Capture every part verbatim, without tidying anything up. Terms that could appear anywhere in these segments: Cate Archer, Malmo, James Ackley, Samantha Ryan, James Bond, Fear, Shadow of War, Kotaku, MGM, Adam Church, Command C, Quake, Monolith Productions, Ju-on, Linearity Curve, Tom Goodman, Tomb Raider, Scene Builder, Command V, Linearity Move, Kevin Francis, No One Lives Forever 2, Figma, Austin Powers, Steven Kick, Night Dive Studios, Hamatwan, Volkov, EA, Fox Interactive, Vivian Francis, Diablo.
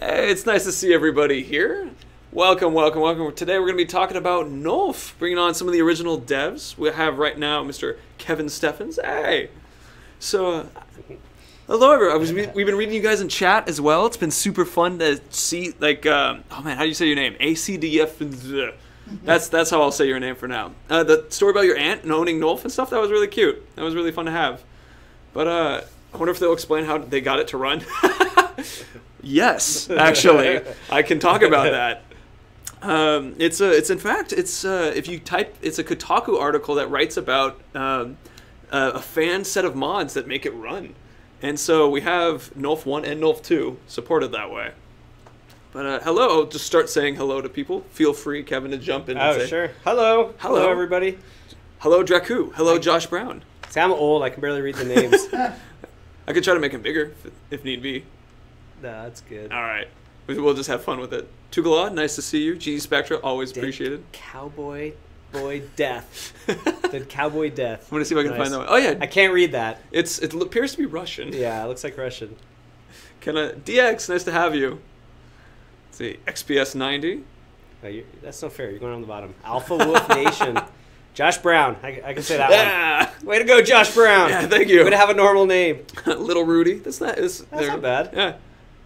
Hey, it's nice to see everybody here. Welcome, welcome, welcome. Today we're going to be talking about N O L F, bringing on some of the original devs. We have right now Mister Kevin Stephens. Hey! So, uh, hello everyone. Was, we've been reading you guys in chat as well. It's been super fun to see, like, um, oh man, how do you say your name? A C D F. That's that's how I'll say your name for now. Uh, the story about your aunt and owning N O L F and stuff, that was really cute. That was really fun to have. But uh, I wonder if they'll explain how they got it to run. Yes, actually, I can talk about that. Um, it's a, it's in fact, it's uh, if you type, it's a Kotaku article that writes about um, uh, a fan set of mods that make it run. And so we have N O L F one and N O L F two supported that way. But uh, hello, I'll just start saying hello to people. Feel free, Kevin, to jump in. Oh, and say, sure. Hello. hello, hello, everybody. Hello, Dracu. Hello, I, Josh Brown. See, I'm old. I can barely read the names. I could try to make them bigger if, if need be. No, that's good. All right, we'll just have fun with it. Tugala, nice to see you. G Spectra, always Dead appreciated. Cowboy, boy, death. The cowboy death. I'm gonna see if I can nice. find that one. Oh yeah, I can't read that. It's it appears to be Russian. Yeah, it looks like Russian. Can I D X? Nice to have you. Let's see, X P S ninety. No, that's not fair. You're going on the bottom. Alpha Wolf Nation. Josh Brown. I, I can say that yeah. one. Way to go, Josh Brown. Yeah, thank you. Way to have a normal name. Little Rudy. That's not. That's, that's not bad. Yeah.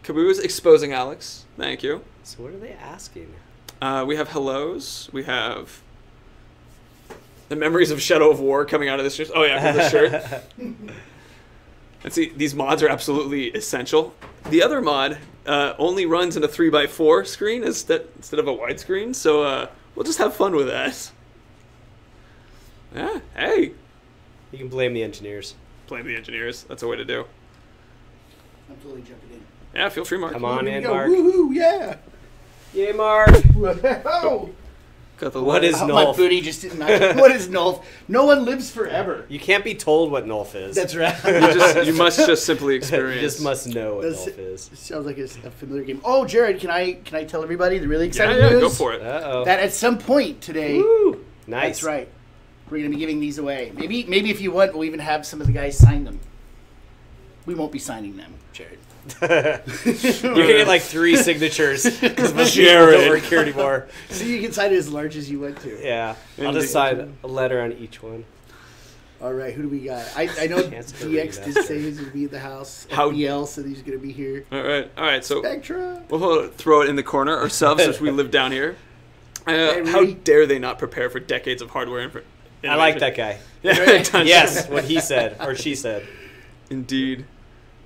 Caboose exposing Alex. Thank you. So what are they asking? Uh, we have hellos. We have the memories of Shadow of War coming out of this shirt. Oh yeah, from the shirt. And see, these mods are absolutely essential. The other mod uh, only runs in a three by four screen instead instead of a widescreen. So uh, we'll just have fun with that. Yeah. Hey. You can blame the engineers. Blame the engineers. That's a way to do. I'm totally jumping in. Yeah, feel free, Mark. Come on in, Mark. Woohoo, yeah. Yay, Mark. Oh. Got the what is N O L F? My booty just didn't match. What is N O L F? No one lives forever. You can't be told what N O L F is. That's right. you, just, you must just simply experience. You just must know what That's, N O L F is. It sounds like it's a familiar game. Oh, Jared, can I can I tell everybody the really exciting yeah, yeah, news? Go for it. Uh-oh. That at some point today. Woo. Nice. That's right. We're going to be giving these away. Maybe maybe if you want, we'll even have some of the guys sign them. We won't be signing them, Jared. You can get like three signatures because Jared don't work here anymore. So you can sign it as large as you want to. Yeah, and I'll just sign a letter on each one. All right, who do we got? I, I know D X did say he's gonna be at the house. How else so he's gonna be here? All right, all right. So Spectra, we'll throw it in the corner ourselves since we live down here. Uh, how dare they not prepare for decades of hardware? And for I like that guy. Yeah, right? Yes, what he said or she said. Indeed.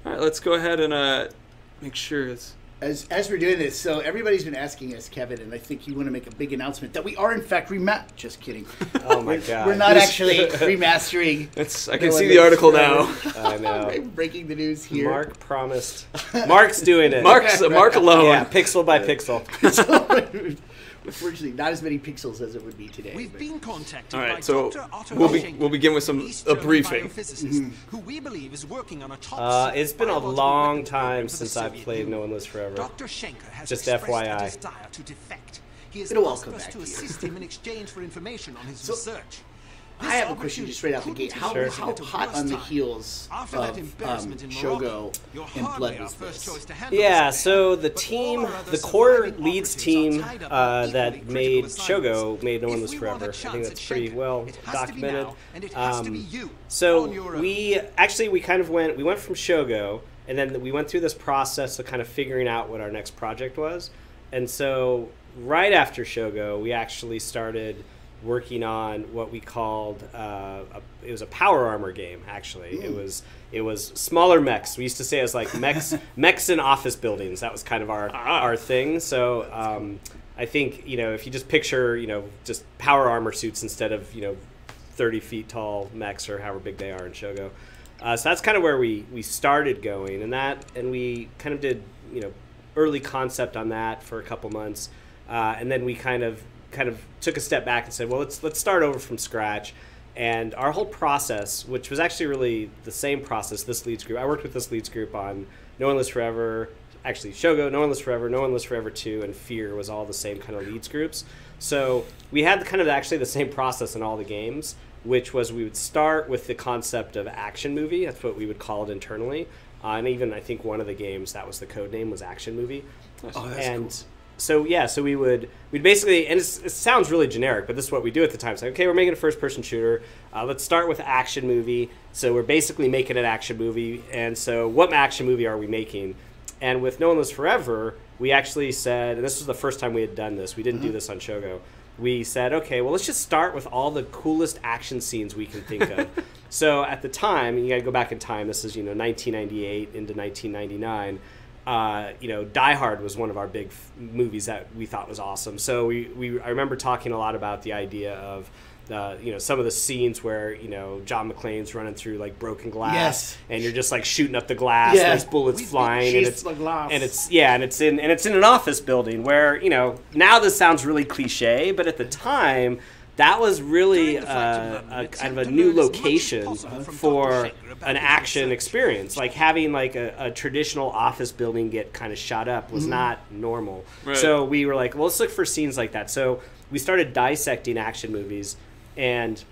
All right, let's go ahead and uh, make sure it's... As, as we're doing this, so everybody's been asking us, Kevin, and I think you want to make a big announcement that we are, in fact, rema... Just kidding. Oh, my God. We're not actually remastering. It's, I can see the article now. I know. I'm breaking the news here. Mark promised. Mark's doing it. Mark's, uh, Mark alone. Yeah, pixel by pixel. Unfortunately, not as many pixels as it would be today. We've been contacted All right, by so Doctor we'll, be, we'll begin with some a briefing. Mm-hmm. Who we believe is working on a top uh, it's been a long time since I've played No One Lives Forever. Doctor has just F Y I. To defect. He is welcome back to assist him in exchange for information on his so, research. This I have a question just right out the gate. How, sure. how hot on the heels of um, Shogo and Blood was this? Yeah, so the team, the core leads team uh, that made Shogo made No One Lives Forever. I think that's pretty well documented. Um, so we actually we kind of went we went from Shogo, and then we went through this process of kind of figuring out what our next project was, and so right after Shogo, we actually started working on what we called uh, a, it was a power armor game. Actually, mm. it was it was smaller mechs. We used to say it was like mechs mechs in office buildings. That was kind of our ah. our thing. So um, I think you know if you just picture you know just power armor suits instead of you know thirty feet tall mechs or however big they are in Shogo. Uh, so that's kind of where we we started going, and that and we kind of did you know early concept on that for a couple months, uh, and then we kind of. kind of took a step back and said, well, let's let's start over from scratch. And our whole process, which was actually really the same process, this leads group, I worked with this leads group on No One Lives Forever, actually Shogo, No One Lives Forever, No One Lives Forever two, and Fear was all the same kind of leads groups. So we had kind of actually the same process in all the games, which was we would start with the concept of action movie, that's what we would call it internally, Uh, and even I think one of the games that was the code name was Action Movie. Oh, that's and cool. So yeah, so we would we'd basically, and it's, it sounds really generic, but this is what we do at the time. So okay, we're making a first-person shooter. Uh, let's start with Action Movie. So we're basically making an action movie. And so what action movie are we making? And with No One Lives Forever, we actually said, and this was the first time we had done this. We didn't mm-hmm. do this on Shogo. We said, okay, well, let's just start with all the coolest action scenes we can think of. So at the time, you got to go back in time. This is, you know, nineteen ninety-eight into nineteen ninety-nine. Uh, you know, Die Hard was one of our big f movies that we thought was awesome. So we, we I remember talking a lot about the idea of, uh, you know, some of the scenes where, you know, John McClane's running through like broken glass, yes. and you're just like shooting up the glass, yeah. and there's bullets we, flying, we and it's the glass. and it's yeah, and it's in and it's in an office building where, you know, now this sounds really cliche, but at the time. That was really uh, a kind of a new location for an action experience. Like having like a, a traditional office building get kind of shot up was mm-hmm. not normal. Right. So we were like, well, let's look for scenes like that. So we started dissecting action movies, and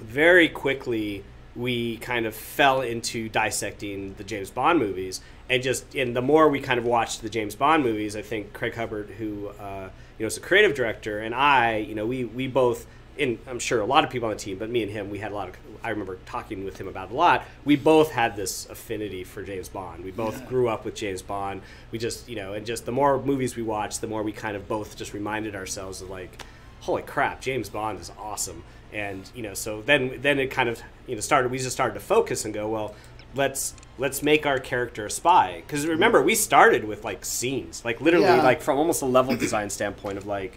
very quickly we kind of fell into dissecting the James Bond movies. And just and the more we kind of watched the James Bond movies, I think Craig Hubbard, who uh, you know, is a creative director, and I, you know, we we both, and I'm sure a lot of people on the team, but me and him, we had a lot of. I remember talking with him about a lot. We both had this affinity for James Bond. We both yeah. grew up with James Bond. We just, you know, and just the more movies we watched, the more we kind of both just reminded ourselves of like, holy crap, James Bond is awesome. And you know, so then then it kind of you know started. We just started to focus and go, well. Let's let's make our character a spy, because remember we started with like scenes, like literally yeah. like from almost a level design standpoint of like,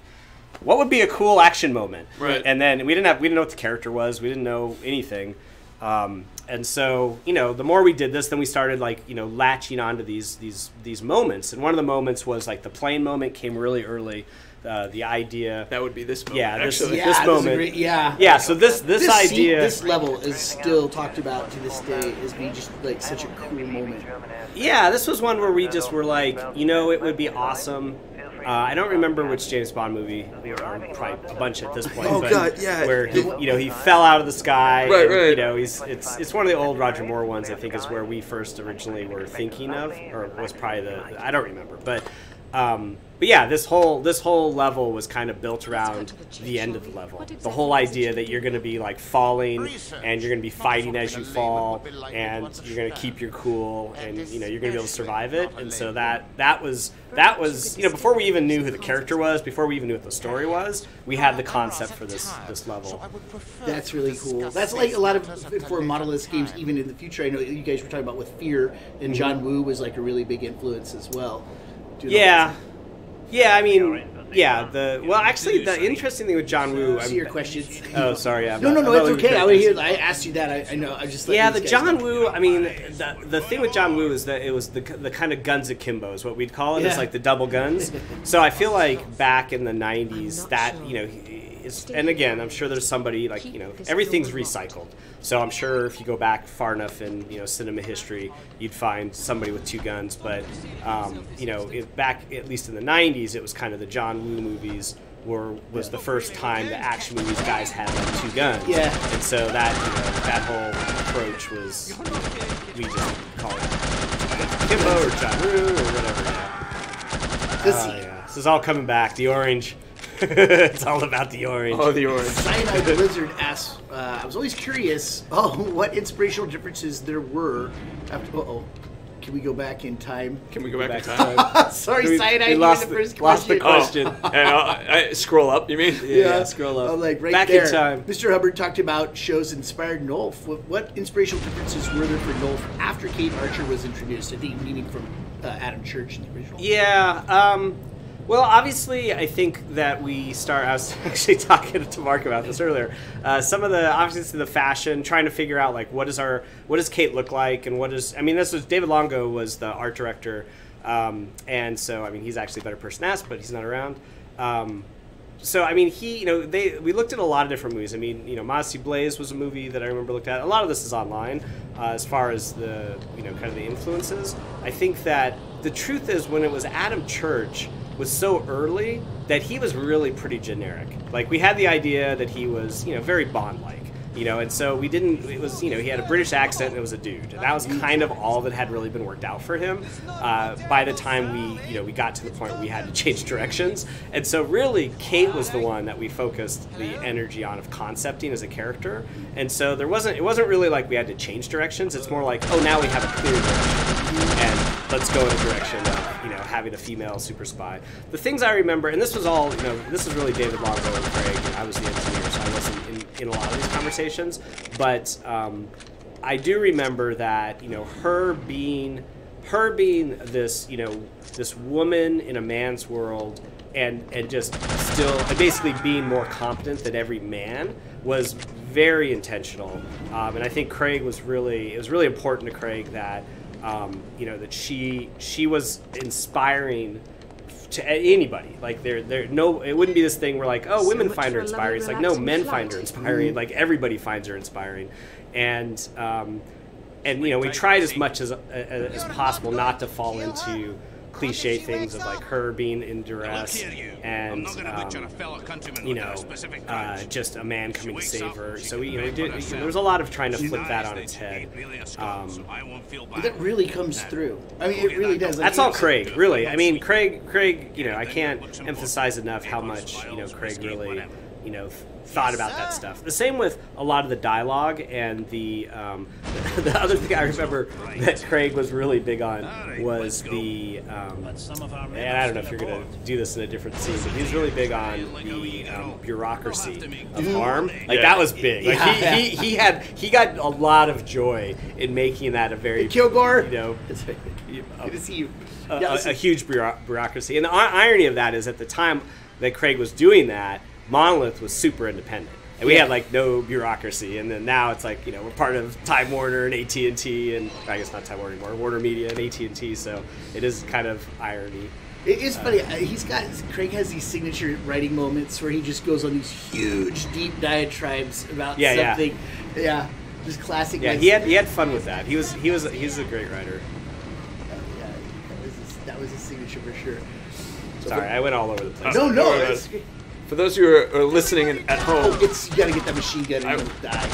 what would be a cool action moment? Right. And then we didn't have we didn't know what the character was, we didn't know anything, um, and so you know the more we did this, then we started like you know latching onto these these these moments, and one of the moments was like the plane moment came really early. Uh, the idea that would be this moment, yeah, this, yeah, this moment, great, yeah, yeah. So this this, this idea, scene, this level is still talked about to this day as being just like such a cool moment. Yeah, this was one where we just were like, you know, it would be awesome. Uh, I don't remember which James Bond movie, probably a bunch at this point. Oh but God, yeah. Where he, you know he fell out of the sky. Right, and, right. You know he's it's it's one of the old Roger Moore ones. I think is where we first originally were thinking of, or was probably the I don't remember, but. Um, But yeah, this whole this whole level was kind of built around the end of the level. The whole idea that you're going to be like falling, and you're going to be fighting as you fall, and you're going to keep your cool, and you know you're going to be able to survive it. And so that that was that was you know before we even knew who the character was, before we even knew what the story was, we had the concept for this this level. That's really cool. That's like a lot of for Monolith games even in the future. I know you guys were talking about with Fear, and John Woo was like a really big influence as well. Yeah. Yeah, I mean, yeah. The well, actually, the interesting thing with John Woo. I'm, your questions. Oh, sorry. Yeah, no, no, no. It's okay. I would hear. I asked you that. I, I know. I just. Yeah, the John Woo. I mean, the the thing with John Woo is that it was the the kind of guns akimbo is what we'd call it. Yeah. It's like the double guns. So I feel like back in the nineties, that you know. And again, I'm sure there's somebody like you know everything's recycled. So I'm sure if you go back far enough in you know cinema history, you'd find somebody with two guns. But um, you know, it, back at least in the nineties, it was kind of the John Woo movies were was the first time the action movies guys had like two guns. Yeah. And so that you know, that whole approach was we just call it Kimbo or John Woo or whatever. Oh uh, yeah, this is all coming back. The orange. It's all about the orange. Oh, the orange. Cyanide Lizard asks, uh, I was always curious, oh, what inspirational differences there were after, uh-oh, can we go back in time? Can we go, go back, back in time? Sorry, we, Cyanide, we lost the first lost question. Lost the question. Oh. And I, I, scroll up, you mean? Yeah, yeah. yeah scroll up. Oh, like right back there. In time. Mister Hubbard talked about shows inspired Nolf. What, what inspirational differences were there for Nolf after Cate Archer was introduced? I think meaning from uh, Adam Church in the original. Yeah, um... Well, obviously, I think that we start. I was actually talking to Mark about this earlier. Uh, some of the obviously the fashion, trying to figure out like what is our what does Cate look like, and what is I mean, this was David Longo was the art director, um, and so I mean he's actually a better person to ask, but he's not around. Um, so I mean he you know they we looked at a lot of different movies. I mean you know Mossy Blaze was a movie that I remember looked at. A lot of this is online uh, as far as the you know kind of the influences. I think that the truth is when it was Adam Church. Was so early that he was really pretty generic. Like we had the idea that he was, you know, very Bond-like. You know, and so we didn't, it was, you know, he had a British accent and it was a dude. And that was kind of all that had really been worked out for him. Uh, by the time we, you know, we got to the point where we had to change directions. And so really, Cate was the one that we focused the energy on of concepting as a character. And so there wasn't, it wasn't really like we had to change directions. It's more like, oh, now we have a clear direction. And let's go in the direction of, you know, having a female super spy. The things I remember, and this was all, you know, this was really David Longo and Craig, and I was the engineer, so I wasn't in, in a lot of these conversations, but um, I do remember that, you know, her being, her being this, you know, this woman in a man's world, and and just still and basically being more competent than every man was very intentional, um, and I think Craig was really, it was really important to Craig that, um, you know, that she she was inspiring to anybody. Like there, there, no, it wouldn't be this thing where like, oh, women find her inspiring. It's like, no, men find her inspiring. Like everybody finds her inspiring, and um, and you know, we tried as much as as possible not to fall into cliche things of like her being in duress and um, you know, uh, just a man coming to save her. So we, you know, we did, there was a lot of trying to flip that on its head. Um, that really comes through. I mean, it really does. Like, that's all Craig, really. I mean, Craig, Craig. You know, I can't emphasize enough how much, you know, Craig really, you know, thought about that stuff. The same with a lot of the dialogue and the um, the other thing I remember that Craig was really big on was the um, and I don't know if you're gonna do this in a different scene, but he's really big on the um, bureaucracy of harm. Like that was big. Like he, he, he had he got a lot of joy in making that a very Kilgore, you know, a, a, a, a huge bureaucracy. And the irony of that is at the time that Craig was doing that, Monolith was super independent, and we yeah. had like no bureaucracy. And then now it's like, you know, we're part of Time Warner and A T and T, and I guess not Time Warner anymore, Warner Media and A T and T. So it is kind of irony. It is uh, funny. He's got Craig has these signature writing moments where he just goes on these huge, deep diatribes about yeah, something. Yeah, yeah, just classic. Yeah, nice. he had he had fun with that. He was he was he's a great writer. Uh, yeah, that was his, that was his signature for sure. So Sorry, but, I went all over the place. No, no. no that's, For those of you who are listening at home, oh, it's, you gotta get that machine gun and you'll die.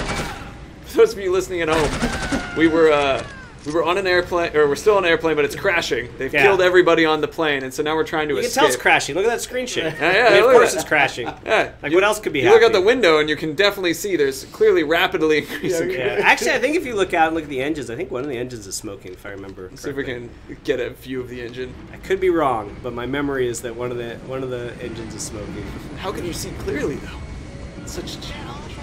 For those of you listening at home, we were uh, we were on an airplane, or we're still on an airplane, but it's crashing. They've yeah. killed everybody on the plane, and so now we're trying to you escape. You can tell it's crashing. Look at that screen shake. Yeah, yeah, I mean, of course it's crashing. Yeah. Like you, what else could be? You happy? Look out the window, and you can definitely see there's clearly rapidly increasing. Yeah, yeah. Actually, I think if you look out and look at the engines, I think one of the engines is smoking, if I remember correctly. See if we can get a view of the engine. I could be wrong, but my memory is that one of the one of the engines is smoking. How can you see clearly though? It's such a challenge.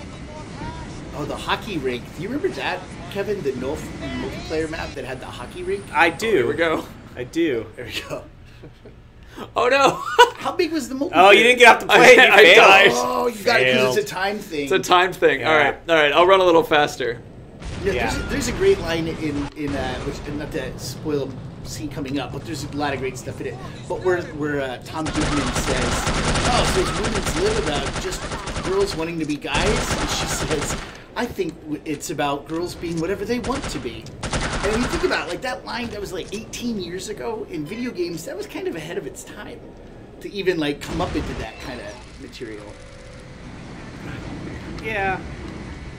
Oh, the hockey rink. Do you remember that? Kevin, the North multiplayer map that had the hockey rink? I do. Oh, here we go. I do. There we go. Oh, no. How big was the multiplayer? Oh, you didn't get off the plane. I, I died. Oh, you got it because it's a time thing. It's a time thing. Yeah. All right. All right. I'll run a little faster. Yeah. yeah. There's, a, there's a great line in, in uh, which, not to spoil the scene coming up, but there's a lot of great stuff in it. But where, where uh, Tom Goodman says, oh, so it's women's live about just girls wanting to be guys. And she says, I think it's about girls being whatever they want to be. And when you think about it, like that line that was like eighteen years ago in video games, that was kind of ahead of its time to even like come up into that kind of material. Yeah.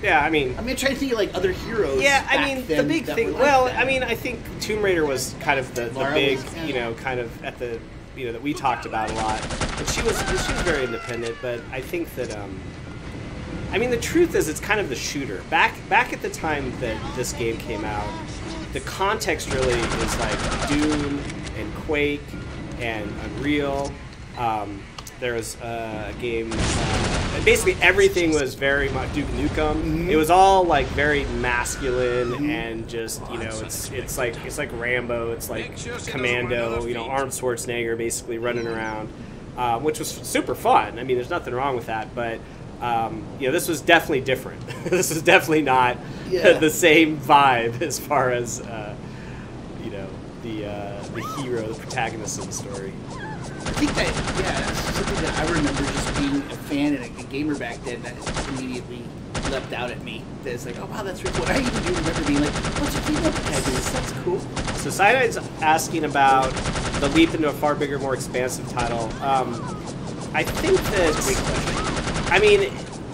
Yeah, I mean... I mean, I try to think of like other heroes. Yeah, I mean, the big thing... Well, I mean, I think Tomb Raider was kind of the, the big, you know, kind of at the, you know, that we talked about a lot. But she was, she was very independent, but I think that, um... I mean, the truth is, it's kind of the shooter. Back back at the time that this game came out, the context really is like Doom and Quake and Unreal. Um, there was uh, a game, uh, basically everything was very much Duke Nukem. Mm-hmm. It was all like very masculine mm-hmm. and just, you know, it's it's like it's like Rambo, it's like Commando, you know, Arnold Schwarzenegger basically running around, uh, which was super fun. I mean, there's nothing wrong with that, but. Um, you know, this was definitely different. This was definitely not yeah. the same vibe as far as, uh, you know, the uh, the hero, the protagonist of the story. I think that, yeah, that's something that I remember just being a fan and a, a gamer back then that immediately leapt out at me. That's like, oh, wow, that's really cool. I even do remember being like, what's a female protagonist? That's cool. So Cyanide is asking about the leap into a far bigger, more expansive title. Um, I think that... I mean,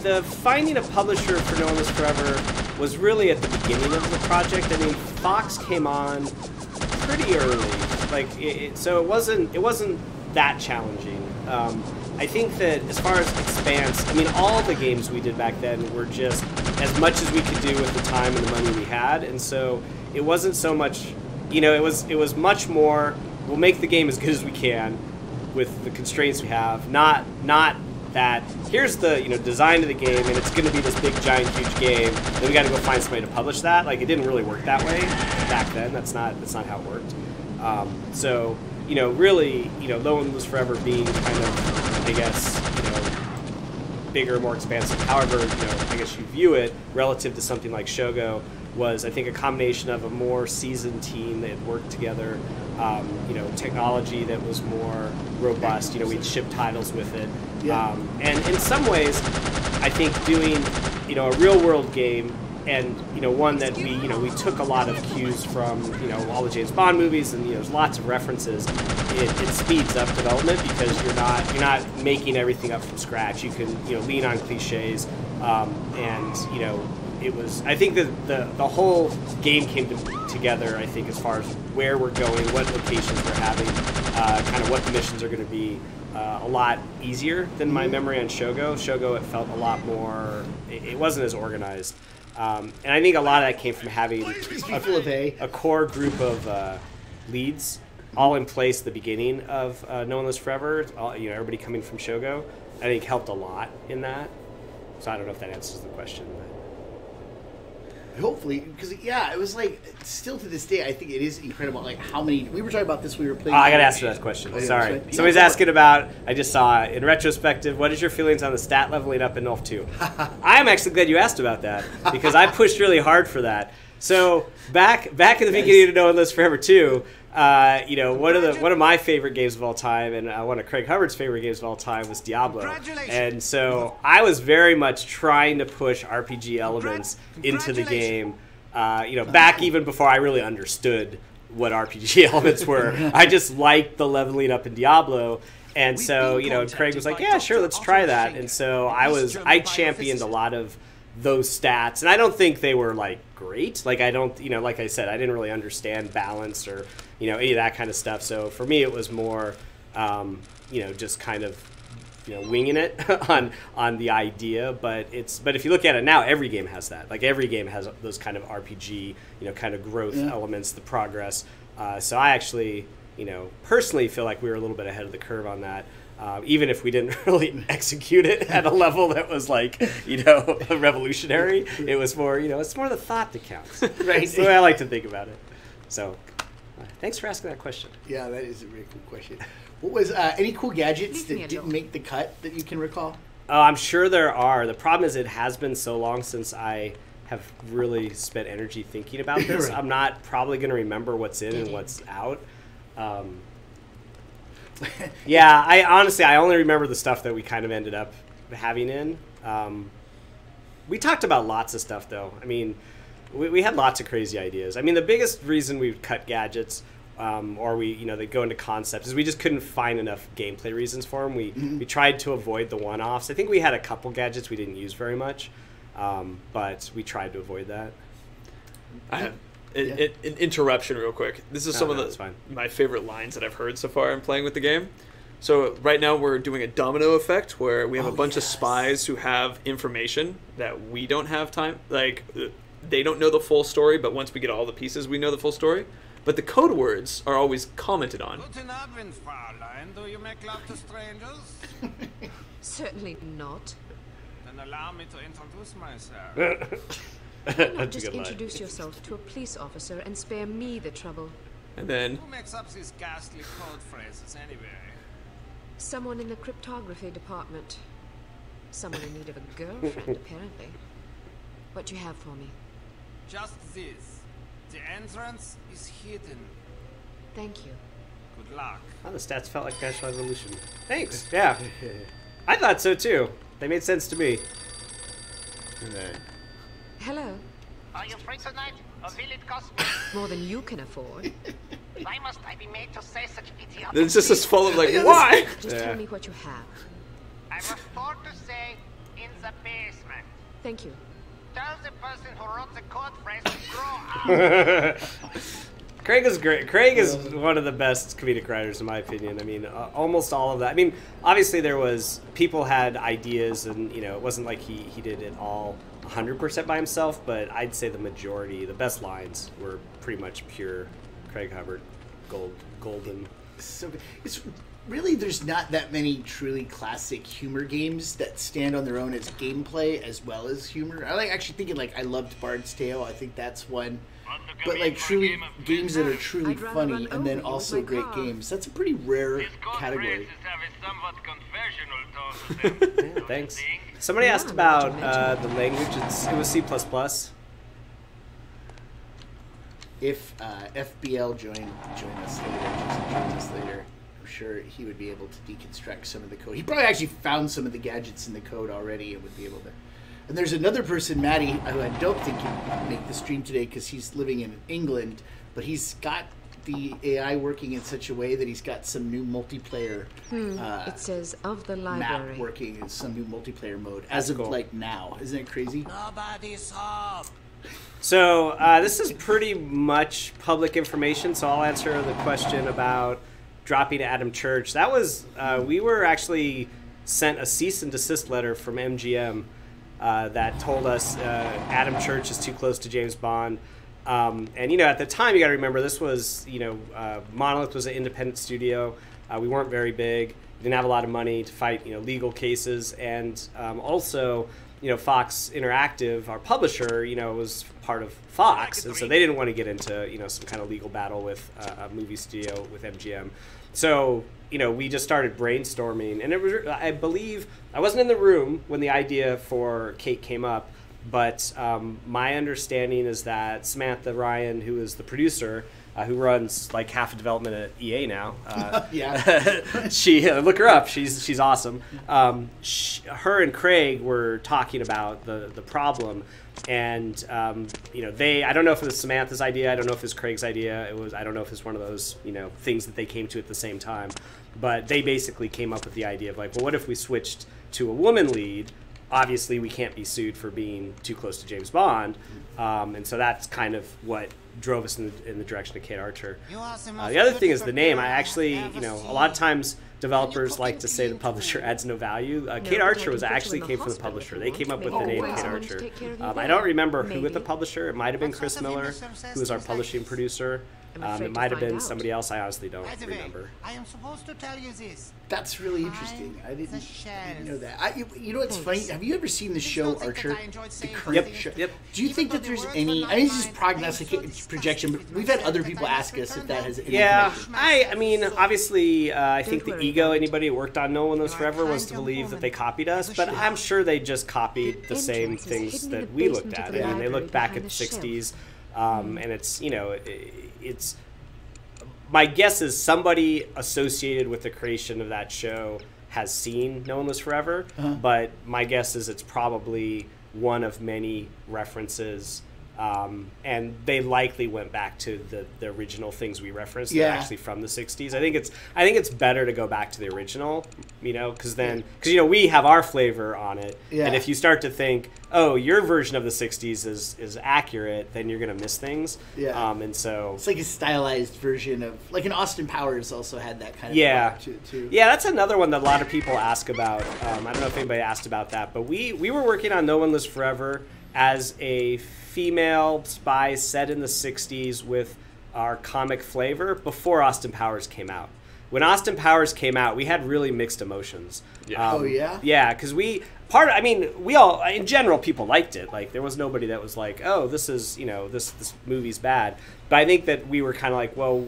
the finding a publisher for No One Lives Forever was really at the beginning of the project. I mean, Fox came on pretty early, like it, it, so it wasn't it wasn't that challenging. Um, I think that as far as Expanse, I mean, all the games we did back then were just as much as we could do with the time and the money we had, and so it wasn't so much, you know, it was it was much more, we'll make the game as good as we can with the constraints we have, not not that here's the, you know, design of the game and it's going to be this big giant huge game, then we got to go find somebody to publish that. Like, it didn't really work that way back then. That's not that's not how it worked. Um, so, you know, really, you know, No One Lives Forever being kind of, I guess, you know, bigger, more expansive, however, you know, I guess you view it, relative to something like Shogo, was, I think, a combination of a more seasoned team that had worked together, um, you know, technology that was more robust, you know, we'd ship titles with it. Yeah. Um, and in some ways, I think doing, you know, a real-world game, and, you know, one that we, you know, we took a lot of cues from, you know, all the James Bond movies, and, you know, there's lots of references. It, it speeds up development because you're not you're not making everything up from scratch. You can, you know, lean on cliches, um, and, you know, it was, I think that the the whole game came to, together. I think as far as where we're going, what locations we're having, uh, kind of what the missions are going to be. Uh, a lot easier than my memory on Shogo. Shogo, it felt a lot more. It, it wasn't as organized. Um, and I think a lot of that came from having a, a core group of uh, leads all in place at the beginning of uh, No One Lives Forever. All, you know, everybody coming from Shogo, I think, helped a lot in that. So I don't know if that answers the question. But. Hopefully, because, yeah, it was like, still to this day, I think it is incredible, like, how many, we were talking about this, we were playing. Oh, I got to ask you that question. Oh, sorry. Yeah, somebody's yeah. asking about, I just saw, in retrospective, what is your feelings on the stat leveling up in N O L F two? I'm actually glad you asked about that, because I pushed really hard for that. So, back back in the nice. beginning of No One Lives Forever two, uh, you know, one of the one of my favorite games of all time, and uh, one of Craig Hubbard's favorite games of all time, was Diablo. And so, I was very much trying to push R P G elements into the game, uh, you know, back even before I really understood what R P G elements were. I just liked the leveling up in Diablo. And so, you know, Craig was like, yeah, sure, let's try that. And so, I was, I championed a lot of those stats, and I don't think they were, like, great. Like, I don't, you know, like I said, I didn't really understand balance or, you know, any of that kind of stuff. So for me, it was more, um, you know, just kind of, you know, winging it on on the idea. But it's, but if you look at it now, every game has that. Like, every game has those kind of R P G, you know, kind of growth yeah. elements, the progress. Uh, so I actually, you know, personally feel like we were a little bit ahead of the curve on that. Um, even if we didn't really execute it at a level that was, like, you know, revolutionary, it was more, you know, it's more the thought that counts. Right. That's the way I like to think about it. So, uh, thanks for asking that question. Yeah, that is a really cool question. What was uh, any cool gadgets that didn't make the cut that you can recall? Uh, I'm sure there are. The problem is it has been so long since I have really spent energy thinking about this. Right. I'm not probably going to remember what's in and what's out. Um, yeah, I honestly, I only remember the stuff that we kind of ended up having in. Um, we talked about lots of stuff, though. I mean, we, we had lots of crazy ideas. I mean, the biggest reason we would cut gadgets, um, or we, you know, they go into concepts, is we just couldn't find enough gameplay reasons for them. We mm-hmm. we tried to avoid the one-offs. I think we had a couple gadgets we didn't use very much, um, but we tried to avoid that. I have It, yeah. it, an interruption real quick. This is oh, some no, of the my favorite lines that I've heard so far in playing with the game. So right now we're doing a domino effect where we have oh, a bunch yes. of spies who have information that we don't have time. Like, they don't know the full story, but once we get all the pieces, we know the full story. But the code words are always commented on. Guten Abend, Fräulein. Do you make love to strangers? Certainly not. Then allow me to introduce myself. Why not just introduce line. yourself to a police officer and spare me the trouble? And then... Who makes up these ghastly code phrases anyway? Someone in the cryptography department. Someone in need of a girlfriend, apparently. What do you have for me? Just this. The entrance is hidden. Thank you. Good luck. Oh, the stats felt like National Revolution. Thanks. Yeah. I thought so, too. They made sense to me. And then... Hello. Are you free tonight? Or will it cost me? More than you can afford. Why must I be made to say such idiotic things? It's just this full of like, why? Just yeah. tell me what you have. I'm forced to say in the basement. Thank you. Tell the person who wrote the code phrase to grow up. Craig is great. Craig is one of the best comedic writers, in my opinion. I mean, uh, almost all of that. I mean, obviously there was, people had ideas, and you know, it wasn't like he he did it all one hundred percent by himself. But I'd say the majority, the best lines were pretty much pure Craig Hubbard, gold, golden. So it's really, there's not that many truly classic humor games that stand on their own as gameplay as well as humor. I like actually thinking like I loved Bard's Tale. I think that's one. But like truly games that are truly funny and then also great games. That's a pretty rare category. Yeah, thanks. Somebody asked about uh, the language. It's, it was C plus plus. If uh, F B L joined join us later, joins us later, I'm sure he would be able to deconstruct some of the code. He probably actually found some of the gadgets in the code already and would be able to. And there's another person, Maddie, who I don't think can make the stream today because he's living in England, but he's got the A I working in such a way that he's got some new multiplayer hmm. uh, it says of the library. Map working in some new multiplayer mode as of cool. like now. Isn't it crazy? Nobody's home. So uh, this is pretty much public information, so I'll answer the question about dropping Adam Church. That was, uh, we were actually sent a cease and desist letter from M G M. Uh, that told us uh, Adam Church is too close to James Bond. Um, and, you know, at the time, you got to remember, this was, you know, uh, Monolith was an independent studio. Uh, we weren't very big. We didn't have a lot of money to fight, you know, legal cases. And um, also, you know, Fox Interactive, our publisher, you know, was part of Fox. And so they didn't want to get into, you know, some kind of legal battle with uh, a movie studio with M G M. So, you know, we just started brainstorming, and it was, I believe, I wasn't in the room when the idea for Cate came up, but um, my understanding is that Samantha Ryan, who is the producer, uh, who runs like half of development at E A now, uh, yeah, she uh, look her up, she's she's awesome. Um, she, her and Craig were talking about the the problem, and um, you know, they, I don't know if it was Samantha's idea, I don't know if it was Craig's idea, it was, I don't know if it's one of those, you know, things that they came to at the same time, but they basically came up with the idea of like, well, what if we switched to a woman lead? Obviously we can't be sued for being too close to James Bond, um, and so that's kind of what drove us in the, in the direction of Cate Archer. Uh, the other thing is the name. I actually, you know, a lot of times developers like to say the publisher adds no value. Uh, Cate Archer was actually came from the publisher. They came up with the name Cate Archer. Um, I don't remember who was the publisher. It might have been Chris Miller, who was our publishing producer. Um, it might have been somebody else. I honestly don't remember. I am supposed to tell you this. That's really interesting. I didn't, I didn't know that. I, you, you know what's funny? Have you ever seen the show Archer? The current show? Yep. Do you think that there's any? I mean, this is prognostication, projection, but we've had other people ask us if that has any. Yeah, I, I mean, obviously, uh, I think the ego anybody who worked on No One Lives Forever was to believe that they copied us, but I'm sure they just copied the same things that we looked at. I mean, they looked back at the sixties. Um, and it's, you know, it, it's, my guess is somebody associated with the creation of that show has seen No One Lives Forever, uh-huh. but my guess is it's probably one of many references, um, and they likely went back to the, the original things we referenced. Yeah. They're actually from the sixties. I think it's, I think it's better to go back to the original, you know, because then, because, you know, we have our flavor on it, yeah. and if you start to think, oh, your version of the sixties is, is accurate, then you're going to miss things. Yeah. Um, and so... It's like a stylized version of... Like an Austin Powers also had that kind of... Yeah. To it too. Yeah, that's another one that a lot of people ask about. Um, I don't know if anybody asked about that, but we, we were working on No One Lives Forever as a female spy set in the sixties with our comic flavor before Austin Powers came out. When Austin Powers came out, we had really mixed emotions. Yeah. Um, oh, yeah? Yeah, because we... Part of, I mean, we all, in general, people liked it. Like, there was nobody that was like, oh, this is, you know, this, this movie's bad. But I think that we were kind of like, well,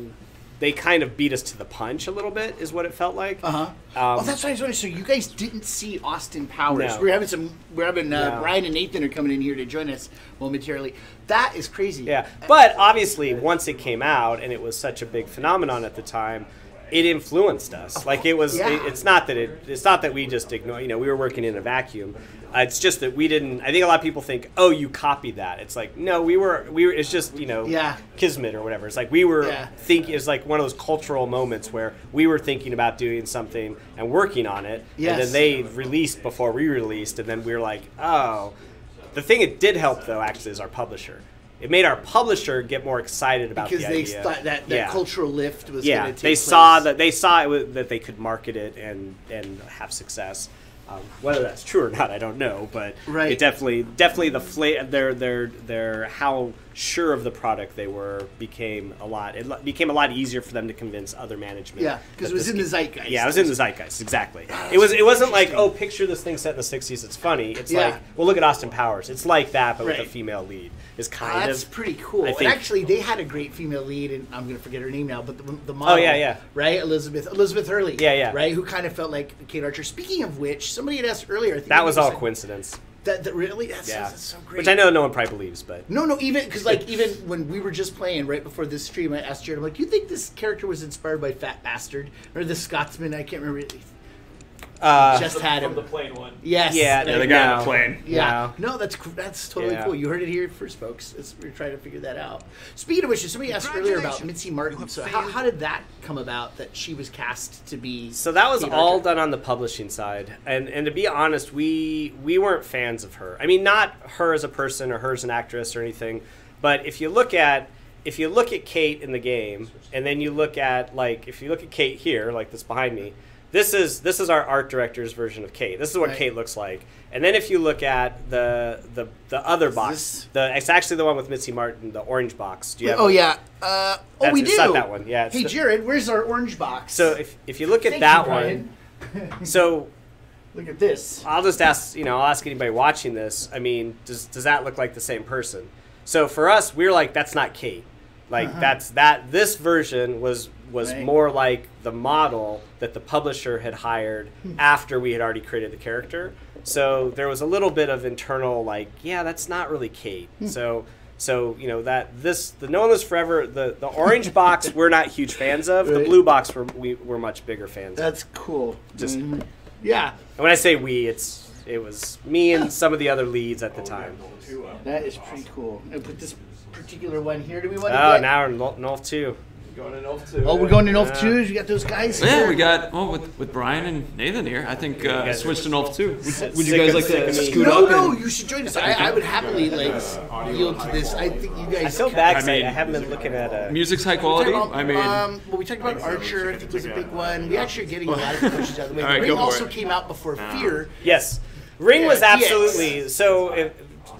they kind of beat us to the punch a little bit, is what it felt like. Uh-huh. Um, oh, that's what I was wondering. So you guys didn't see Austin Powers. No. We're having some, we're having, uh, no. Brian and Nathan are coming in here to join us momentarily. That is crazy. Yeah, but obviously, once it came out, and it was such a big phenomenon at the time, it influenced us. Like it was. Yeah. It, it's not that it. It's not that we just ignore. You know, we were working in a vacuum. Uh, it's just that we didn't. I think a lot of people think, oh, you copied that. It's like, no, we were. We were. It's just, you know, yeah. kismet or whatever. It's like we were yeah. thinking. It's like one of those cultural moments where we were thinking about doing something and working on it, yes. and then they released before we released, and then we were like, oh. The thing it did help though, actually, is our publisher. It made our publisher get more excited about because the idea. Because they thought that, that yeah. cultural lift was yeah. going to take they place. Saw that they saw it was, that they could market it and and have success. Um, whether that's true or not, I don't know, but right. it definitely definitely the fla their their their how sure of the product they were became a lot. It became a lot easier for them to convince other management. Yeah, because it was in the zeitgeist. Yeah, it was in the zeitgeist. Exactly. Wow, it was. It wasn't like, oh, picture this thing set in the sixties. It's funny. It's yeah. like, well, look at Austin Powers. It's like that, but right. with a female lead. Is kind oh, that's of. That's pretty cool. I think, and actually, they had a great female lead, and I'm going to forget her name now, but the, the model. Oh yeah, yeah. Right, Elizabeth Elizabeth Hurley. Yeah, yeah. Right, who kind of felt like Cate Archer. Speaking of which, somebody had asked earlier. I think that was all like, coincidence. That, that really, that's, yeah. that's so great. Which I know no one probably believes, but no, no, even because like even when we were just playing right before this stream, I asked Jared, I'm like, you think this character was inspired by Fat Bastard or the Scotsman? I can't remember. Uh, just had him. From the plane one. Yes. Yeah, the other guy on the plane. Yeah. No, no that's that's totally yeah. cool. You heard it here first, folks. It's, we're trying to figure that out. Speaking of which, somebody asked earlier about Mitzi Martin. So how, how did that come about that she was cast to be? So that was all done on the publishing side, and and to be honest, we we weren't fans of her. I mean, not her as a person or her as an actress or anything, but if you look at. If you look at Cate in the game, and then you look at like if you look at Cate here, like this behind me, this is this is our art director's version of Cate. This is what right. Cate looks like. And then if you look at the the, the other is box, this? the it's actually the one with Mitzi Martin, the orange box. Do you have? Oh one? yeah. Uh, oh, we do. It's not that one. Yeah. It's hey the, Jared, where's our orange box? So if if you look at Thank that you, one, so. Look at this. I'll just ask you know I'll ask anybody watching this. I mean, does does that look like the same person? So for us, we we're like, that's not Cate. Like uh-huh. that's that. This version was was right. more like the model that the publisher had hired after we had already created the character. So there was a little bit of internal like, yeah, that's not really Cate. so so you know that this the No One Lives Forever the the orange box we're not huge fans of. Right. The blue box we're, we we're much bigger fans. That's of. cool. Just mm-hmm. yeah. And when I say we, it's. It was me and some of the other leads at the time. That is pretty cool. I put this particular one here. Do we want to Oh, get? Now we're in N O L F two. We're going to N O L F two. Oh, we're going to N O L F two? You got those guys Yeah, here? we got, well, with, with Brian and Nathan here, I think uh, I switched to N O L F two. Would, would you guys like to scoot no, up? No, no, you should join us. I, I would happily, like, uh, yield to this. I think you guys... I feel bad because I, mean, I haven't been looking at... Uh, music's high quality. About, I mean... Um, well, we talked about Archer. I think was a big one. We actually are getting a lot of questions out of the way. Right, Ring also it. came out before Fear. Yes. Ring yeah, was absolutely D X. So. If,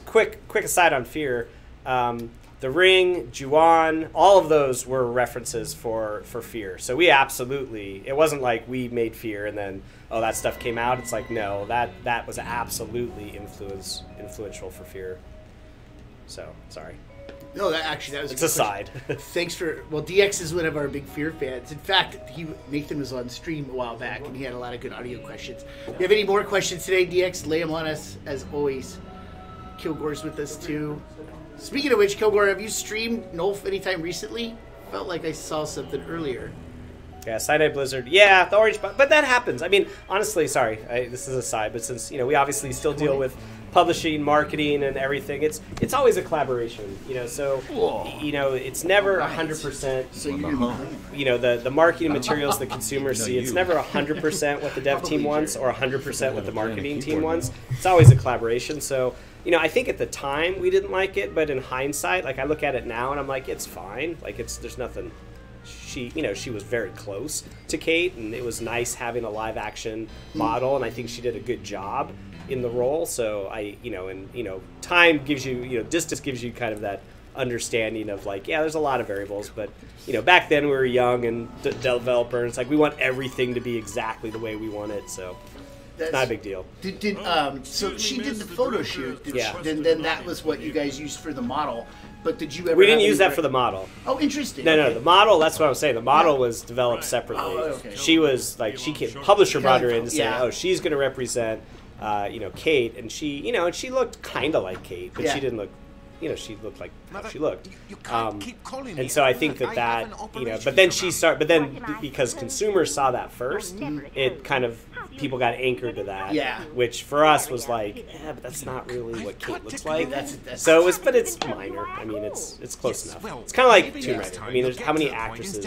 quick, quick aside on Fear, um, the Ring, Ju-on, all of those were references for for Fear. So we absolutely, it wasn't like we made Fear and then oh that stuff came out. It's like no, that that was absolutely influence influential for Fear. So sorry. No, that actually that was it's a, a side. Thanks for well, D X is one of our big Fear fans. In fact, he Nathan was on stream a while back and he had a lot of good audio questions. If you have any more questions today, D X, lay them on us as always. Kilgore's with us too. Speaking of which, Kilgore, have you streamed N O L F anytime recently? Felt like I saw something earlier. Yeah, Side Eye Blizzard. Yeah, the orange, but that happens. I mean, honestly, sorry, I, this is a side, but since you know we obviously still deal with publishing, marketing, and everything, it's it's always a collaboration. You know, so Whoa. you know it's never a hundred percent. So you, you know, the the marketing materials the consumers see, it's never a hundred percent what the dev team wants or a hundred percent what the marketing team wants. It's always a collaboration. So. You know, I think at the time we didn't like it, but in hindsight, like I look at it now and I'm like, it's fine. Like it's there's nothing. She, you know, she was very close to Cate, and it was nice having a live action model, and I think she did a good job in the role. So I, you know, and you know, time gives you, you know, distance gives you kind of that understanding of like, yeah, there's a lot of variables, but you know, back then we were young and d developer, and it's like we want everything to be exactly the way we want it. So. That's, not a big deal. Did, did um, so she did the photo shoot. Did yeah. Then then that was what you guys used for the model. But did you ever? We didn't use that for the model. Oh, interesting. No, okay. no, the model. That's what I was saying. The model yeah. was developed separately. Oh, okay. She was like she came, publisher brought her in to say, yeah. oh, she's going to represent, uh, you know, Cate, and she, you know, and she looked kind of like Cate, but yeah. she didn't look you know, she looked like Mother, how she looked. You, you can't um, keep calling me. And so I think that I that, you know, but then she started, but then because consumers saw that first, it kind of, people got anchored to that. Yeah. Which for us was like, eh, but that's not really what Kate looks like. That's, that's so it was, but it's minor. I mean, it's it's close yes, enough. Well, it's kind of like Tomb Raider. I mean, there's how many actresses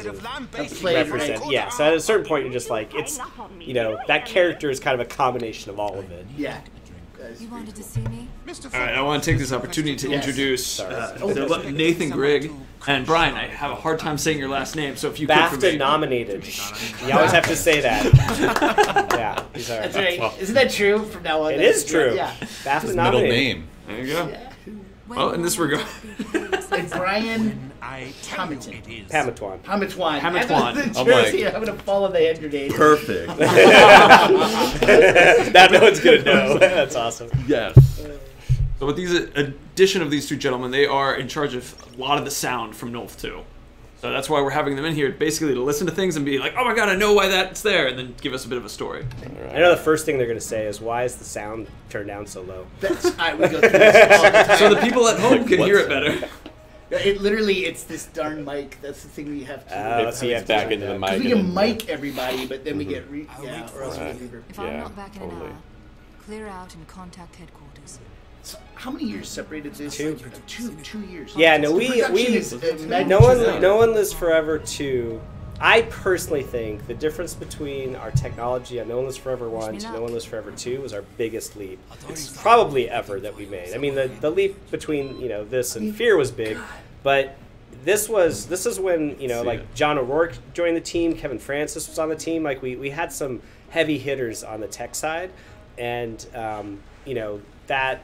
represent? Yeah. So at a certain point, you're just like, it's, you know, that character is kind of a combination of all of it. Yeah. You wanted to see me? All right, I want to take this opportunity to yes. introduce uh, oh, Nathan Grigg and Brian. I have a hard time saying your last name, so if you BAFTA could for me, nominated. You always have to say that. Yeah, he's all right. That's right. Isn't that true from now on? It is true. Yeah. BAFTA his nominated. Middle name. There you go. Yeah. Well, in this regard. And Brian Hamatwan. Hamatwan. Hamatwan. Hamatwan. I'm like, I'm gonna follow the head grenade. Perfect. Now no one's gonna know. That's awesome. Yes. So with these addition of these two gentlemen, they are in charge of a lot of the sound from N O L F two. So that's why we're having them in here, basically to listen to things and be like, oh my god, I know why that's there, and then give us a bit of a story. Right. I know the first thing they're going to say is, why is the sound turned down so low? That's, I would go through this all the time. So the people at home can hear it better. It literally, it's this darn mic. That's the thing we have to uh, do. Let's see, back into the mic. We can mic everybody, but then mm-hmm. we get... Re yeah, or else right. we get... If yeah, I'm not back in totally. an hour, clear out and contact headquarters. So how many years separated this? Two, two, two years. Yeah, no, we, we, no one, no one lives forever. Two. I personally think the difference between our technology on No One Lives Forever one to No One Lives Forever two was our biggest leap, it's probably ever that we made. I mean, the the leap between you know this and Fear was big, but this was this is when you know like John O'Rourke joined the team, Kevin Francis was on the team. Like we we had some heavy hitters on the tech side, and um, you know that.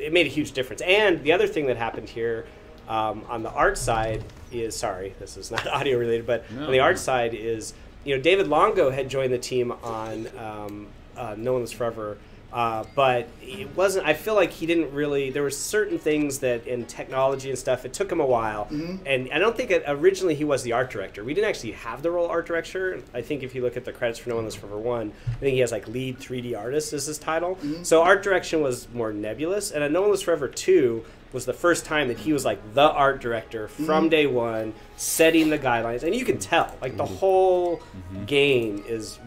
It made a huge difference. And the other thing that happened here um, on the art side is, sorry, this is not audio related, but no, on the art no. side is, you know, David Longo had joined the team on um, uh, No One Lives Forever, uh, but it wasn't, I feel like he didn't really, there were certain things that in technology and stuff, it took him a while. Mm-hmm. And I don't think it, originally he was the art director. We didn't actually have the role art director. I think if you look at the credits for No One Lives Forever one, I think he has like lead three D artist as his title. Mm-hmm. So art direction was more nebulous. And No One Lives Forever two was the first time that he was like the art director from mm-hmm. day one, setting the guidelines. And you can tell, like the mm-hmm. whole mm-hmm. game is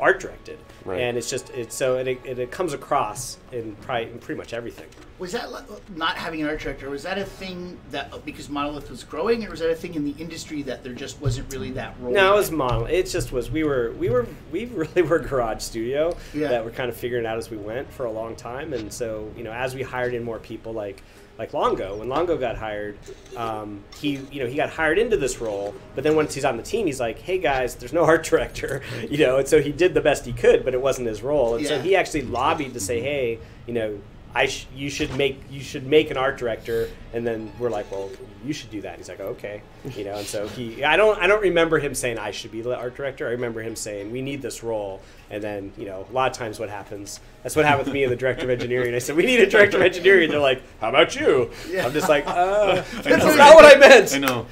art directed. Right. And it's just it's so it, it it comes across in probably in pretty much everything. Was that not having an art director? Was that a thing that because Monolith was growing, or was that a thing in the industry that there just wasn't really that role? No, it was Monolith. It just was. We were we were we really were a garage studio yeah. that we're kind of figuring out as we went for a long time. And so you know, as we hired in more people, like like Longo, when Longo got hired, um, he you know he got hired into this role. But then once he's on the team, he's like, hey guys, there's no art director, you know. And so he did the best he could, but it wasn't his role, and yeah. so he actually lobbied to say, "Hey, you know, I sh you should make you should make an art director." And then we're like, "Well, you should do that." And he's like, oh, "Okay," you know. And so he, I don't, I don't remember him saying I should be the art director. I remember him saying, "We need this role." And then, you know, a lot of times what happens, that's what happened with me and the director of engineering. I said, "We need a director of engineering." And they're like, "How about you?" Yeah. I'm just like, "Oh, that's not what I meant." I know.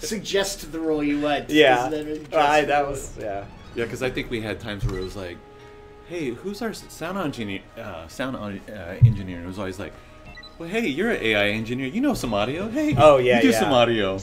Suggest the role you want. Yeah, I, that was yeah. Yeah, because I think we had times where it was like, hey, who's our sound engineer? Uh, sound on, uh, engineer. And it was always like, well, hey, you're an A I engineer. You know some audio. Hey, oh, yeah, you do yeah. some audio.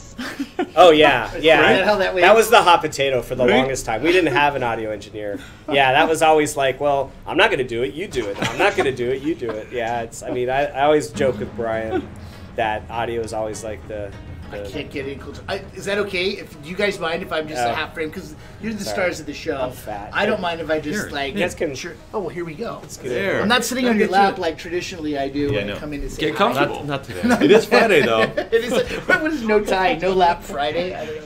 Oh, yeah, yeah. Right? That, that was the hot potato for the right? longest time. We didn't have an audio engineer. Yeah, that was always like, well, I'm not going to do it. You do it. I'm not going to do it. You do it. Yeah, it's. I mean, I, I always joke with Brian that audio is always like the... I can't get any cool. I, is that okay? If do you guys mind if I'm just oh. a half frame? Because you're the Sorry. stars of the show. I'm fat. I don't mind if I just here. like. You guys can. Sure. Oh well, here we go. There. I'm not sitting Don't on your lap you. like traditionally I do yeah, when no. I come in to say. Get comfortable. Not, not today. It is Friday though. It is. What is no tie, no lap Friday? I don't know.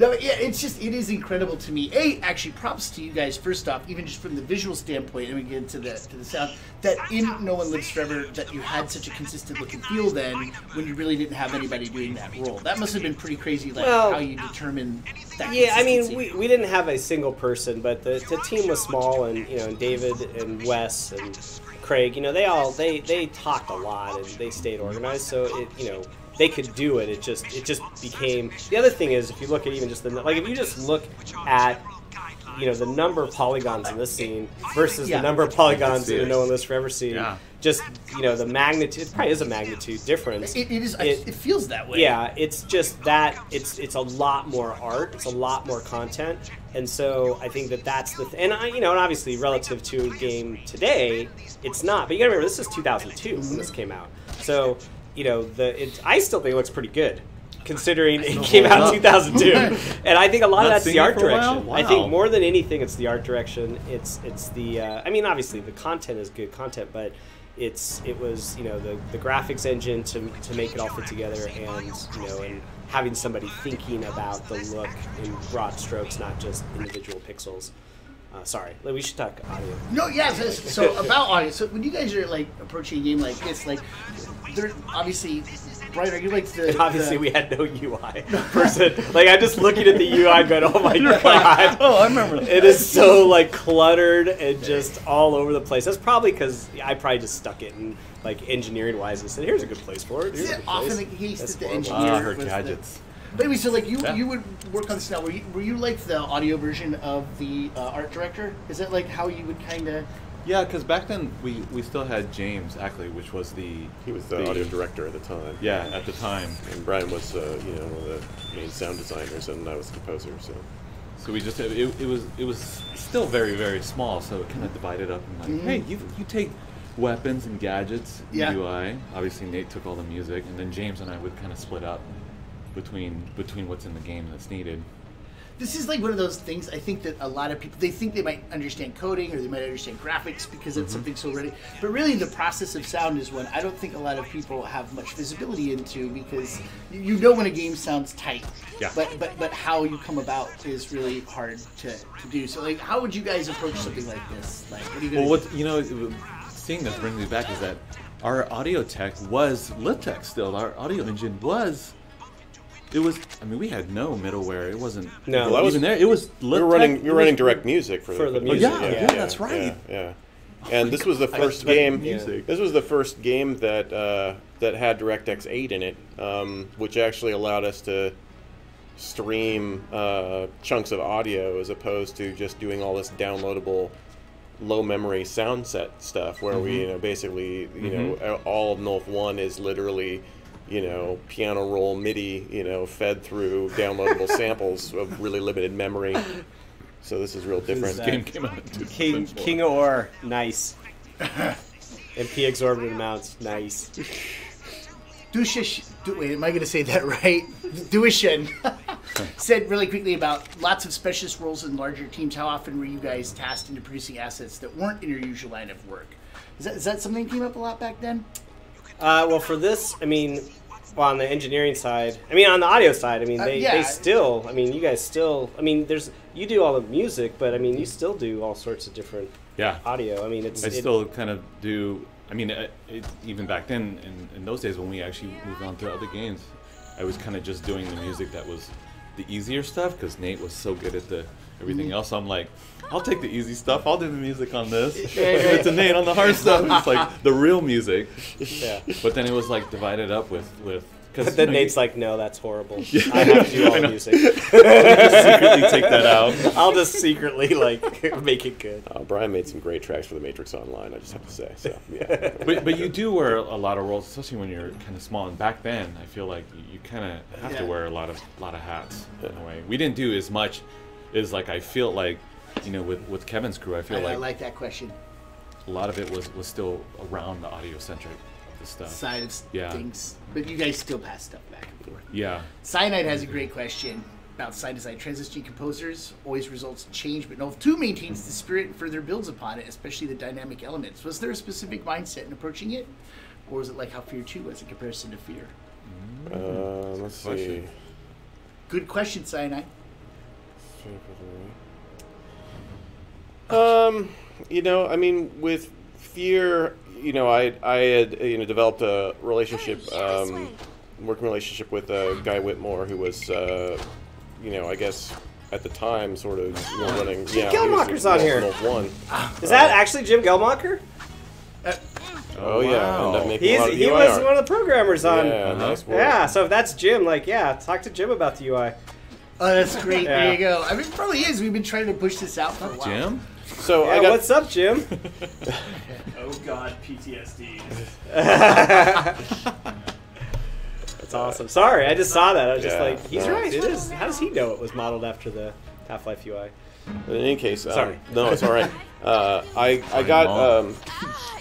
No, yeah, it's just it is incredible to me. A, actually, props to you guys. First off, even just from the visual standpoint, and we get into the to the sound that in No One Lives Forever that you had such a consistent look and feel then when you really didn't have anybody doing that role. That must have been pretty crazy, like well, how you determine that. Yeah, I mean, we we didn't have a single person, but the the team was small, and you know, and David and Wes and Craig, you know, they all they they talked a lot and they stayed organized, so it you know. They could do it. It just it just became. The other thing is, if you look at even just the like, if you just look at you know, the number of polygons in this scene versus yeah. the number of polygons in the No One Lives Forever scene. Yeah. Just, you know, the magnitude, it probably is a magnitude difference. It, it is, it, it feels that way. Yeah, it's just that, it's it's a lot more art, it's a lot more content, and so I think that that's the, th and I, you know, and obviously relative to a game today, it's not, but you gotta remember, this is two thousand two when this came out, so, you know, the it, I still think it looks pretty good. Considering it came out in two thousand two, and I think a lot of that's the art direction. Wow. I think more than anything, it's the art direction. It's it's the uh, I mean, obviously the content is good content, but it's it was you know the the graphics engine to to make it all fit together, and you know and having somebody thinking about the look in broad strokes, not just individual pixels. Uh, sorry, we should talk audio. No, yeah, so, so about audio. So when you guys are like approaching a game like this, like they're obviously. Right, you like the, and obviously the... we had no U I person. Like I'm just looking at the U I going, oh my god. Oh, I remember that. It is so like cluttered and just all over the place. That's probably because I probably just stuck it in like engineering wise and said, here's a good place for it. Here's is it often the case that the engineer uh, her gadgets. But anyway, so like you, yeah. you would work on this now. Were you, were you like the audio version of the uh, art director? Is that like how you would kind of? Yeah, because back then we, we still had James Ackley, which was the he was the, the audio director at the time. Yeah, at the time, and Brian was uh, you know one of the main sound designers, and I was the composer. So, so we just it, it was it was still very very small, so it kind of divided up. And like, mm-hmm. hey, you you take weapons and gadgets, yeah. U I. Obviously, Nate took all the music, and then James and I would kind of split up between between what's in the game that's needed. This is like one of those things I think that a lot of people, they think they might understand coding or they might understand graphics because it's mm-hmm. something so ready. But really the process of sound is one I don't think a lot of people have much visibility into because you know when a game sounds tight, yeah. but, but but how you come about is really hard to, to do. So like how would you guys approach something like this? Like, what are you gonna well, what, you know, seeing this brings me back is that our audio tech was LithTech still. Our audio engine was... It was. I mean, we had no middleware. It wasn't. No, well, I wasn't there. It was. You were running. You were running direct music for, for the, the music. Oh, yeah, yeah, yeah, yeah, that's right. Yeah, yeah. Oh and this God. was the first game. Music. This was the first game that uh, that had DirectX eight in it, um, which actually allowed us to stream uh, chunks of audio as opposed to just doing all this downloadable, low memory sound set stuff, where mm-hmm. we, you know, basically, you mm-hmm. know, all of N O L F one is literally. You know, piano roll MIDI, you know, fed through downloadable samples of really limited memory. So this is real different. This uh, game came out in King, King of Or, nice. And P exorbitant amounts, nice. Dushish, do, wait, am I going to say that right? Duishin said really quickly about lots of specialist roles in larger teams. How often were you guys tasked into producing assets that weren't in your usual line of work? Is that, is that something that came up a lot back then? Uh, well, for this, I mean, well, on the engineering side, I mean, on the audio side, I mean, they, uh, yeah. they still, I mean, you guys still, I mean, there's, you do all the music, but I mean, you still do all sorts of different yeah. audio. I mean, it's. I it, still kind of do, I mean, it, it, even back then, in, in those days when we actually moved on to other games, I was kind of just doing the music that was the easier stuff, because Nate was so good at the everything else. I'm like, I'll take the easy stuff. I'll do the music on this. It's a Nate on the hard stuff. It's like the real music. Yeah. But then it was like divided up with with. But then you know, Nate's like, no, that's horrible. Yeah. I have to do all the music. I'll just secretly take that out. I'll just secretly like make it good. Uh, Brian made some great tracks for The Matrix Online. I just have to say. So yeah. But but you do wear a lot of roles, especially when you're kind of small. And back then, I feel like you kind of have yeah. to wear a lot of lot of hats in a way. We didn't do as much. Is like I feel like, you know, with with Kevin's crew, I feel I, like I like that question. A lot of it was was still around the audio centric stuff side of yeah. things, but you guys still pass stuff back and forth. Yeah. Cyanide has a great question about side design. Transistor composers always results in change, but N O L F two maintains the spirit and further builds upon it, especially the dynamic elements. Was there a specific mindset in approaching it, or was it like how Fear two was in comparison to Fear? Uh, let's see. Question. Good question, Cyanide. Um, you know, I mean, with Fear, you know, I I had you know developed a relationship, um, working relationship with uh, Guy Whitmore, who was, uh, you know, I guess at the time sort of you know, running. Jim yeah, Geldmacher's on here. One. Is that uh, actually Jim Geldmacher? Uh, oh wow. yeah, he's he U I was art. One of the programmers on. Yeah, uh-huh. nice work. Yeah, so if that's Jim, like, yeah, talk to Jim about the U I. Oh, that's great. Yeah. There you go. I mean, it probably is. We've been trying to push this out for a while. Jim? So yeah, I got what's up, Jim? Oh, God, P T S D. That's awesome. Sorry, I just saw that. I was yeah, just like, he's no, right. It is. How does he know it was modeled after the Half-Life U I? In any case, um, sorry. No, it's all right. Uh, I I got um,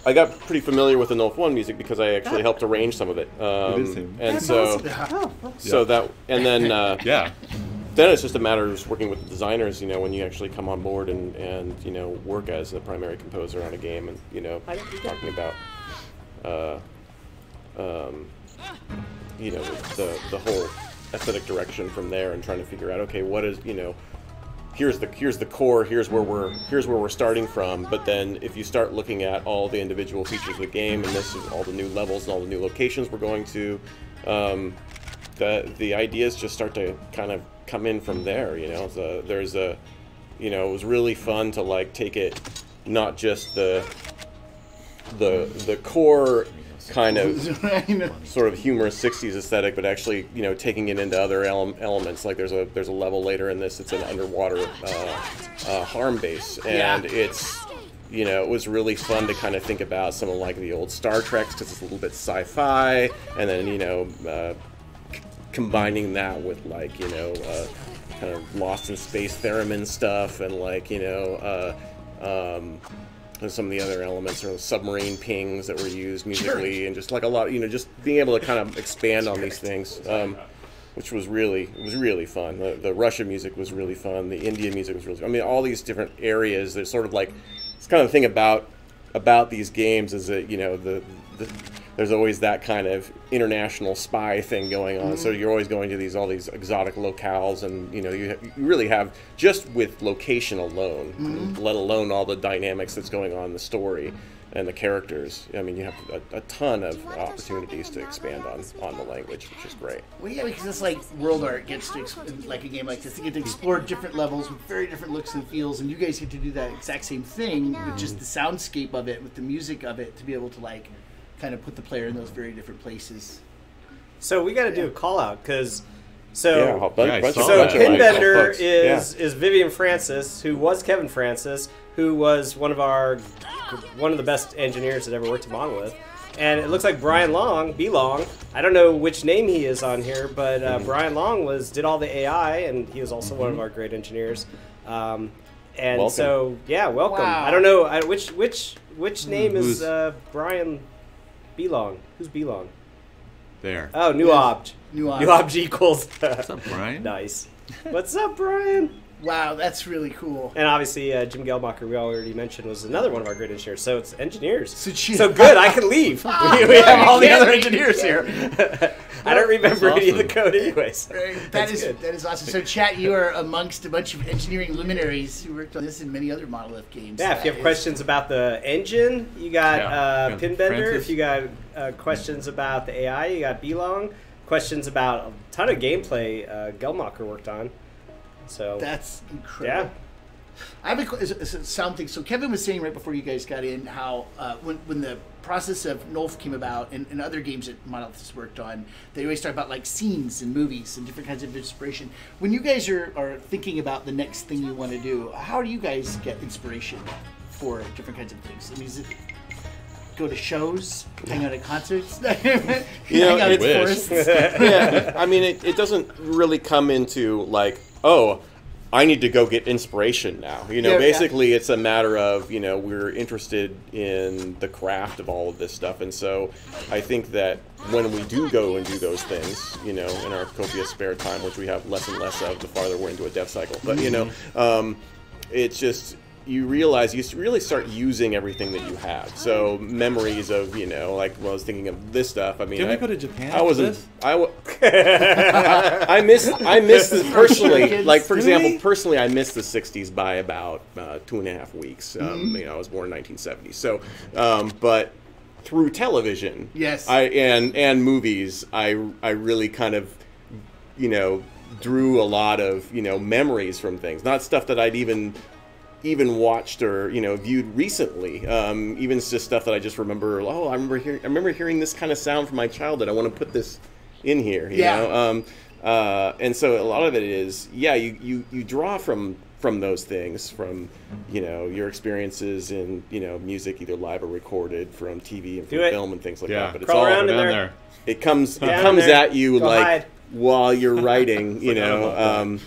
I got pretty familiar with the N O L F one music because I actually helped arrange some of it. Um, it is him. And so so that and then uh, yeah. Then it's just a matter of just working with the designers, you know, when you actually come on board and, and you know, work as the primary composer on a game and, you know, talking about, uh, um, you know, the, the whole aesthetic direction from there and trying to figure out, okay, what is, you know, here's the, here's the core, here's where we're, here's where we're starting from, but then if you start looking at all the individual features of the game and this is all the new levels and all the new locations we're going to, um, the, the ideas just start to kind of come in from there, you know. So there's a, you know, it was really fun to like take it, not just the, the the core kind of sort of humorous sixties aesthetic, but actually, you know, taking it into other ele elements. Like there's a there's a level later in this. It's an underwater uh, uh, harm base, and yeah. it's, you know, it was really fun to kind of think about some of like the old Star Treks because it's a little bit sci-fi, and then you know. Uh, combining that with like, you know, uh, kind of Lost in Space theremin stuff and like, you know, uh, um, and some of the other elements or submarine pings that were used musically sure. and just like a lot, you know, just being able to kind of expand on these things, um, which was really, it was really fun. The, the Russian music was really fun. The Indian music was really fun. I mean, all these different areas, there's sort of like, it's kind of the thing about, about these games is that, you know, the, the there's always that kind of international spy thing going on, mm-hmm. so you're always going to these all these exotic locales, and you know you, you really have just with location alone, mm-hmm. let alone all the dynamics that's going on in the story and the characters. I mean, you have a, a ton of opportunities to expand on on the language, which is great. Well, yeah, because it's like World Art gets to like a game like this, they get to explore different levels with very different looks and feels, and you guys get to do that exact same thing with just the soundscape of it, with the music of it, to be able to like. Kind of put the player in those very different places. So we got to do yeah. a call out because so yeah, bunch, yeah, bunch so Pinbender like, is yeah. is Vivian Francis, who was Kevin Francis, who was one of our one of the best engineers that ever worked at Monolith, and it looks like Brian Long, B Long, I don't know which name he is on here, but uh, mm-hmm. Brian Long was did all the A I, and he was also mm-hmm. one of our great engineers. Um, and welcome. so yeah, welcome. Wow. I don't know I, which which which name Who's, is uh, Brian. Belong. Who's Belong? There. Oh, new yes. obj. New obj. New obj equals. What's up, Brian? Nice. What's up, Brian? Wow, that's really cool. And obviously, uh, Jim Geldmacher, we already mentioned, was another one of our great engineers. So it's engineers. So, so good, I can leave. ah, we, we have all the other engineers here. I don't remember awesome. any of the code, anyways. Right. That that's is good. That is awesome. So, chat, you are amongst a bunch of engineering luminaries who worked on this and many other Monolith games. Yeah, if you have is. questions about the engine, you got yeah. uh, yeah. Pinbender. If you got uh, questions about the A I, you got Belong. Questions about a ton of gameplay uh, Geldmacher worked on. So that's incredible. Yeah, I have a, a sound thing. So Kevin was saying right before you guys got in how uh, when when the process of N O L F came about and, and other games that Monolith has worked on, they always talk about like scenes and movies and different kinds of inspiration. When you guys are are thinking about the next thing you want to do, how do you guys get inspiration for different kinds of things? I mean, is it go to shows, hang out at concerts, you know, hang out at forests? Yeah, I mean, it, it doesn't really come into like, oh, I need to go get inspiration now. You know, yeah, basically yeah. it's a matter of, you know, we're interested in the craft of all of this stuff. And so I think that when we do go and do those things, you know, in our copious spare time, which we have less and less of the farther we're into a death cycle. But, you know, um, it's just... you realize you really start using everything that you have. So memories of, you know, like when I was thinking of this stuff. I mean, did we go to Japan? I wasn't. I, w I, I miss. I miss this personally. Like for example, personally, I missed the sixties by about uh, two and a half weeks. Um, mm-hmm. You know, I was born in nineteen seventy. So, um, but through television, yes, I and and movies, I I really kind of, you know, drew a lot of you know memories from things, not stuff that I'd even. even watched or you know viewed recently, um, even just stuff that I just remember. Oh, I remember hearing. I remember hearing this kind of sound from my childhood. I want to put this in here. You yeah. know, um, Uh, and so a lot of it is, yeah, you, you, you draw from from those things, from, you know, your experiences in, you know, music, either live or recorded, from T V and from film and things like yeah. that. But Crawl it's all around in there. there. It comes yeah, it comes at you Go like hide. while you're writing, you know, um,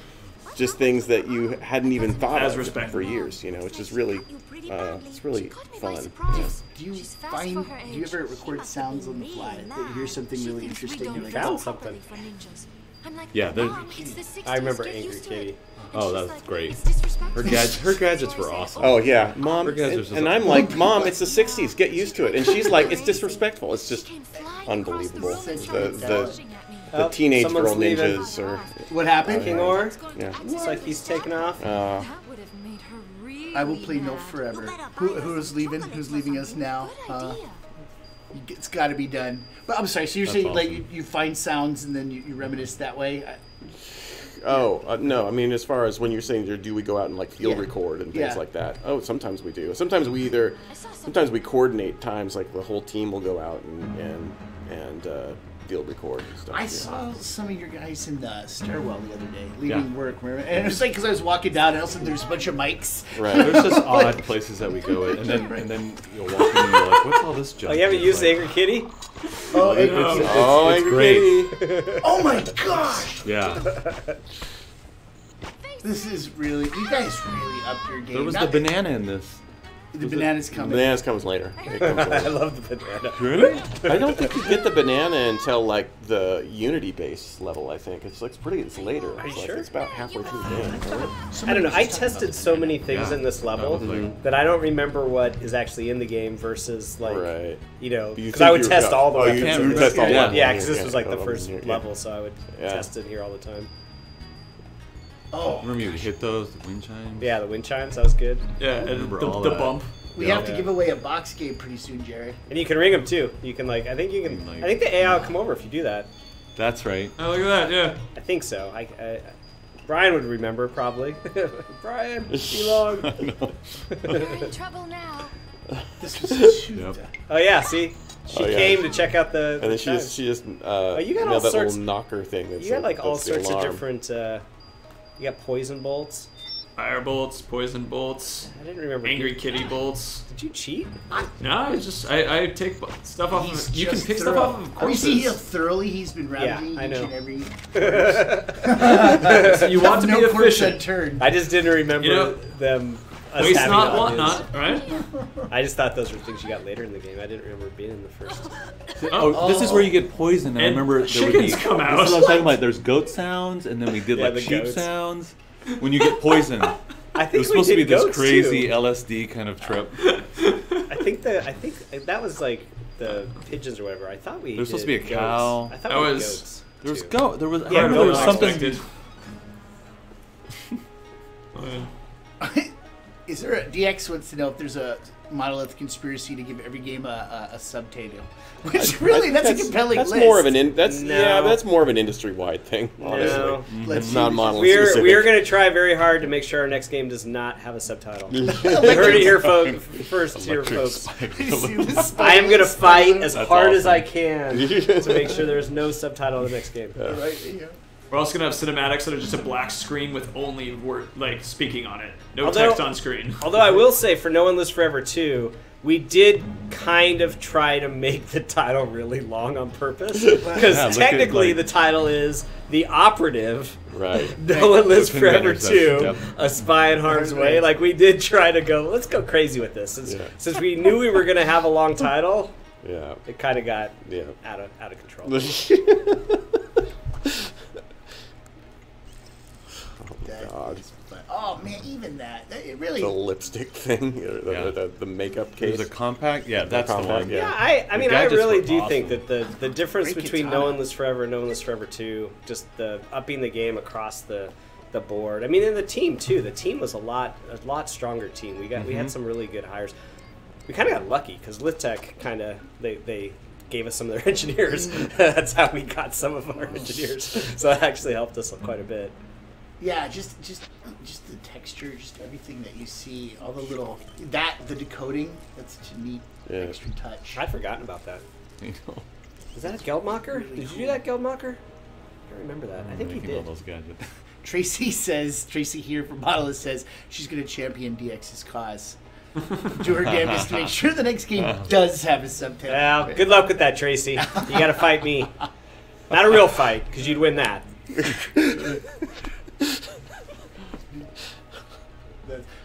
just things that you hadn't even thought As of respect. for years, you know, which is really, uh, it's really fun. Yeah. Do you find, do you ever record sounds on the fly that you hear something really interesting and you found something? Yeah, I remember Angry Katie. Oh, that was great. Her gadgets, her gadgets were awesome. Oh yeah, mom. And, and awesome. I'm like, mom, it's the sixties. Get used to it. And she's like, it's disrespectful. It's just unbelievable. The the, the teenage oh, girl ninjas or what happened? King Or? Yeah. It's like he's taking off. Uh, I will play No Forever. Who who's leaving? Who's leaving us now? Uh, It's got to be done. But I'm sorry. So you're That's saying awesome. like you, you find sounds and then you, you reminisce that way? I, oh uh, no! I mean, as far as when you're saying, do we go out and like field yeah. record and things yeah. like that? Oh, sometimes we do. Sometimes we either, sometimes we coordinate times. Like the whole team will go out and and and uh, field record and stuff. I yeah. saw some of your guys in the stairwell the other day leaving yeah. work, remember? And it was like because I was walking down, and also there's a bunch of mics. Right. There's just odd places that we go in, and then and then you know, walking and you're like, what's all this junk? Oh, you haven't used like, Angry Kitty? Oh, it's, it's, it's, oh, it's great. Oh my gosh! Yeah. This is really, you guys really upped your game. There was Not the banana in this. The was banana's it? coming. The banana's comes later. It comes later. I love the banana. Really? I don't think you get the banana until like the Unity base level, I think. It's like pretty, it's later. Are you it's, sure? Like, it's about halfway through the game. I don't know. I tested so many things yeah. in this level that, like, that I don't remember what is actually in the game versus like, right. you know, because I would test all the weapons. Yeah, because yeah. yeah, this was like the first yeah. level, so I would yeah. test it here all the time. Oh, remember you hit those, the wind chimes? Yeah, the wind chimes, that was good. Yeah, and the, the bump. We yeah. have to give away a box game pretty soon, Jared. And you can ring them too. You can like, I think you can, like, I think the A I will come over if you do that. That's right. Oh, look at that, yeah. I think so. I, I, Brian would remember, probably. Brian, too long. I know. We're in trouble now. This was yep. Oh yeah, see? She oh, yeah. came to check out the, the And then she just, she just, uh, oh, you got you know, all that sorts, little knocker thing. That's you got like, like all sorts alarm. of different, uh, you got poison bolts, fire bolts, poison bolts. I didn't remember. Angry Kitty bolts. Did you cheat? I, no, I just I, I take stuff off. Of, you can pick thorough. stuff off of courses. Oh, you see how thoroughly he's been rounding yeah, each know. and every. So you want to no be efficient. I just didn't remember you know, them. Waste not, want not, right? I just thought those were things you got later in the game. I didn't remember being in the first. Oh, oh this is where you get poisoned. And I remember there chickens would be, come out. This is what I'm talking about. There's goat sounds, and then we did yeah, like sheep goats. sounds. When you get poisoned, I think it was supposed to be this crazy too. L S D kind of trip. I think that I think that was like the pigeons or whatever. I thought we. There's supposed to be a goats. cow. I thought that we was, goats. There was goat. There was. Yeah, I remember there was something. Oh, yeah. Is there a D X wants to know if there's a Monolith conspiracy to give every game a, a, a subtitle? Which really, that's, that's a compelling that's list. More of an in, that's no. yeah, that's more of an industry-wide thing. Honestly, no. It's not Monolith specific. We're we're going to try very hard to make sure our next game does not have a subtitle. You heard it here, folks. First here, folks. I am going to fight as that's hard awesome. as I can to make sure there's no subtitle in the next game. Yeah. Right here. We're also going to have cinematics that are just a black screen with only word, like speaking on it. No although, text on screen. Although I will say for No One Lives Forever two, we did kind of try to make the title really long on purpose. Because yeah, technically like, the title is The Operative, right. No One Lives Forever two, yep. A Spy in Harm's Way. Like we did try to go, let's go crazy with this. Since, yeah. since we knew we were going to have a long title, yeah, it kind of got yeah. out of, out of control. God. Oh man, even that, it really the lipstick thing, the, yeah. the, the, the makeup case, the compact, yeah, that's the, compact, the one. Yeah, yeah I, I mean, I really do awesome. think that the the difference Break between No One Lives Forever and No One Lives Forever two, just the upping the game across the the board. I mean, and the team too. The team was a lot a lot stronger team. We got mm-hmm. we had some really good hires. We kind of got lucky because LithTech kind of they they. gave us some of their engineers. That's how we got some of our engineers. So that actually helped us quite a bit. Yeah, just just just the texture, just everything that you see, all the little that the decoding. That's such a neat yeah. extra touch. I'd forgotten about that. Is that a Geldmacher? Really Did cool. you do that, Geldmacher? I I remember that. I, I think he did. Those guys, but... Tracy says, Tracy here from Monolith says she's going to champion D X's cause. Do her damnedest to make sure the next game does have a subtitle. Well, good luck with that, Tracy. You got to fight me. Not a real fight, because you'd win that.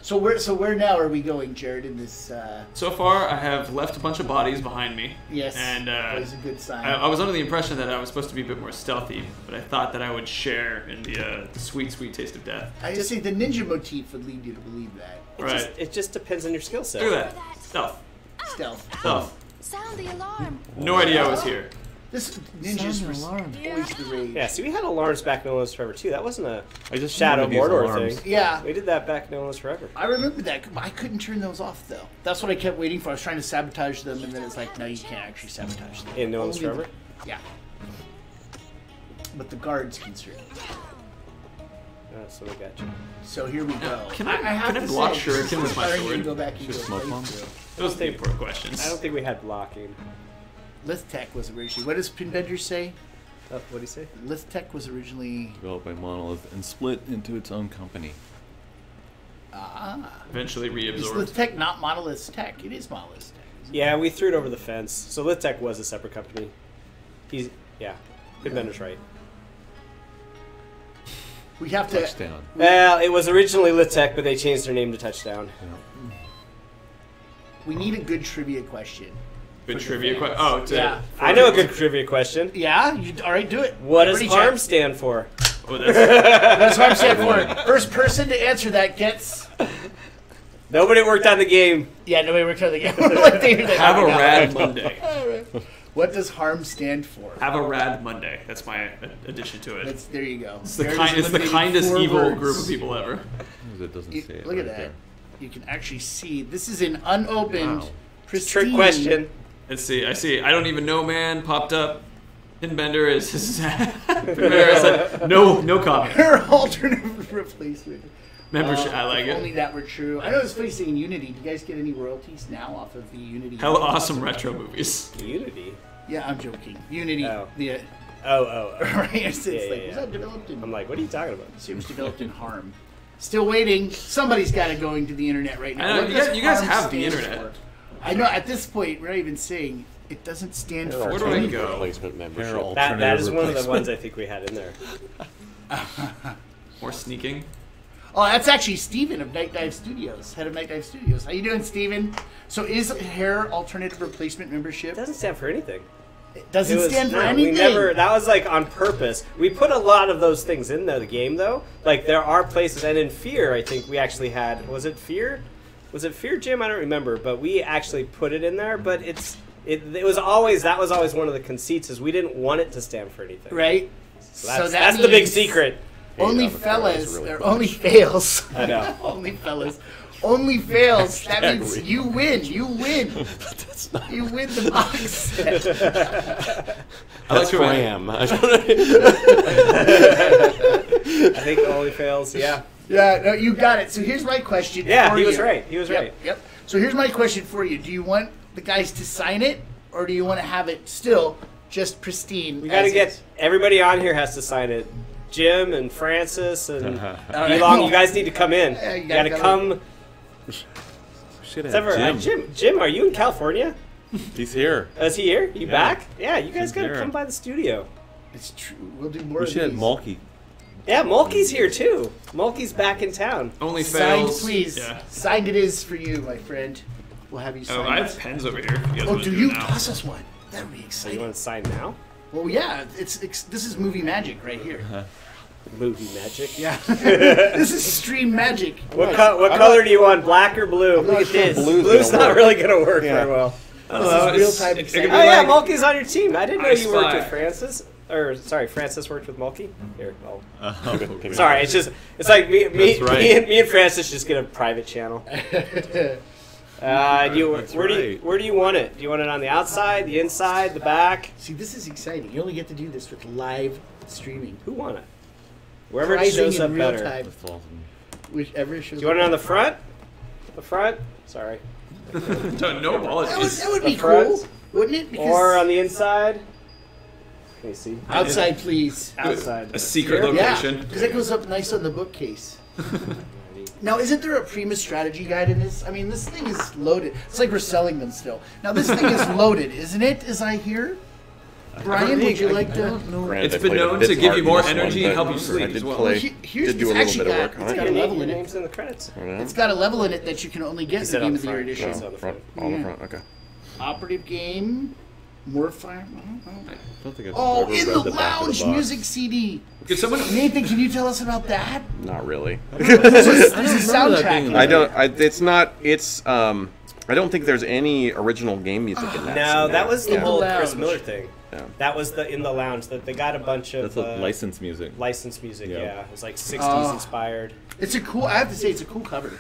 So where, so where now are we going, Jared, in this... Uh... So far, I have left a bunch of bodies behind me. Yes, and, uh, that was a good sign. I, I was under the impression that I was supposed to be a bit more stealthy, but I thought that I would share in the, uh, the sweet, sweet taste of death. I just think the ninja motif would lead you to believe that. It right. Just, it just depends on your skill set. Look at that. Stealth. Stealth. Stealth. Sound the alarm. No idea I was here. This ninjas were always the rage. Yeah, see, we had alarms back in No One Lives Forever too. That wasn't a I just Shadow of War thing. Yeah, we did that back in No One Lives Forever. I remember that. I couldn't turn those off though. That's what I kept waiting for. I was trying to sabotage them, and then it's like, no, you can't actually sabotage them. In No One Lives Forever. The, yeah, but the guards can certainly. Alright, so we got you. So here we go. Can I, I, I have can to block shuriken with my sword? Go back and just smoke bomb. Those are important questions. I don't think we had blocking. LithTech was originally... What does Pinbender say? Uh, what did he say? LithTech was originally... developed by Monolith and split into its own company. Ah. Eventually reabsorbed. Is LithTech not Monolith's tech? It is Monolith's tech. Yeah, we threw it over the fence. So LithTech was a separate company. He's... Yeah. Pinbender's yeah. right. We have to... Touchdown. Well, it was originally LithTech, but they changed their name to Touchdown. Yeah. We need a good trivia question. Good trivia question. Oh, to, yeah. I know a good trivia question. Yeah? You, all right, do it. What does ARM stand for? Oh, that's what does ARM stand for? First person to answer that gets... Nobody worked on the game. Yeah, nobody worked on the game. Like they, they Have a rad Monday. Right. What does HARM stand for? Have a rad Monday. That's my addition to it. That's, there you go. It's the, kind, it's the kindest evil words. group of people ever. It doesn't you, say it look right at that. There. You can actually see. This is an unopened, wow. pristine... Trick question. Let's see, I see. I don't even know, man. Popped up. Pinbender is his. Pinbender is no, no comment. Her alternative replacement. Membership, uh, I like if it. Only that were true. I know it's funny saying Unity. Do you guys get any royalties now off of the Unity? Hell, Unity? awesome retro movies. Unity? Yeah, I'm joking. Unity. Oh, the, uh, oh, oh. oh. Right? It's yeah, like, yeah, was yeah. that developed in. I'm like, what are you talking about? It was developed in HARM. Still waiting. Somebody's got it going to the internet right now. I know, you, guys, you guys have the internet. For? I know, at this point, we're not even saying it doesn't stand for... Where do I go? Replacement membership. That, that is one of the ones I think we had in there. More sneaking. Oh, that's actually Steven of Night Dive Studios, head of Night Dive Studios. How you doing, Steven? So is hair alternative replacement membership... It doesn't stand for anything. It doesn't it was, stand for no, anything. We never, that was like on purpose. We put a lot of those things in the, the game, though. Like, there are places, and in Fear, I think we actually had... Was it Fear? Was it Fear, Jim? I don't remember, but we actually put it in there. But it's it, it was always that was always one of the conceits is we didn't want it to stand for anything, right? So that's, so that that's the big secret. Only fellas, really or only fails. I know. Only fellas, only fails. That means you win. You win. That's not you win the box set. I like who I am. I think only fails. Yeah. Yeah, no, you got it. So here's my question. Yeah, for he was you. right. He was yep, right. Yep. So here's my question for you. Do you want the guys to sign it, or do you want to have it still just pristine? We got to get is? everybody on here has to sign it. Jim and Francis and uh-huh. Long, you guys need to come in. Yeah, you got to go come. Should have Jim. Uh, Jim. Jim, are you in California? He's here. Uh, is he here? You yeah. back? Yeah, you guys got to come by the studio. It's true. We'll do more. We should have Mulkey. Yeah, Mulkey's here too. Mulkey's back in town. Only fails. Signed, please. Yeah. Signed it is for you, my friend. We'll have you sign. Oh, I have pens over here. You guys oh, do you now? Toss us one? That would be exciting. You want to sign now? Well, yeah. It's, it's this is movie magic right here. Uh-huh. Movie magic? Yeah. This is stream magic. What, co what color not, do you want? Black or blue? I'm Look at sure this. Blue's, blue's not work. really going to work yeah. very well. Uh, this is real time. It, it oh like, yeah, Mulkey's on your team. I didn't know I you spy. worked with Francis. Or sorry, Francis worked with Mulkey. Here, I'll... Uh, okay. Sorry, it's just it's like me, me, right. me, and, me and Francis just get a private channel. Uh, do you, where right. do you, where do you want it? Do you want it on the outside, the inside, the back? See, this is exciting. You only get to do this with live streaming. Who won it? Wherever Pricing it shows up better. Time. Whichever shows. Do you want it on the front? The front? Sorry. no, no apologies. That would, that would be front. cool, wouldn't it? Because or on the inside. Casey. Outside, please. Outside. A secret Here? location. Yeah, because it goes up nice on the bookcase. Now, isn't there a Prima strategy guide in this? I mean, this thing is loaded. It's like we're selling them still. Now, this thing is loaded, isn't it, as I hear? Brian, would you I, like I, to... I it's been known to give you more energy and help you sleep as well. Play, well here's do a little bit of work. Got, it's got a level in it. Names in the credits. It's got a level in it that you can only get in the Game of the Year edition. All the front, okay. Operative game... More fire? I don't think I've oh, in the, the lounge the music C D. Could someone? Nathan, can you tell us about that? Not really. This is a soundtrack. I don't. I, it's not. It's. Um. I don't think there's any original game music in that. No, that was the yeah. whole Chris Miller thing. Yeah. That was the in the lounge. That they got a bunch of. That's uh, licensed music. Licensed music. Yeah. yeah. It was like sixties uh, inspired. It's a cool. I have to say, it's a cool cover.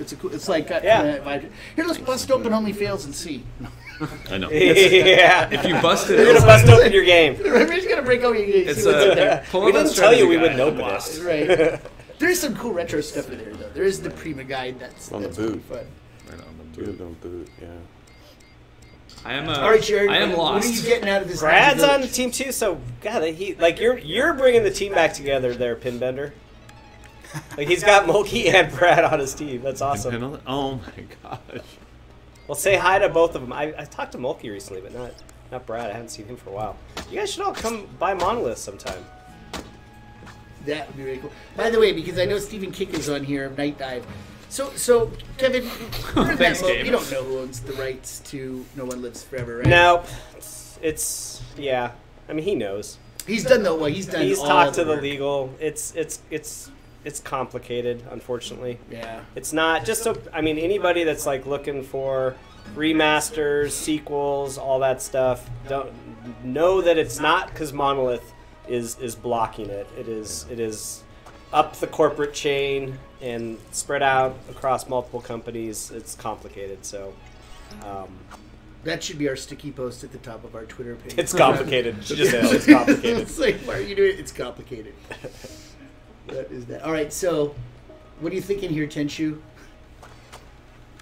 It's a cool. It's like. Uh, yeah. Uh, here, let's bust open Only Fails and See. I know. Yeah. If you bust it, you're gonna bust open your game. We're just gonna break open your game. It's a, we didn't tell you we wouldn't open it. Right. There's some cool retro stuff in there though. There is the Prima guide. That's on the boot. Right on the boot. On the boot. Yeah. I am. All right, Jared. I am lost. What are you getting out of this? Brad's on the team too. So God, he like you're you're bringing the team back together there, Pinbender. Like he's got Mulkey and Brad on his team. That's awesome. Oh my gosh. Well, say hi to both of them. I, I talked to Mulkey recently, but not not Brad. I haven't seen him for a while. You guys should all come by Monolith sometime. That would be really cool. By the way, because I know Steven Kick is on here of Night Dive. So, so Kevin, Thanks, Dave. You don't know who owns the rights to No One Lives Forever, right? No. It's, it's yeah. I mean, he knows. He's done the well. He's done. He's all talked the to work. the legal. It's it's it's. It's complicated, unfortunately. Yeah. It's not just so. I mean, anybody that's like looking for remasters, sequels, all that stuff, don't know that it's not because Monolith is is blocking it. It is it is up the corporate chain and spread out across multiple companies. It's complicated, so. Um, That should be our sticky post at the top of our Twitter page. It's complicated. Just know it's complicated. It's like, why are you doing it? It's complicated. That is that. All right, so what are you thinking here, Tenchu?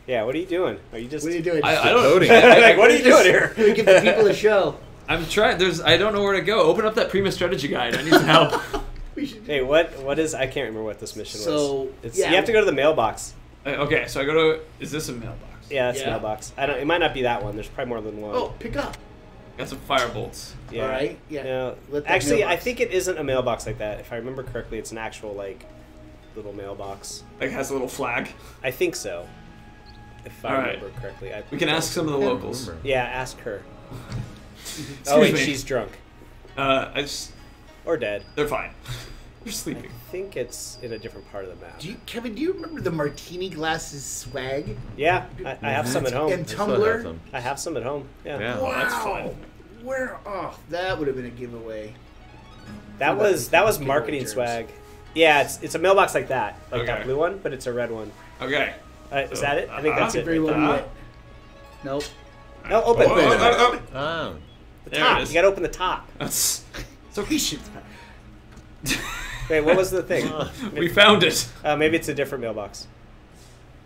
Yeah, what are you doing? Are you just? What are you doing? I, I don't know. Like, what are you doing here? Can we give the people a show? I'm trying. There's. I don't know where to go. Open up that Prima strategy guide. I need some help. we should hey, what? What is? I can't remember what this mission so, was. It's, yeah. You have to go to the mailbox. Uh, okay, so I go to. Is this a mailbox? Yeah, that's yeah. a mailbox. I don't. It might not be that one. There's probably more than one. Oh, pick up. Got some firebolts. Yeah. All right. Yeah. No, actually, mailbox. I think it isn't a mailbox like that. If I remember correctly, it's an actual like little mailbox. Like it has a little flag. I think so. If All I right. remember correctly, I we can ask some of the locals. Remember. Yeah, ask her. oh wait, me. she's drunk. Uh, I just or dead. They're fine. They're sleeping. I think it's in a different part of the map. Do you, Kevin, do you remember the martini glasses swag? Yeah, I, I have some at home. And Tumblr. I, I have some at home. Yeah. yeah wow. Well, that's fun. Where off? Oh, that would have been a giveaway. That was that was marketing swag. Yeah, it's it's a mailbox like that, like okay. that blue one, but it's a red one. Okay. Uh, is so, that it? I think uh, that's it. Right uh, nope. No, open. Oh, open. Oh, open. Oh. The there top. You gotta open the top. That's, so he should. Wait, what was the thing? Uh, maybe, we found it. Uh, maybe it's a different mailbox.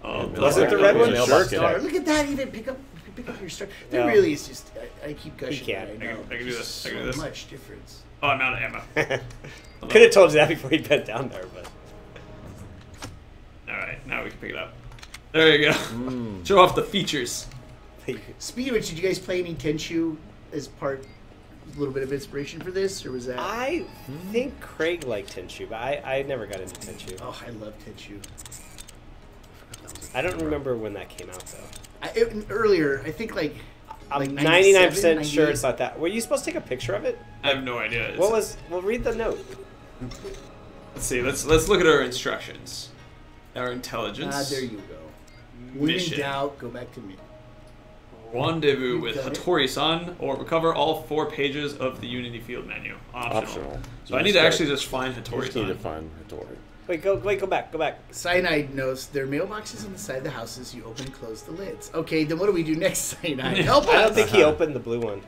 Oh, yeah, was it the red one? Mailbox sure. Look at that. He didn't pick up. Pick up your star. There no. really is just. I, I keep gushing. You can. I, know. I, can, I can do this. I can do this. So much difference. Oh, I'm out of ammo. Could have told you that before you bent down there, but. All right, now we can pick it up. There you go. Mm. Show off the features. Speaking of which, did you guys play any Tenchu as part, a little bit of inspiration for this, or was that? I hmm? think Craig liked Tenchu, but I I never got into Tenchu. Oh, I love Tenchu. I don't remember when that came out though. I, it, earlier, I think like I'm ninety-nine percent sure it's not that. Were you supposed to take a picture of it? Like, I have no idea. It's what was? Well, read the note. Let's see. Let's let's look at our instructions. Our intelligence. Ah, there you go. When in doubt, go back to me. Rendezvous with Hattori-san or recover all four pages of the Unity Field menu. Optional. Optional. So, so I need to actually just find Hattori-san. Just need to find Hattori. Wait, go, wait, go back, go back. Cyanide knows their mailboxes on the side of the houses. You open and close the lids. Okay, then what do we do next, Cyanide? Help us. I don't think he opened the blue one.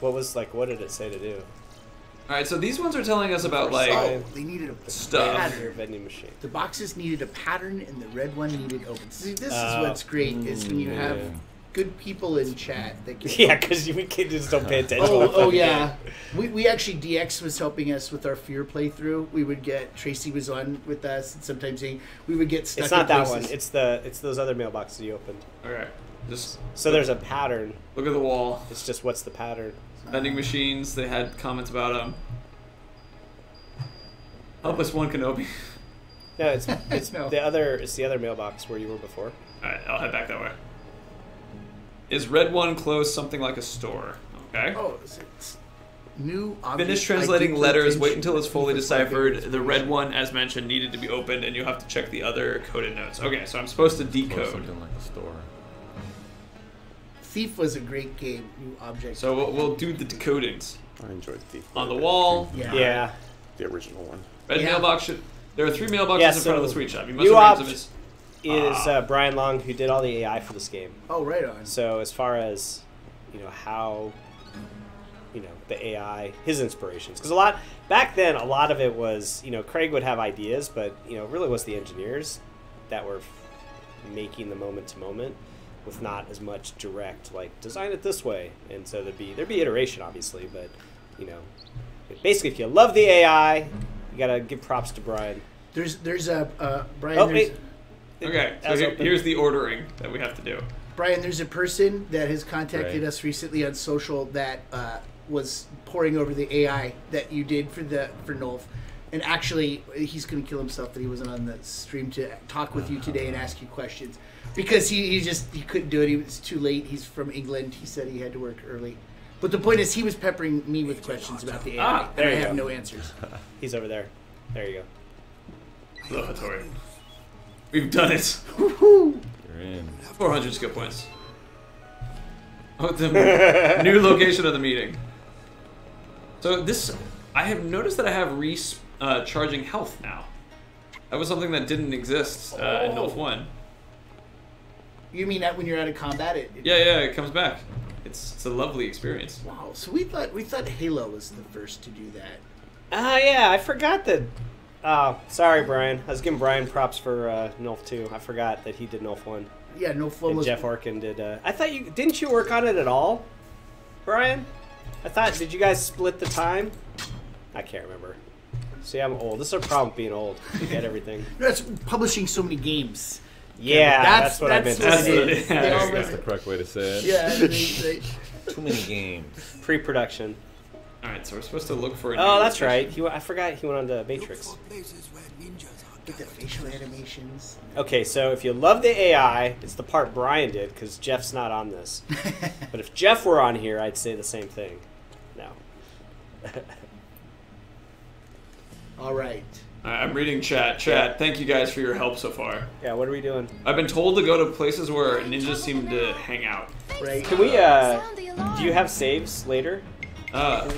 What was, like, what did it say to do? All right, so these ones are telling us about, like, oh, they needed a stuff. Vending machine. The boxes needed a pattern, and the red one needed open. See, this uh, is what's great, is when you yeah. have good people in chat. That can yeah, because we kids just don't pay attention. oh, oh yeah. We, we actually, D X was helping us with our Fear playthrough. We would get, Tracy was on with us, and sometimes he, we would get stuck. It's not that places. one. It's the it's those other mailboxes you opened. All right. Just so look, there's a pattern. Look at the wall. It's just what's the pattern. Vending machines, they had comments about them. Help us one Kenobi. No, it's it's no. the other it's the other mailbox where you were before. Alright, I'll head back that way. Is red one closed something like a store? Okay. Oh, is it new object? Finish translating letters, wait until it's fully deciphered. The red one, as mentioned, needed to be opened, and you have to check the other coded notes. Okay, so I'm supposed to decode. Something like a store. Thief was a great game, new object. So we'll, we'll do the decodings. I enjoyed Thief. On the wall. Yeah. yeah. The original one. Red yeah. mailbox should... There are three mailboxes yeah, so in front of the sweet shop. You must have names of his... is uh, Brian Long, who did all the A I for this game. Oh, right on. So as far as, you know, how, you know, the A I, his inspirations. Because a lot... Back then, a lot of it was, you know, Craig would have ideas, but, you know, really was the engineers that were making the moment-to-moment. With not as much direct, like, design it this way. And so there'd be, there'd be iteration, obviously, but, you know, basically if you love the A I, you gotta give props to Brian. There's, there's a, uh, Brian, oh, there's... Okay, so here, here's the ordering that we have to do. Brian, there's a person that has contacted right. us recently on social that uh, was poring over the A I that you did for the, for Nolf. And actually, he's gonna kill himself that he wasn't on the stream to talk with you today and ask you questions. Because he, he just he couldn't do it. He was too late. He's from England. He said he had to work early. But the point is, he was peppering me with questions about the A I. Ah, there and you I have go. no answers. He's over there. There you go. Laboratory. We've done it. Woohoo! You're in. four hundred skill points. Oh, the new location of the meeting. So this, I have noticed that I have recharging uh, health now. That was something that didn't exist uh, oh. in Nolf one. You mean that when you're out of combat, it, it yeah, yeah, it comes back. It's it's a lovely experience. Wow. So we thought we thought Halo was the first to do that. Ah, uh, yeah, I forgot that. Oh, sorry, Brian. I was giving Brian props for uh, Nolf two. I forgot that he did Nolf one. Yeah, Nolf one was. Jeff Orkin did. Uh, I thought you didn't you work on it at all, Brian? I thought did you guys split the time? I can't remember. See, I'm old. This is a problem being old. You get everything. That's publishing so many games. Yeah, that's, that's what that's I meant to say. That's, yeah, that's the correct way to say it. Yeah, they, they... Too many games. Pre-production. All right, so we're supposed to look for. A oh, that's right. He, I forgot he went on to Matrix. Look at the facial animations. Okay, so if you love the A I, it's the part Brian did because Jeff's not on this. But if Jeff were on here, I'd say the same thing. No. All right. I'm reading chat. Chat, yeah. Thank you guys for your help so far. Yeah, what are we doing? I've been told to go to places where ninjas seem to hang out. Right. Can we, uh, do you have saves later? Uh,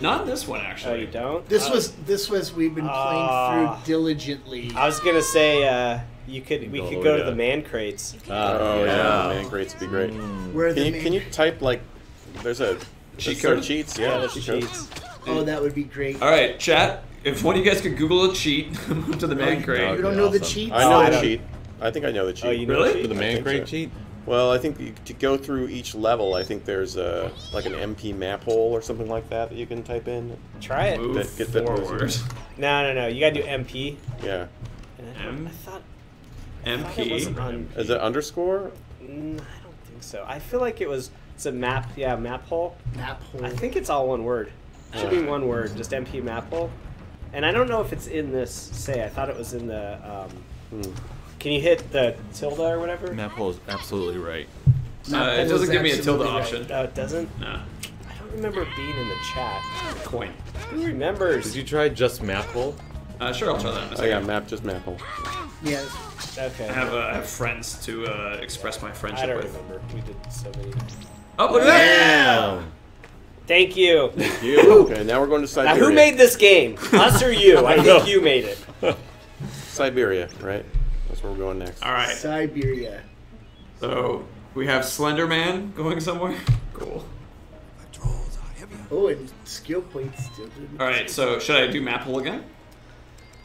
not this one, actually. Oh, you don't? This uh, was, this was, we've been uh, playing through diligently. I was gonna say, uh, you could, we could go to the man crates. Uh, oh, yeah. Man crates would be great. Mm. Where are can, the you, can you type, like, there's a, cheat code? Cheats? Yeah, there's cheats. Oh, that would be great. All right, chat. If one of you guys could Google a cheat, move to the man crate. You don't know awesome. the cheats? I know oh, the I cheat. I think I know the cheat. Oh, you know really? The, cheat? the man crate so. cheat? Well, I think you, to go through each level, I think there's a, like an M P map hole or something like that that you can type in. Try it. Move that, get forward. That no, no, no. You gotta do M P. Yeah. M? I thought... M P? I thought it wasn't on... Is it underscore? Mm, I don't think so. I feel like it was... It's a map... Yeah, map hole. Map hole. I think it's all one word. It should be one word. Just M P map hole. And I don't know if it's in this say. I thought it was in the. Um, hmm. Can you hit the tilde or whatever? Map hole is absolutely right. No, uh, it doesn't give me a tilde right. option. No, it doesn't? No. I don't remember it being in the chat. Coin. Who remembers? Did you try just map hole? Uh, sure, I'll try that in a second. I got map, just map hole. Yeah. Okay. I have, uh, I have friends to uh, express yeah. my friendship I don't with. remember. We did so many. Oh, look at that! Thank you. Thank you. Okay, now we're going to Siberia. Now, who made this game? Us or you? I think you made it. Siberia, right? That's where we're going next. All right. Siberia. So, we have Slender Man going somewhere. Cool. Oh, and skill points still. All right, so should I do map hole again?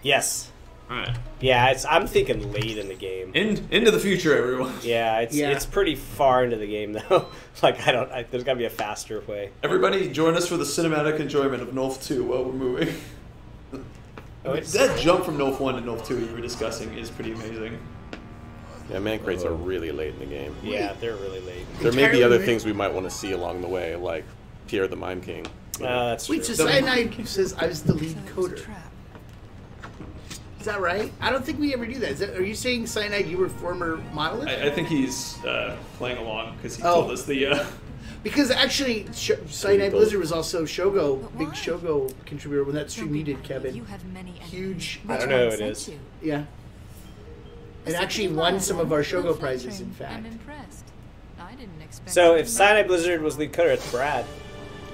Yes. All right. Yeah, it's, I'm thinking late in the game. In, into the future, everyone. Yeah, it's yeah. it's pretty far into the game though. Like I don't, I, there's got to be a faster way. Everybody, join us for the cinematic enjoyment of N O L F two while we're moving. Oh, that so jump from N O L F one to N O L F two we were discussing is pretty amazing. Yeah, man crates oh. are really late in the game. Yeah, they're really late. There Entirely may be other things we might want to see along the way, like Pierre the Mime King. Uh, that's Wait, true. Cyanide says I was the lead coder. Is that right? I don't think we ever do that. Is that are you saying Cyanide, you were former Monolith? I, I think he's uh, playing along because he oh. told us the. Uh... Because actually, Sh Cyanide Blizzard was also Shogo, big Shogo contributor when that stream you did, Kevin. You have many Huge. I don't know who it is. You. Yeah. And actually won some of our Shogo prizes, in fact. I'm impressed. I didn't expect so if Cyanide Blizzard was lead coder, it's Brad.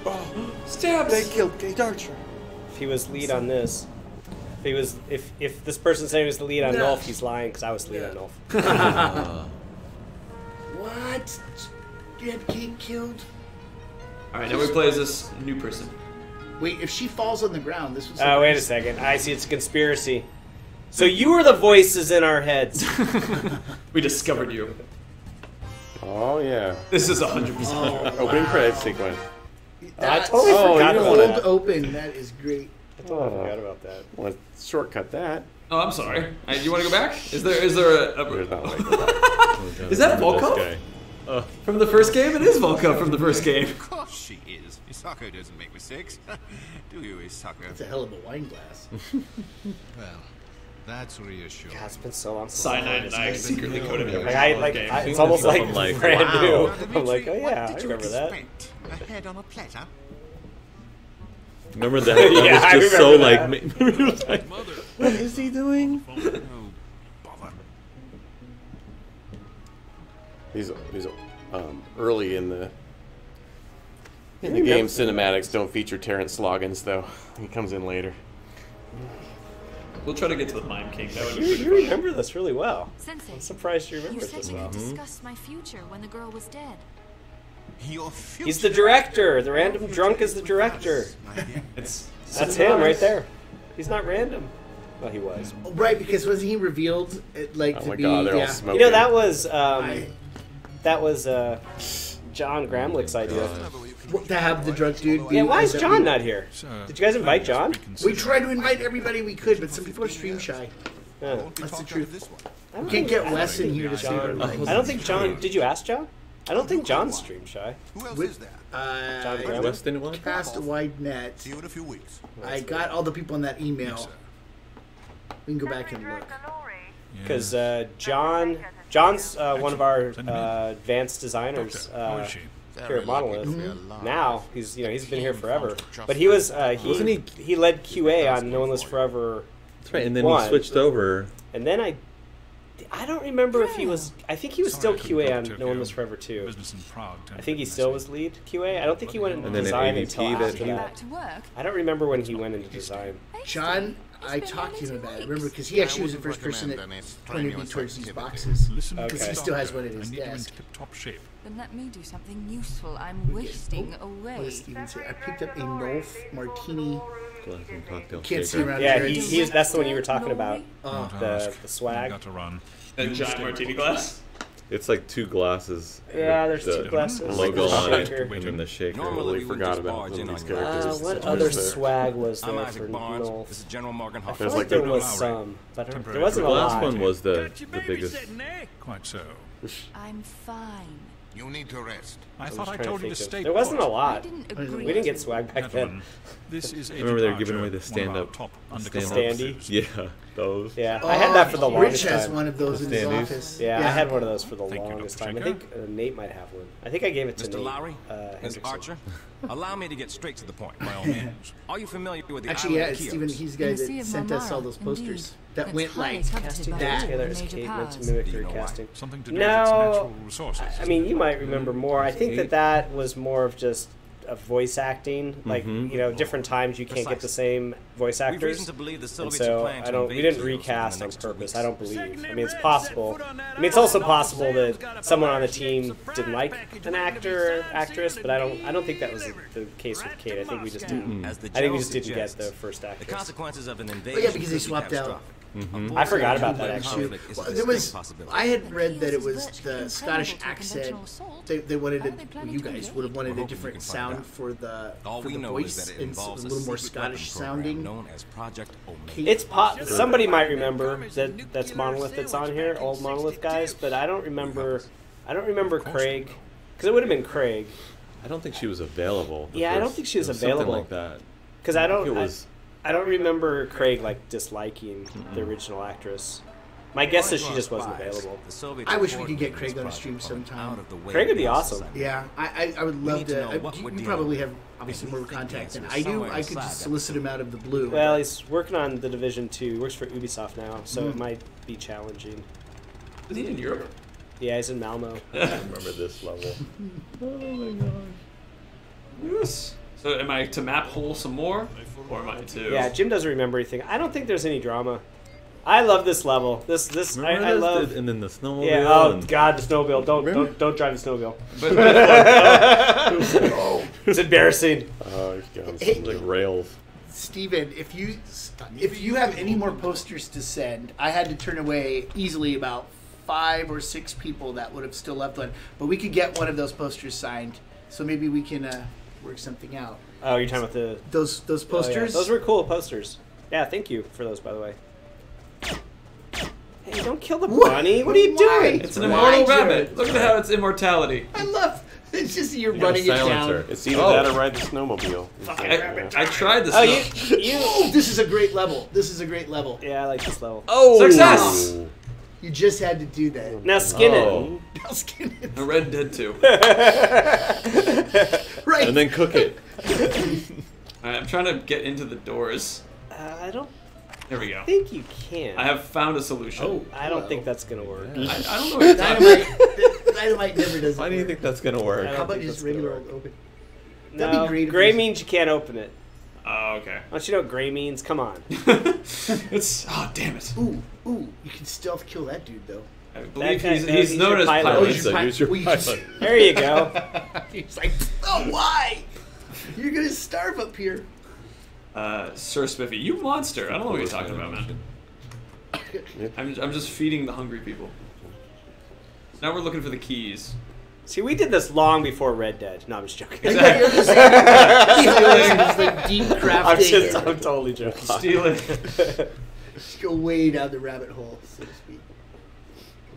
Oh, stabs! They killed Cate Archer. If he was lead on this, if he was, if if this person said he was the lead on no. N O L F, he's lying because I was the lead no. on N O L F. uh. What? You had Cate killed? All right, now we play as this new person. Wait, if she falls on the ground, this was. Oh, uh, wait a second! I see. It's a conspiracy. So you were the voices in our heads. We discovered you. Oh yeah. This is one hundred percent oh, open wow. credit sequence. That's, I totally oh, forgot about that. Cold open, that is great. I totally oh. forgot about that. Well, let's shortcut that. Oh, I'm sorry. I, you want to go back? Is there is there a... a... Is that Volkov? Uh, from the first game? It is Volkov from the first game. Of course she is. Isako doesn't make mistakes. Do you, Isako? That's a hell of a wine glass. Well, that's reassuring. God, it's been so long since Cyanide and I secretly coded every like, I, like, game. I, it's almost like, it's like brand wow. new. Now, Dimitri, I'm like, oh yeah, I remember expect? that. A head on a platter? Remember that? That yeah, was I just so that. like... It was like, what is he doing? These these um, early in the in the game cinematics don't feature Terrence Sloggins though. He comes in later. We'll try to get to the Mime King. That would be you you remember this really well. Sensei, I'm surprised you remember this well. You said you could discuss my future when the girl was dead. Your future. He's the director. The random drunk is the director. It's, that's him right there. He's not random. Well, he was. Oh, right, because wasn't he revealed it, like oh to my be? God, they're yeah. all smoking. You know that was um, I... that was uh, John Gramlich's idea. Uh, To have the drunk dude be... Yeah, why is John not here? Did you guys invite John? We tried to invite everybody we could, but some people are stream shy. Yeah. That's the truth. We can't get Wes in here to John. I don't think John... Did you ask John? I don't think John's stream shy. Who else is there? Uh, Wes didn't want to cast a wide net. See you in a few weeks. I got all the people in that email. We can go back and look. Because uh, John... John's uh, one of our uh, advanced designers. Uh, Here at Monolith. Mm-hmm. Now he's you know he's been here forever, but he was uh, he wasn't he he led Q A on No One Lives Forever. That's right, and then one. he switched over. And then I, I don't remember if he was. I think he was Sorry, still Q A on No One Lives Forever two. I think he still was lead Q A. I don't think he went into and design until after that. I don't remember when he went into design. John, I talked to him about it. Remember, because he actually was the first person that pointed me towards these boxes. Because he still has one at his desk. Then let me do something useful. I'm wasting oh, away. I picked up a N O L F martini. Can't see around yeah, he, he is, that's the one you were talking about. Uh, the, the swag. Got to run. That giant martini glass? It's like two glasses. Yeah, there's the two glasses. Logo on it and then the shaker. Normally forgot about these characters. Uh, what other swag was there for N O L F? I feel like there was some, but there wasn't a lot. The last one was the, the biggest. Quite so. I'm fine. You need to rest. I, I thought I told to you to stay. There wasn't a lot. Didn't we didn't get swag back then. This is I remember they were giving away the stand-up, standee. Yeah, those. Yeah, oh, I had that for the longest time. Rich has one of those in his office. Yeah, yeah, I had one of those for the Thank longest you, time. I think uh, Nate might have one. I think I gave it to Mister Nate. Lowry, uh, Mister Archer, allow me to get straight to the point. By all means, are you familiar with the actually? Yeah, it's Steven. He's the guy that sent us all those posters. That went like casting that. Taylor is Kate meant to mimic their casting. No, I mean you might remember more. I think that that was more of just a voice acting. Like you know, different times you can't get the same voice actors, and so I don't. We didn't recast on purpose. I don't believe. I mean, it's possible. I mean, it's also possible that someone on the team didn't like an actor, or actress, but I don't. I don't think that was the case with Kate. I think we just didn't. I think we just didn't get the first actress. But yeah, because they swapped out. Mm-hmm. I forgot about that, actually. Well, there was, I had read that it was the Scottish accent. They, they wanted it, well, you guys would have wanted a different sound for the, for the voice. It's a little more Scottish sounding. It's pop. Somebody might remember that that's Monolith that's on here, old Monolith guys, but I don't remember. I don't remember Craig, because it would have been Craig. I don't think she was available. Yeah, I don't think she was available. Something like that. Because I don't. It was. I don't remember Craig like disliking mm-hmm. the original actress. My guess is she just wasn't available. I wish we could get Craig on a stream sometime. Craig would be awesome. Yeah, I I would love to. I, you probably have obviously more contact than I do. I could just solicit him out of the blue. Well, he's working on The Division two. Works for Ubisoft now, so mm-hmm. it might be challenging. Is he in Europe? Yeah, he's in Malmo. I remember this level. Oh my gosh. Yes. So am I to map hole some more, or am I to? Yeah, Jim doesn't remember anything. I don't think there's any drama. I love this level. This this remember I, I this, love. And then the snowmobile. Yeah. Oh and... God, the snowmobile. Don't remember? don't don't drive the snowmobile. But, but, uh, oh. It's embarrassing. Oh, it's got some like rails. Steven, if you if you have any more posters to send, I had to turn away easily about five or six people that would have still left one, but we could get one of those posters signed. So maybe we can. Uh, work something out. Oh, you're talking about the... Those those posters? Oh, yeah. Those were cool posters. Yeah, thank you for those, by the way. Hey, don't kill the what? bunny. What are you Why? doing? It's an immortal rabbit. Look at how it's immortality. I love... It's just you're you running it down. It's either oh. that or ride the snowmobile. Fucking rabbit. I tried this. Oh, you, you... oh, this is a great level. This is a great level. Yeah, I like this level. Oh! Success! Oh. You just had to do that. Now skin oh. it. Now skin it. The Red Dead two. Right. And then cook it. All right, I'm trying to get into the doors. Uh, I don't. There we go. I think you can. I have found a solution. Oh, I don't well. think that's gonna work. Yeah. I, I don't know what you're talking about. Dynamite never does. Why do you think that's gonna work? How about just regular old open? No, that'd be great. Gray means you can't open it. Oh, okay. Don't you know what gray means? Come on. It's oh damn it. Ooh, ooh, you can stealth kill that dude though. I believe guy, he's, no, he's, he's known as pilot. pilot. Oh, use your, pi use your well, pilot. You there you go. He's like, oh why? You're gonna starve up here. Uh, Sir Spiffy, you monster! I don't know what you're talking about, man. I'm I'm just feeding the hungry people. Now we're looking for the keys. See, we did this long before Red Dead. No, I'm just joking. Exactly. Stealing is like deep crafting. I'm just, I'm totally joking. Stealing. Just go way down the rabbit hole, so to speak.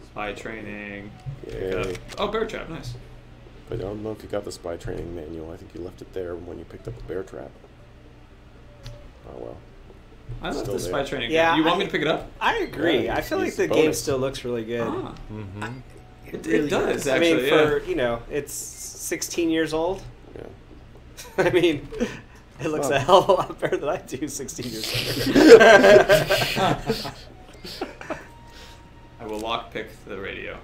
Spy training. Yay. Oh, bear trap, nice. But I don't know if you got the spy training manual. I think you left it there when you picked up the bear trap. Oh, well. I love the spy training. Yeah, you want I, me to pick it up? I agree. Yeah, I feel like the bonus. game still looks really good. Ah. Mm-hmm. I, It, it, it does, does, actually. I mean, yeah. for, you know, it's sixteen years old. Yeah. I mean, it looks oh. a hell of a lot better than I do sixteen years later. I will lockpick the radio.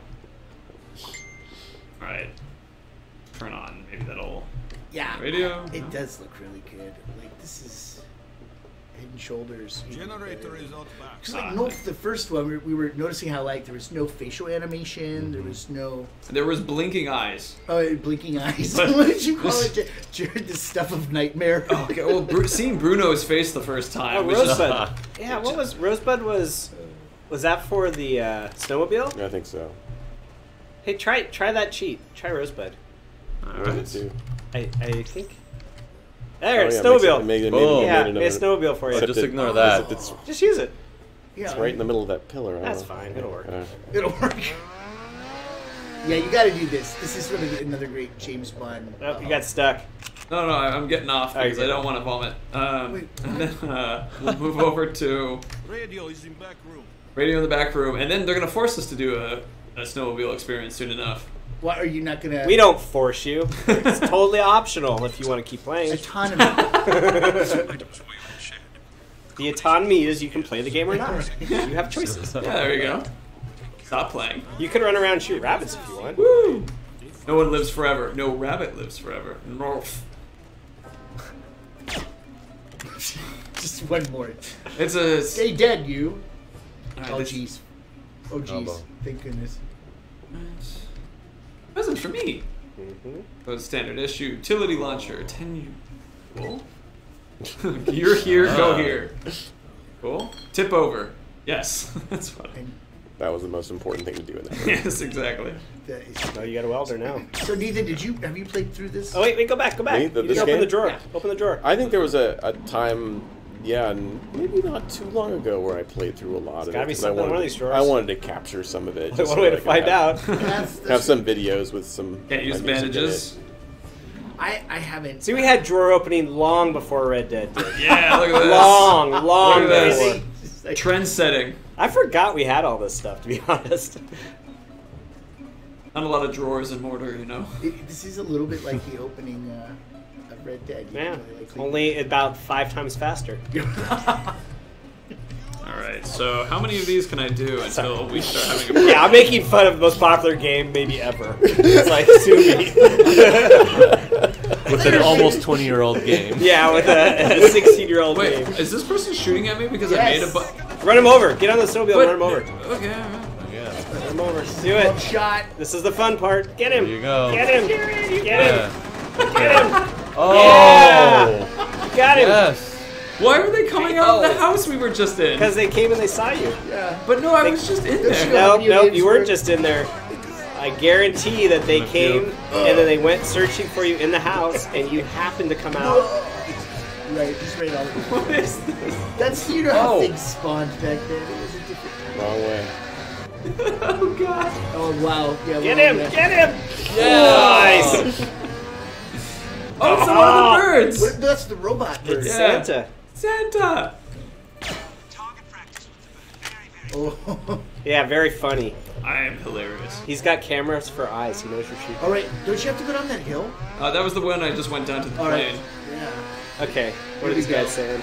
All right. Turn on. Maybe that'll... Yeah. Radio. It no? does look really good. Like, this is... Head and shoulders. Generator is not back. Because like no, the first one, we were, we were noticing how like there was no facial animation, mm-hmm. there was no. There was blinking eyes. Oh, blinking eyes! What did you call it, Jared? The stuff of nightmare. Oh, okay. Well, Bru seeing Bruno's face the first time. Oh, Rosebud. Uh, yeah. What was Rosebud? Was was that for the uh, snowmobile? Yeah, I think so. Hey, try try that cheat. Try Rosebud. All right. I I think. There, oh, yeah, snowmobile. It made, it made, oh, yeah, made it's snowmobile for you. Oh, just ignore it, that. It's, it's, just use it. Yeah, it's right in the middle of that pillar. That's fine. It'll work. Uh, It'll work. Yeah, you got to do this. This is really another great James Bond. Oh, uh-oh. You got stuck. No, no, I'm getting off because oh, I don't want to vomit. Um, Wait, and then uh, we'll move over to radio is in back room. Radio in the back room, and then they're gonna force us to do a, a snowmobile experience soon enough. Why are you not gonna? We don't force you. It's totally optional if you want to keep playing. Autonomy. The autonomy is you can play the game or not. You have choices. Yeah, there you go. Stop playing. You can run around and shoot rabbits if you want. Woo! No one lives forever. No rabbit lives forever. Norf. Just one more. It's a. Stay dead, you. Right, oh jeez. Oh jeez. Thank goodness. Wasn't for me. Mm-hmm. That was standard issue utility launcher. Ten. Cool. You're here. Go here. Cool. Tip over. Yes, that's funny. And that was the most important thing to do in that room. Yes, exactly. No, you got a welder now. So Nathan, did you have you played through this? Oh wait, wait, go back, go back. Me, the, this open the drawer. Yeah. Open the drawer. I think there was a, a time, yeah, maybe not too long ago, where I played through a lot it's of gotta it. Be something I wanted, in one of these drawers. I wanted to capture some of it. What, what so way to find have, out? That's have some videos with some. Can't use bandages. I, I haven't. See, we had drawer opening long before Red Dead did. Yeah, look at this. Long, long before. Like, trend setting. I forgot we had all this stuff, to be honest. Not a lot of drawers in mortar, you know. It, this is a little bit like the opening uh, of Red Dead. You yeah, know, like, only about five times faster. Alright, so how many of these can I do until we start having a problem? Yeah, I'm making fun of the most popular game maybe ever. It's like, sue me. With an almost twenty-year-old game. Yeah, with a sixteen-year-old game. Wait, is this person shooting at me because yes. I made a button? Run him over. Get on the snowmobile but, and run him over. Okay, all right. Yeah. Run him over. Do it. One shot. This is the fun part. Get him. There you go. Get him. Get him. Yeah. Get him. Oh. Yeah. Got him. Yes. Why were they coming out of the house we were just in? Because they came and they saw you. Yeah. But no, I they, was just in there. No, no, you weren't just in there. I guarantee that they came and then they went searching for you in the house, and you happened to come out. Right, just right out. What is this? That's you know how oh. things spawned back then. It was a different. Wrong way. Oh god. Oh wow. Yeah, get him! Way. Get him! Yeah. Nice. Oh, it's oh. one of the birds. What, that's the robot bird. It's yeah. Santa. Santa. Oh. Yeah, very funny. I am hilarious. He's got cameras for eyes. He knows you're shooting. All right, don't you have to go down that hill? Uh, that was the one I just went down to the All plane. Right. Yeah. Okay. What are these guys saying?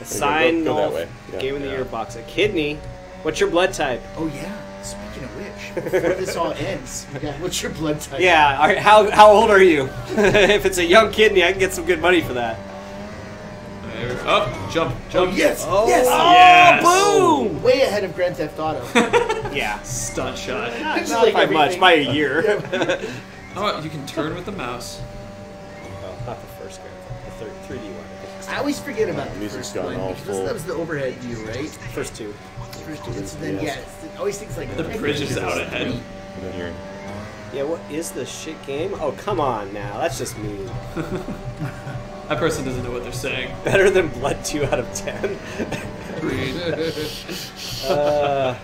A sign, go, go, go yeah, game yeah. in the year box, a kidney. What's your blood type? Oh yeah. Speaking of which, before this all ends, yeah. What's your blood type? Yeah. All right, how how old are you? If it's a young kidney, I can get some good money for that. Up, oh, jump, jump. Oh, yes, oh, yes. Oh, yes. Boom! Way ahead of Grand Theft Auto. Yeah, stunt shot. Not, not like by everything. much, by a year. Oh, you can turn with the mouse. Oh, not the first Grand Theft Auto, the third, three D one. I always forget about yeah, the music's first one. All full. That was the overhead view, right? First two. First two. It's then, yes. Yeah, it's always things like the that. Bridge is out ahead. Here. Yeah, what is this shit game? Oh, come on now. That's just mean. That person doesn't know what they're saying. Better than Blood two out of ten. uh,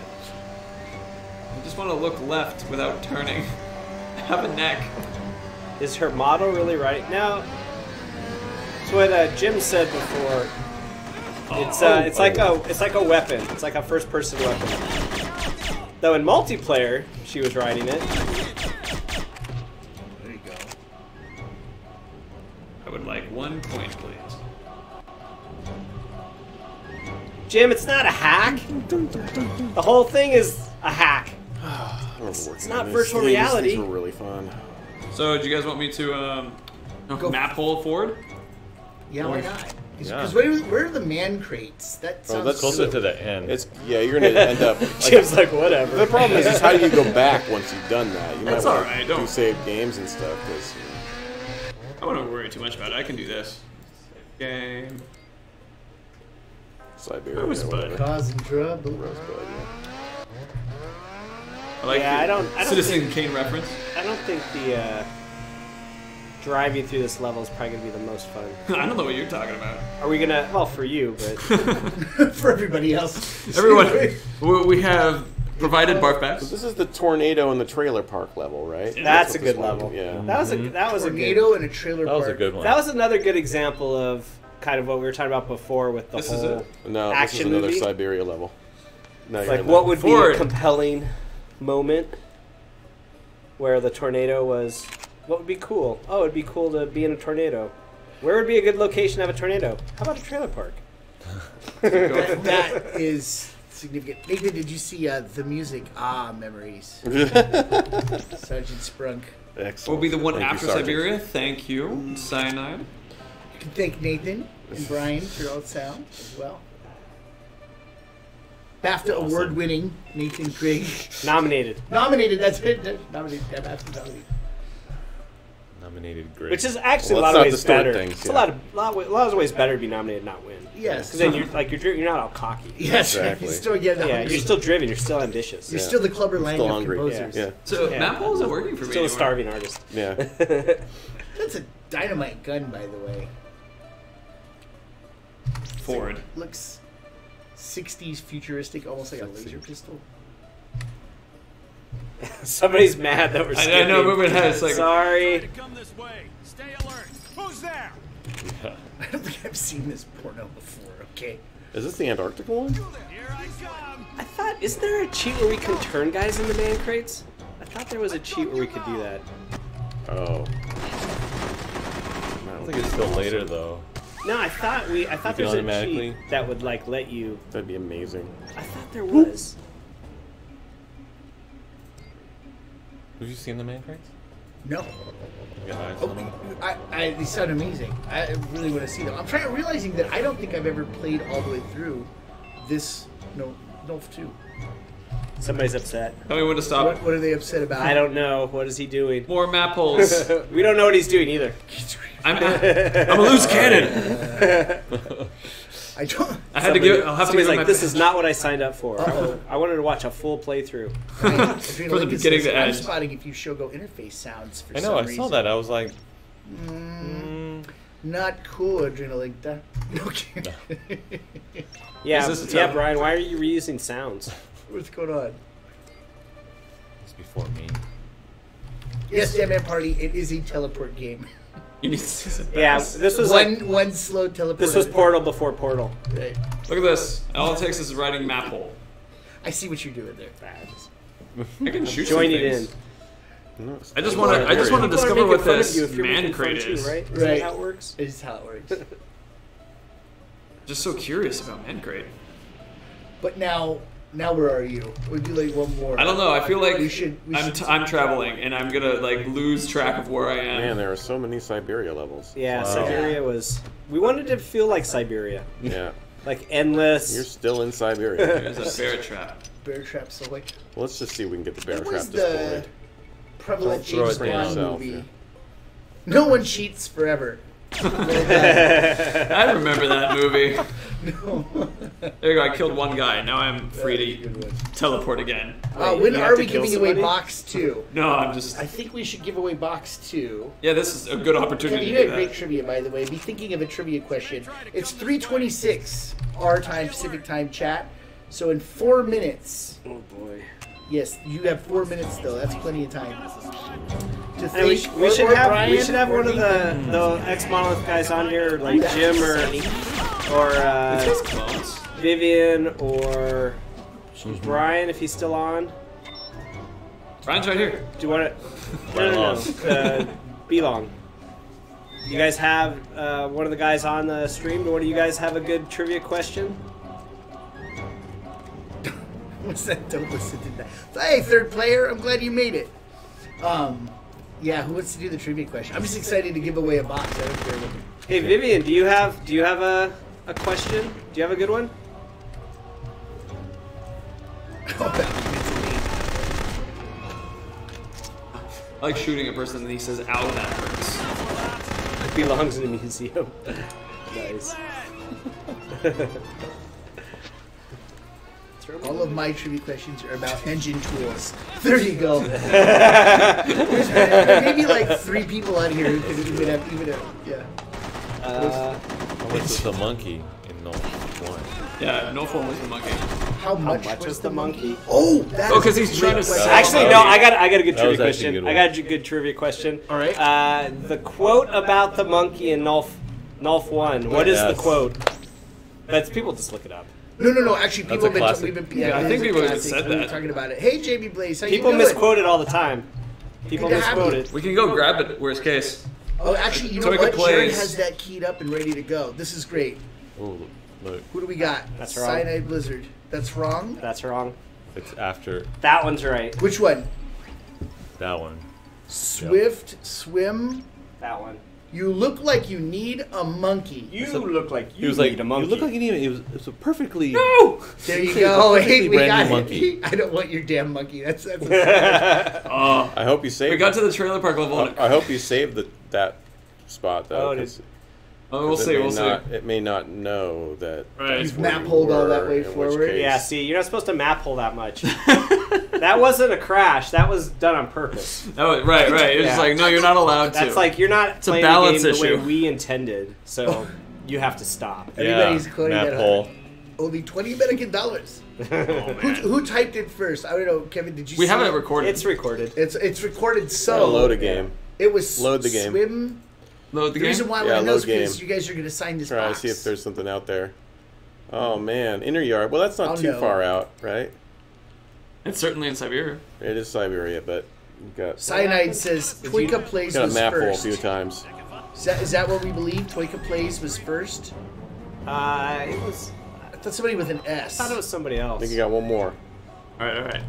I just want to look left without turning. Have a neck. Is her model really right? Now, it's what uh, Jim said before. Oh, it's uh, oh, it's oh. like a it's like a weapon. It's like a first-person weapon. Though in multiplayer, she was riding it. Would like one point, please. Jim, it's not a hack. The whole thing is a hack. It's, it's not virtual these, reality. These were really fun. So, do you guys want me to um, go map hole forward? Yeah, why not? Because yeah. where, where are the man crates? That sounds oh, that's closer to the end. It's, yeah, you're going to end up... Like, Jim's like, whatever. The problem is, is how do you go back once you've done that? You that's might want right, to do save games and stuff. Cause, I don't worry too much about it. I can do this. Game. Siberia. Rosebud. Causing trouble. Rosebud, yeah. I like yeah, the I don't, I don't Citizen think, Kane reference. I don't think the uh, driving through this level is probably going to be the most fun. I don't know what you're talking about. Are we going to... Well, for you, but... For everybody else. Everyone. We have... Provided barf bags. So this is the tornado in the trailer park level, right? Yeah, that's, that's a good level. One, yeah. That was a that was tornado a tornado in a trailer that park. That was a good one. That was another good example of kind of what we were talking about before with the this whole is a, no, action this is another movie. Siberia level. No, it's like what would forward. be a compelling moment where the tornado was? What would be cool? Oh, it'd be cool to be in a tornado. Where would be a good location to have a tornado? How about a trailer park? that, that is. Significant. Nathan, did you see uh, the music? Ah, memories. Sergeant Sprunk. Excellent. We'll be the one thank after you, Siberia. Thank you, mm. Cyanide. You can thank Nathan and Brian for all the sound as well. BAFTA awesome. Award-winning Nathan Grigg. Nominated. Nominated. That's it. Nominated. Yeah, BAFTA nominated. nominated Grigg. Which is actually well, a lot of ways better. Things, it's yeah. a lot of lot, lot of ways better to be nominated and not win. Yes. Because then you're like you're you're not all cocky. Yes. Exactly. You're still yeah, yeah, you're still driven. You're still ambitious. You're yeah. still the Clubber Lang of composers. Yeah. Yeah. So yeah. Matt Paul's not working for me. Still anymore. A starving artist. Yeah. That's a dynamite gun, by the way. Ford so looks sixties futuristic, almost like a laser pistol. Somebody's mad that we're skipping. I know, moving ahead. Like, sorry. Stay alert. Who's there? Yeah. I don't think I've seen this porno before. Okay. Is this the Antarctic one? Here I come. I thought. Is there a cheat where we can turn guys into man crates? I thought there was a cheat where we could do that. Oh. I don't think it's still later though. No, I thought we. I thought there was a cheat that would like let you. That'd be amazing. I thought there was. Have you seen the man crates? No. Yeah, oh, I, I, they sound amazing. I really want to see them. I'm trying realizing that I don't think I've ever played all the way through this no N O L F two. Somebody's upset. Tell me when to stop. What, what are they upset about? I don't know. What is he doing? More map holes. We don't know what he's doing either. I'm, I'm a loose cannon. Uh, I don't. I had somebody, to give. I'll have to give like, this is not what I signed up for. Uh-oh. I wanted to watch a full playthrough. Right. For the beginning to end. I'm spotting a few Shogo interface sounds. For I know. Some I reason. Saw that. I was like, mm, not cool, Adrenalink. That. Okay. No. Yeah. Is this yeah, Brian. Why are you reusing sounds? What's going on? It's before me. Yes, Deadman Party. It is a teleport game. Yeah, this was one, like, one slow teleport. This was Portal before Portal. Right. Look at this. All it takes is writing map hole. I see what you're doing there. I, just, I can shoot join it in. I just want to. I just want to discover what this man crate is. Too, right? Is right. That how it works? It's how it works. Just so curious about man crate. But now, now where are you? Would you like one more? I don't know. I feel like we should, we I'm, should I'm traveling, and I'm gonna like lose track of where I am. Man, there are so many Siberia levels. Yeah, wow. Siberia was. We wanted to feel like Siberia. Yeah. Like endless. You're still in Siberia. There's a bear trap. Bear trap. So like. Well, let's just see if we can get the bear trap destroyed. The prevalent James Bond movie. Yeah. No one cheats forever. I remember that movie. No. There you go. I killed one guy. Now I'm free to teleport again. Uh, when are we giving away box two? No, I'm just. I think we should give away box two. Yeah, this is a good opportunity. You had great trivia, by the way. Be thinking of a trivia question. It's three twenty-six our time, Pacific time, chat. So in four minutes. Oh boy. Yes, you have four minutes though. That's plenty of time. To think, we, sh we, should have, Brian, we should have one of the, the ex Monolith guys on here, like Jim or or uh, Vivian or mm-hmm. Brian if he's still on. Brian's right here. Do you want to? No, no, no. Uh, be long. You guys have uh, one of the guys on the stream. What do you guys have a good trivia question? What's that? Don't listen to that. Hey, third player, I'm glad you made it. Um, yeah, who wants to do the trivia question? I'm just excited to give away a box. I don't care what. Hey, Vivian, do you have do you have a a question? Do you have a good one? I like shooting a person and he says, "Ow, that hurts." It belongs in a museum. Nice. All of my trivia questions are about engine tools. There you go. Maybe like three people on here who could even have, even have, yeah. Uh, what was the monkey in N O L F one? Yeah, N O L F one was the monkey. How much, How much was, was the monkey? monkey? Oh, that's oh, because he's trying to sell. Actually, no, I got, I got a good trivia question. Good I got a good trivia question. All right. Uh, the quote about the monkey in N O L F one. What yes. is the quote? That's people just look it up. No, no, no. Actually, people have been, we've been yeah, yeah, I think people have said that. Talking about it. Hey, J B Blaze, how people you doing? Misquote it all the time. People misquote it. We can go grab it. Worst case. Oh, actually, you know what? Jared has that keyed up and ready to go. This is great. Oh, look. Who do we got? That's wrong. Cyanide Blizzard. That's wrong. That's wrong. It's after. That one's right. Which one? That one. Swift yep. swim. That one. You look like you need a monkey. You a, look like you was need like, a monkey. You look like you need a. It was, it was a perfectly. No. There you go. Hey, we got monkey. I don't want your damn monkey. That's. that's oh, I hope you saved. We got it. To the trailer park level. I, I hope you saved the that spot though. Oh, did, oh we'll see. We'll not, see. It may not know that. Right. You've map holed all that way forward. Case... Yeah. See, you're not supposed to map hole that much. That wasn't a crash. That was done on purpose. Oh, right, right. It's yeah. like no, you're not allowed to. That's like you're not it's playing a balance the game issue. The way we intended. So you have to stop. Everybody's yeah, quoting map that hole. Only twenty American dollars. Oh, who, who typed it first? I don't know, Kevin. Did you? We see haven't it? recorded. It's recorded. It's it's recorded. So gotta load a game. It was load the game. Swim. Load the, the game. The reason why yeah, we know is because you guys are going to sign this. Try box. see if there's something out there. Oh man, inner yard. Well, that's not oh, too no. far out, right? It's certainly in Siberia. It is Siberia, but you got. Cyanide what? says Toyka Plays was map first. A few times. Is that, is that what we believe? Toyka Plays was first. Uh, it was. That's somebody with an S. I thought it was somebody else. I think you got one more. All right, all right.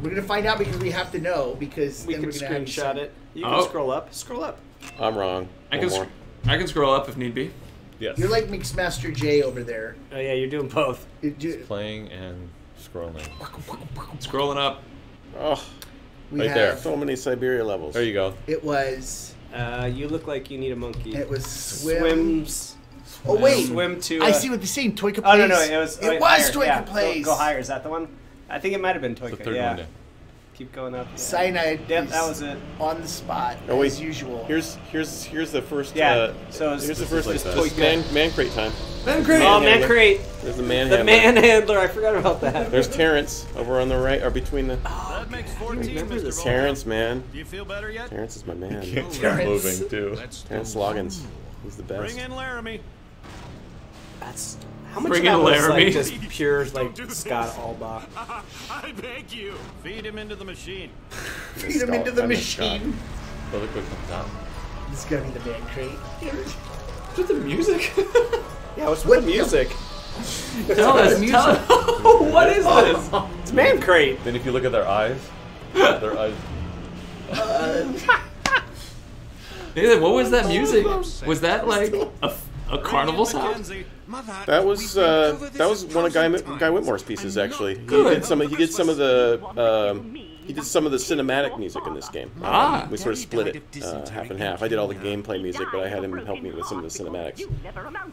We're gonna find out because we have to know because we then can we're gonna screenshot have to it. You oh. can scroll up. Scroll up. I'm wrong. I one can. More. I can scroll up if need be. Yes. You're like Mixmaster J over there. Oh yeah, you're doing both. You're do it's playing and scrolling. Scrolling up. Oh, we right have there. So many Siberia levels. There you go. It was. Uh, you look like you need a monkey. It was swim. swims. Oh wait! Swim to, uh, I see what they're saying. Toyka Plays. Oh no, no, it was. It was Toyka yeah. Plays. Go, go higher. Is that the one? I think it might have been Toyka. The third yeah. one. Down. Keep going up. Yeah. Cyanide. Yep, that was it. On the spot. Oh, as usual. Here's here's here's the first. Yeah. Uh, so here's the first. Like Toyka. Man, man crate time. Man crate. Oh, man crate. There's the man. The man handler. I forgot about that. There's Terrence over on the right, or between the. Oh, that makes fourteen. Remember this Terrence, man. Do you feel better yet? Terrence is my man. Terrence. Moving too. Terrence Loggins. He's the best. Bring in Laramie. That's how much of that was like just pure like Scott Alba. I beg you, feed him into the machine. Feed him into the machine. Really quick comes out. This is gonna be the man crate. What's the music? Yeah, what's with the music? Tell us, tell us. What is this? It's man crate. Then if you look at their eyes, their eyes. What was that music? Was that like a? A carnival song? That was uh, that was one of Guy, Guy Whitmore's pieces actually. He did some. He did some of the. Um, he did some of the cinematic music in this game. Um, ah. We sort of split it uh, half and half. I did all the gameplay music, but I had him help me with some of the cinematics.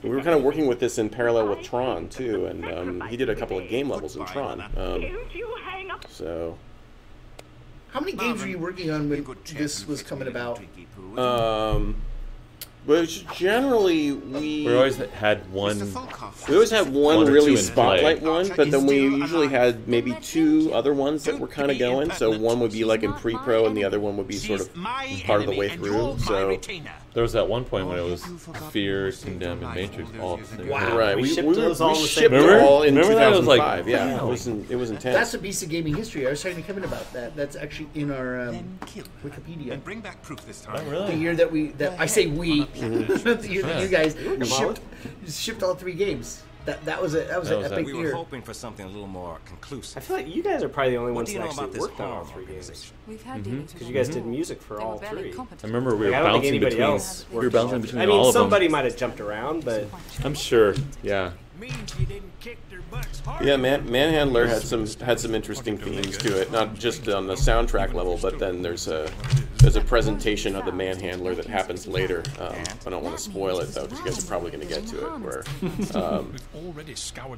We were kind of working with this in parallel with Tron too, and um, he did a couple of game levels in Tron. Um, so. How many games were you working on when this was coming about? Um. Which generally we we always had one. We always had one, one really spotlight one, but then we usually had maybe two other ones that were kind of going. So one would be like in pre-pro, and the other one would be sort of part of the way through. So there was that one point when it was Fear, Condemned, and Matrix all at the same time. Right, we, we shipped, we were, all, we shipped all in remember two thousand five. Like, yeah, it was in, it was intense. That's a piece of gaming history. I was talking to Kevin about that. That's actually in our um, Wikipedia. And bring back proof this time. Oh, really? The year that we that I say we. you, you guys shipped, shipped all three games. That that was a that was that an was epic we year. We were hoping for something a little more conclusive. I feel like you guys are probably the only what ones that actually worked on all three games. We've had because mm-hmm. you guys did music for all three. I remember we were like, bouncing between. Else we were bouncing between. I mean, all somebody of them. might have jumped around, but I'm sure. Yeah. Yeah, Man Manhandler had some had some interesting themes to it, not just on the soundtrack level, but then there's a there's a presentation of the Manhandler that happens later. Um, I don't want to spoil it though, because you guys are probably going to get to it. Where, um,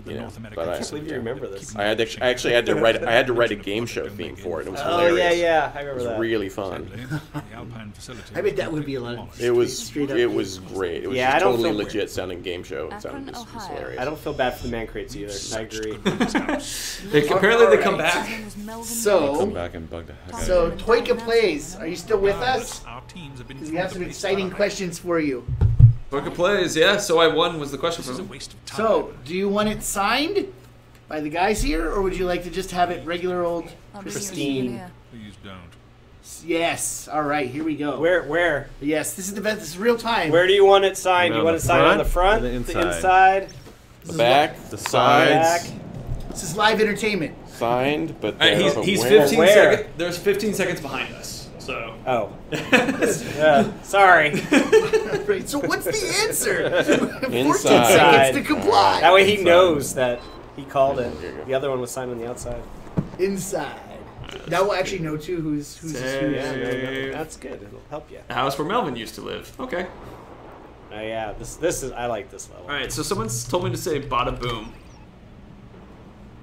you know, but I, I remember this. I had to, I actually had to write I had to write a game show theme for it. It was hilarious. Oh yeah, yeah, I remember that. It was really fun. I bet that would be a lot of. It was it was great. It was yeah, just totally legit sounding game show. It sounded just, just hilarious. I don't feel bad for the man crates either. I agree. they, apparently right. they come back. So, come back and bug the heck so Toyka Plays, are you still with us? Because we have some exciting questions for you. Toyka Plays, yeah. So I won was the question for me. So, do you want it signed by the guys here, or would you like to just have it regular old pristine? Please don't. Yes. All right. Here we go. Where? Where? Yes. This is the best. This is real time. Where do you want it signed? Do you want it signed on the front, the inside? The inside? The back, the sides. Back. This is live entertainment. Signed, but right, he's, he's fifteen seconds. There's fifteen seconds behind us. So. Oh. yeah. Sorry. right, so what's the answer? fourteen inside. Seconds to comply. That way he inside. Knows that he called it. The other one was signed on the outside. Inside. Now we'll actually know too who's who's who. Yeah, that's good. It'll help you. The house where Melvin used to live. Okay. Oh uh, yeah, this this is I like this level. All right, so someone's told me to say bada boom.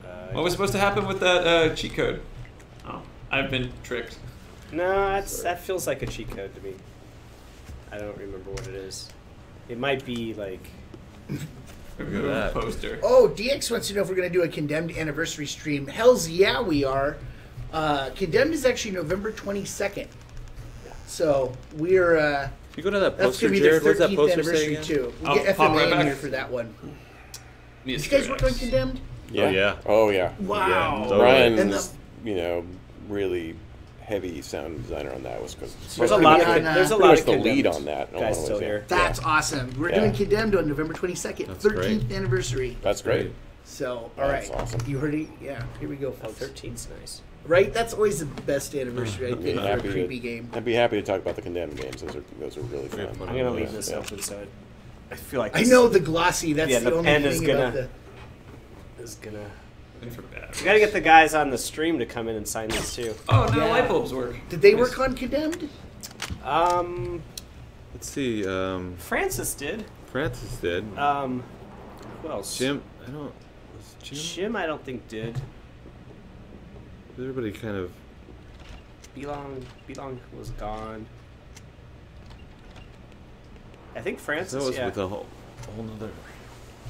Uh, what was supposed to happen with that uh, cheat code? Oh, I've been tricked. No, that's, that feels like a cheat code to me. I don't remember what it is. It might be like. That. Poster. Oh, D X wants to know if we're going to do a Condemned anniversary stream. Hells yeah, we are. Uh, Condemned is actually November twenty-second. So we're. Uh, if you go to that poster, Jared, what's that poster saying? Too. We'll I'll get F M A pop right back in here for that one. You guys work on Condemned? Yeah, oh, yeah. Oh, yeah. Wow. Yeah. Ryan's, you know, really heavy sound designer on that was because there's a lot of on, uh, there's a lot of the lead on that guys still here. That's yeah. awesome. We're yeah. doing Condemned on November twenty-second, that's thirteenth great. Anniversary. That's great. So all that's right, awesome. You heard it. Yeah, here we go, folks. thirteen's nice, right? That's always the best anniversary. I think for a creepy to, game. I'd be happy to talk about the Condemned games. Those are those are really fun. I'm gonna leave yeah. this yeah. open side. I feel like I know the glossy. That's yeah, the, the only thing is gonna, about the. Is gonna. We gotta get the guys on the stream to come in and sign this too. Oh no, yeah. light bulbs work. Did they work on Condemned? Um, let's see. Um, Francis did. Francis did. Um, who else? Jim. I don't. Was Jim? Jim, I don't think did. Everybody kind of. Belong. Belong was gone. I think Francis. That was yeah. with a whole, whole nother.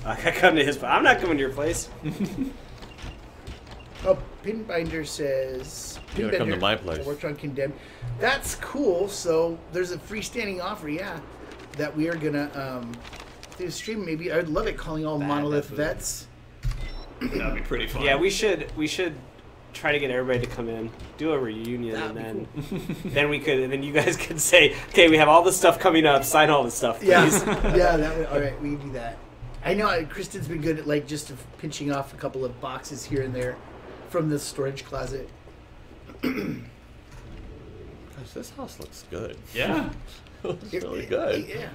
I gotta come to his. I'm not coming to your place. Oh, Pinbinder says. Pinbinder, you gotta come to my place. Worked on Condemned. That's cool. So there's a freestanding offer, yeah, that we are gonna um, do a stream. Maybe I'd love it. Calling all that Monolith vets. That'd be pretty fun. Yeah, we should we should try to get everybody to come in, do a reunion, that'd and then cool. then we could and then you guys could say, okay, we have all this stuff coming up. Sign all this stuff, please. Yeah, yeah. That would, all right, we can do that. I know Kristen's been good at like just pinching off a couple of boxes here and there. From this storage closet. Gosh, this house looks good. Yeah, looks it, really it, good. It, yeah,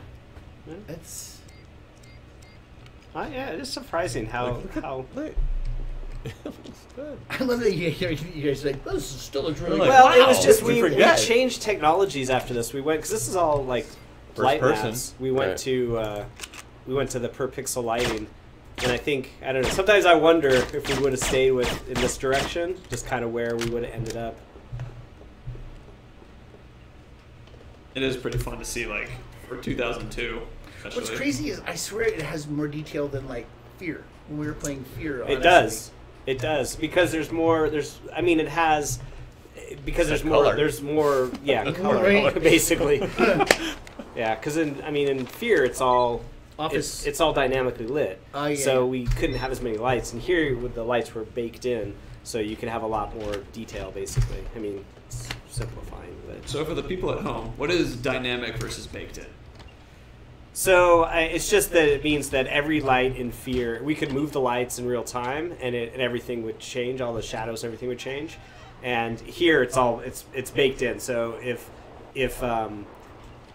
yeah. That's. Uh, yeah, it is surprising how like, how. It looks good. I love that you hear you guys like this is still a really like, well. Wow. It was just we, we changed technologies after this. We went because this is all like first light person. Maps. We went right. to uh, we went to the per pixel lighting. And I think, I don't know, sometimes I wonder if we would have stayed with in this direction, just kind of where we would have ended up. It is pretty fun to see, like, for two thousand two. Especially. What's crazy is, I swear it has more detail than, like, Fear. When we were playing Fear, honestly. It does. It does. Because there's more, there's, I mean, it has, because there's more, color. there's more, yeah, color, right? basically. Yeah, because, in I mean, in Fear, it's all... It's, it's all dynamically lit, oh, yeah. so we couldn't have as many lights. And here, with the lights were baked in, so you could have a lot more detail, basically. I mean, it's simplifying. But so for the people at home, what is dynamic versus baked in? So I, it's just that it means that every light in Fear, we could move the lights in real time, and, it, and everything would change. All the shadows, everything would change. And here, it's all it's it's baked in. So if if um,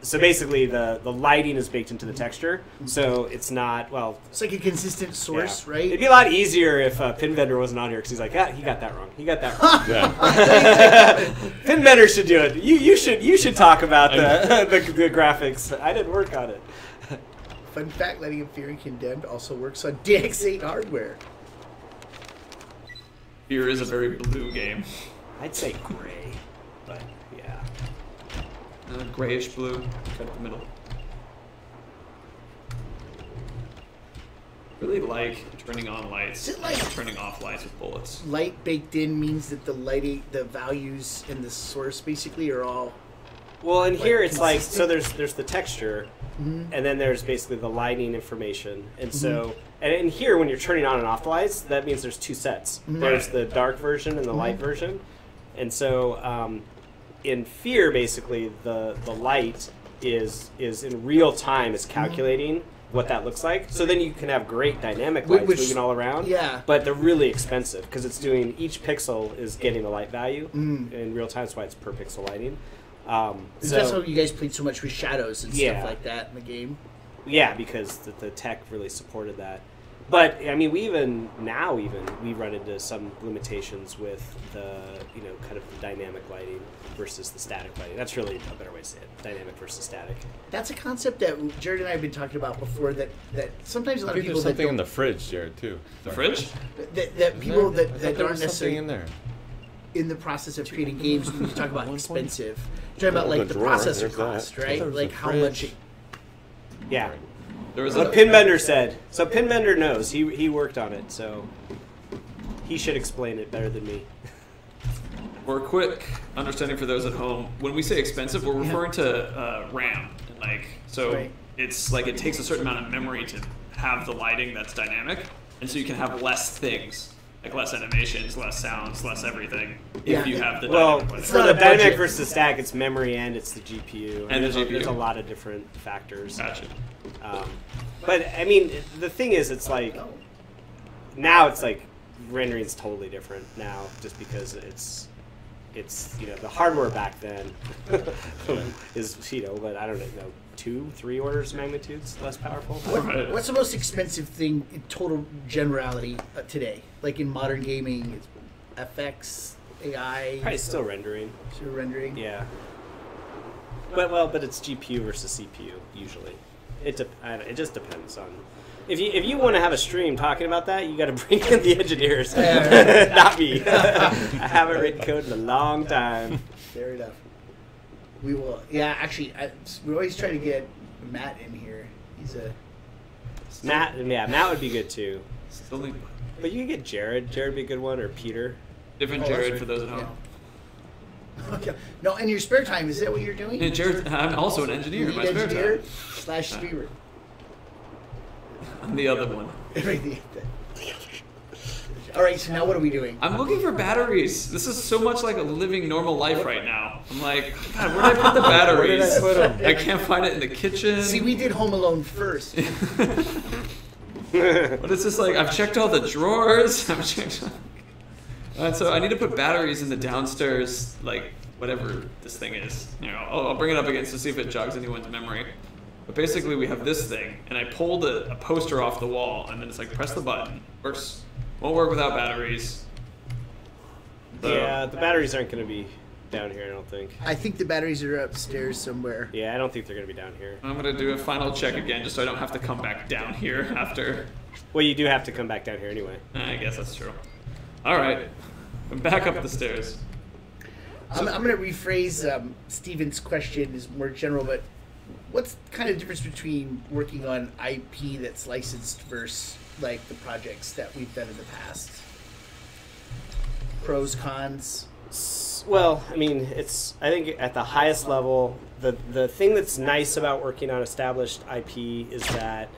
So basically, the, the lighting is baked into the texture, so it's not, well... It's like a consistent source, yeah. right? It'd be a lot easier if uh, Pinbender wasn't on here, because he's like, ah, he got that wrong. He got that wrong. Yeah. Pinbender should do it. You you should you should talk about the, the, the graphics. I didn't work on it. Fun fact, Lighting of Fear and Condemned also works on D X eight hardware. Fear is a very blue game. I'd say gray, but... Uh, grayish blue, cut the middle. Really like turning on lights, is it like turning off lights with bullets. Light baked in means that the lighting, the values in the source basically are all. Well, and like, here it's consistent. Like so. There's there's the texture, mm-hmm. and then there's basically the lighting information, and mm-hmm. so and in here when you're turning on and off the lights, that means there's two sets. Mm-hmm. There's the dark version and the mm-hmm. light version, and so. Um, In Fear, basically, the the light is is in real time is calculating what that looks like. So then you can have great dynamic lights Which, moving all around. Yeah. But they're really expensive because it's doing each pixel is getting a light value mm. in real time. That's why it's per pixel lighting. Um, so, that's why you guys played so much with shadows and yeah. stuff like that in the game. Yeah, because the, the tech really supported that. But I mean, we even now, even we run into some limitations with the you know kind of the dynamic lighting versus the static lighting. That's really a better way to say it: dynamic versus static. That's a concept that Jared and I have been talking about before. That that sometimes a lot I think of people there's something that in the fridge, Jared, too. The fridge? That, that people there, that, that aren't necessarily in there. In the process of creating games, when you talk about expensive, you're talking about like the, the processor cost, right? Like how much. It, yeah. There was what Pinbender said. So Pinbender knows. He he worked on it, so he should explain it better than me. Or quick understanding for those at home. When we say expensive, we're referring to uh, RAM, and like so. Right. It's like it takes a certain amount of memory to have the lighting that's dynamic, and so you can have less things, like less animations, less sounds, less everything. If yeah. you have the well, dynamic it's not a dynamic versus the stack. It's memory and it's the G P U. And, and the G P U. There's a lot of different factors. Gotcha. Um, but I mean, the thing is, it's like now it's like rendering's totally different now, just because it's it's you know the hardware back then is you know, but I don't know, two, three orders of magnitudes less powerful. What, what's the most expensive thing in total generality today? Like in modern gaming, it's F X, A I. Probably still rendering. Still rendering. Yeah. But well, but it's G P U versus C P U usually. It de I don't, it just depends on if you if you want to have a stream talking about that, you got to bring in the engineers, not me. I haven't written code in a long time. Fair enough. We will. Yeah, actually, I, we always try to get Matt in here. He's a Matt. Yeah, Matt would be good too. Still, but you can get Jared. Jared would be a good one, or Peter. Different oh, Jared right. for those at home. Yeah. Okay. No, in your spare time, is that what you're doing? Yeah, Jared, I'm also an engineer in my spare time. Slash streamer. I'm the other one. All right, so now what are we doing? I'm looking for batteries. This is so much like a living normal life right now. I'm like, God, where did I put the batteries? Where did I put them? I can't find it in the kitchen. See, we did Home Alone first. What is this like? I've checked all the drawers. I've checked all... Uh, so I need to put batteries in the downstairs, like, whatever this thing is. You know, I'll, I'll bring it up again to see if it jogs anyone's memory. But basically we have this thing, and I pulled a, a poster off the wall, and then it's like, press the button. Works. Won't work without batteries. So. Yeah, the batteries aren't going to be down here, I don't think. I think the batteries are upstairs somewhere. Yeah, I don't think they're going to be down here. I'm going to do a final check again, just so I don't have to come back down here after. Well, you do have to come back down here anyway. I guess that's true. All right, I'm back up the stairs. I'm, I'm going to rephrase um, Steven's question is more general, but what's kind of difference between working on I P that's licensed versus like the projects that we've done in the past? Pros, cons? Well, I mean, it's I think at the highest level, the the thing that's nice about working on established I P is that.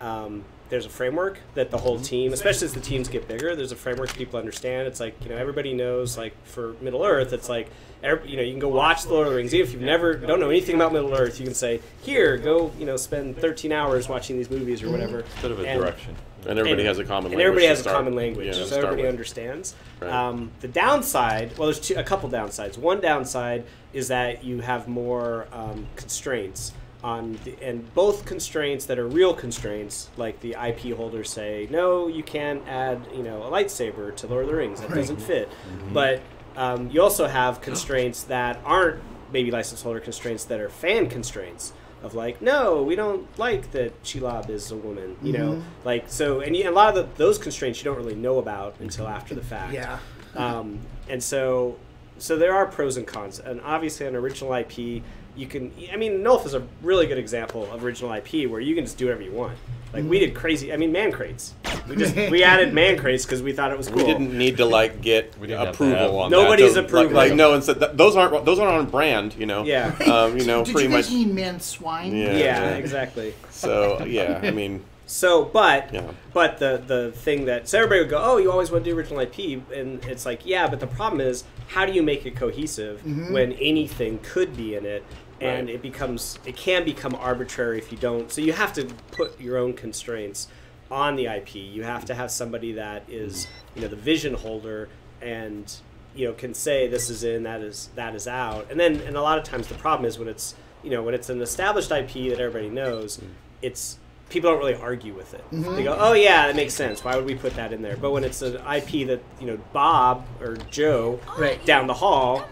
Um, There's a framework that the whole team, especially as the teams get bigger, there's a framework people understand. It's like, you know, everybody knows, like, for Middle Earth, it's like, every, you know, you can go watch The Lord of the Rings. Even if you've never, don't know anything about Middle Earth, you can say, here, go, you know, spend thirteen hours watching these movies or whatever. Instead of a and, direction. And everybody and, has a common language. And everybody has start, a common language, yeah, so everybody with. understands. Right. Um, the downside, well, there's two, a couple downsides. One downside is that you have more um, constraints. On the, and both constraints that are real constraints, like the I P holders say, no, you can't add, you know, a lightsaber to Lord of the Rings. That doesn't fit. Mm-hmm. But um, you also have constraints that aren't maybe license holder constraints that are fan constraints of like, no, we don't like that Shelob is a woman, you mm-hmm. know, like so. And a lot of the, those constraints you don't really know about until after the fact. Yeah. Um, and so, so there are pros and cons, and obviously an original I P. You can, I mean, N O L F is a really good example of original I P where you can just do whatever you want. Like, we did crazy, I mean, man crates. We just, we added man crates because we thought it was cool. We didn't need to, like, get approval on Nobody's that. Nobody's approval. Like, like, no one said, that, those aren't, those aren't on brand, you know? Yeah. Um, you know, Did pretty you much. Did you man swine? Yeah, yeah, yeah, exactly. So, yeah, I mean. So, but, yeah. but the, the thing that, so everybody would go, oh, you always want to do original I P, and it's like, yeah, but the problem is, how do you make it cohesive mm-hmm. when anything could be in it? And right. it becomes, it can become arbitrary if you don't. So you have to put your own constraints on the I P. You have to have somebody that is, you know, the vision holder and, you know, can say this is in, that is that is out. And then, and a lot of times the problem is when it's, you know, when it's an established I P that everybody knows, it's people don't really argue with it. Mm-hmm. They go, oh yeah, that makes sense. Why would we put that in there? But when it's an I P that, you know, Bob or Joe right. down the hall,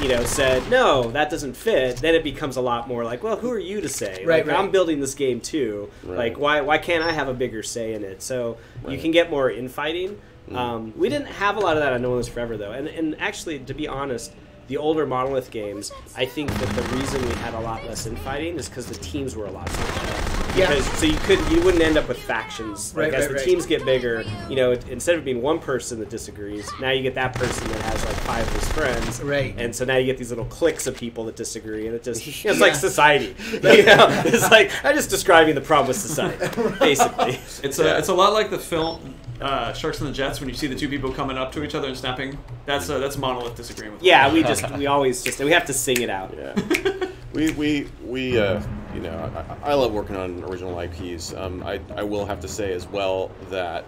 you know, said, no, that doesn't fit, then it becomes a lot more like, well, who are you to say? Right, like, right. I'm building this game too. Right. Like, why why can't I have a bigger say in it? So right. you can get more infighting. Mm. Um, we didn't have a lot of that on No One Lives Forever, though. And, and actually, to be honest, the older Monolith games, I think that the reason we had a lot less infighting is because the teams were a lot smaller. Because, yeah. So you couldn't, you wouldn't end up with factions. Like right, as right, the right. teams get bigger, you know, it, instead of being one person that disagrees, now you get that person that has like five of his friends. Right. And so now you get these little cliques of people that disagree, and it just you know, it's yeah. like society. You know, it's like I'm just describing the problem with society, basically. It's a it's a lot like the film uh, Sharks and the Jets when you see the two people coming up to each other and snapping. That's a, that's Monolith disagreeing with. Yeah, them. we just we always just we have to sing it out. Yeah. We we we. Uh, You know, I, I love working on original I Ps. Um, I, I will have to say as well that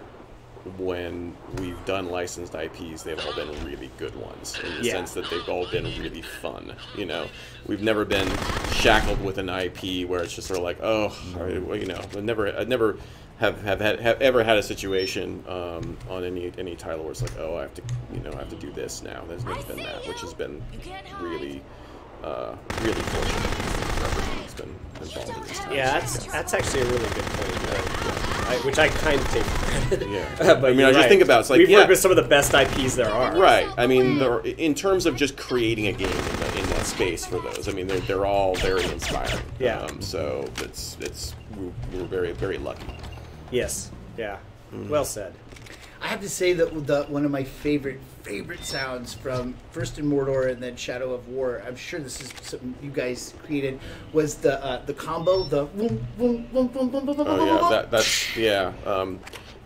when we've done licensed I Ps, they've all been really good ones in the yeah. sense that they've all been really fun. You know, we've never been shackled with an I P where it's just sort of like, oh, you know, I never, I never have have, had, have ever had a situation um, on any any title where it's like, oh, I have to, you know, I have to do this now. There's never been that, which has been really, uh, really fortunate. Yeah, that's that's actually a really good point, yeah. I, which I kind of take for granted. Yeah. uh, but I mean, I just right. think about it, it's like we've yeah. worked with some of the best I Ps there are. Right. I mean, in terms of just creating a game in, the, in that space for those, I mean, they're they're all very inspiring. Yeah. Um, so it's it's we were very very lucky. Yes. Yeah. Mm-hmm. Well said. I have to say that the, one of my favorite favorite sounds from first in Mordor and then Shadow of War, I'm sure this is something you guys created, was the uh, the combo, the woom, woom, woom, woom, woom, woom, oh yeah, that, that's yeah, um,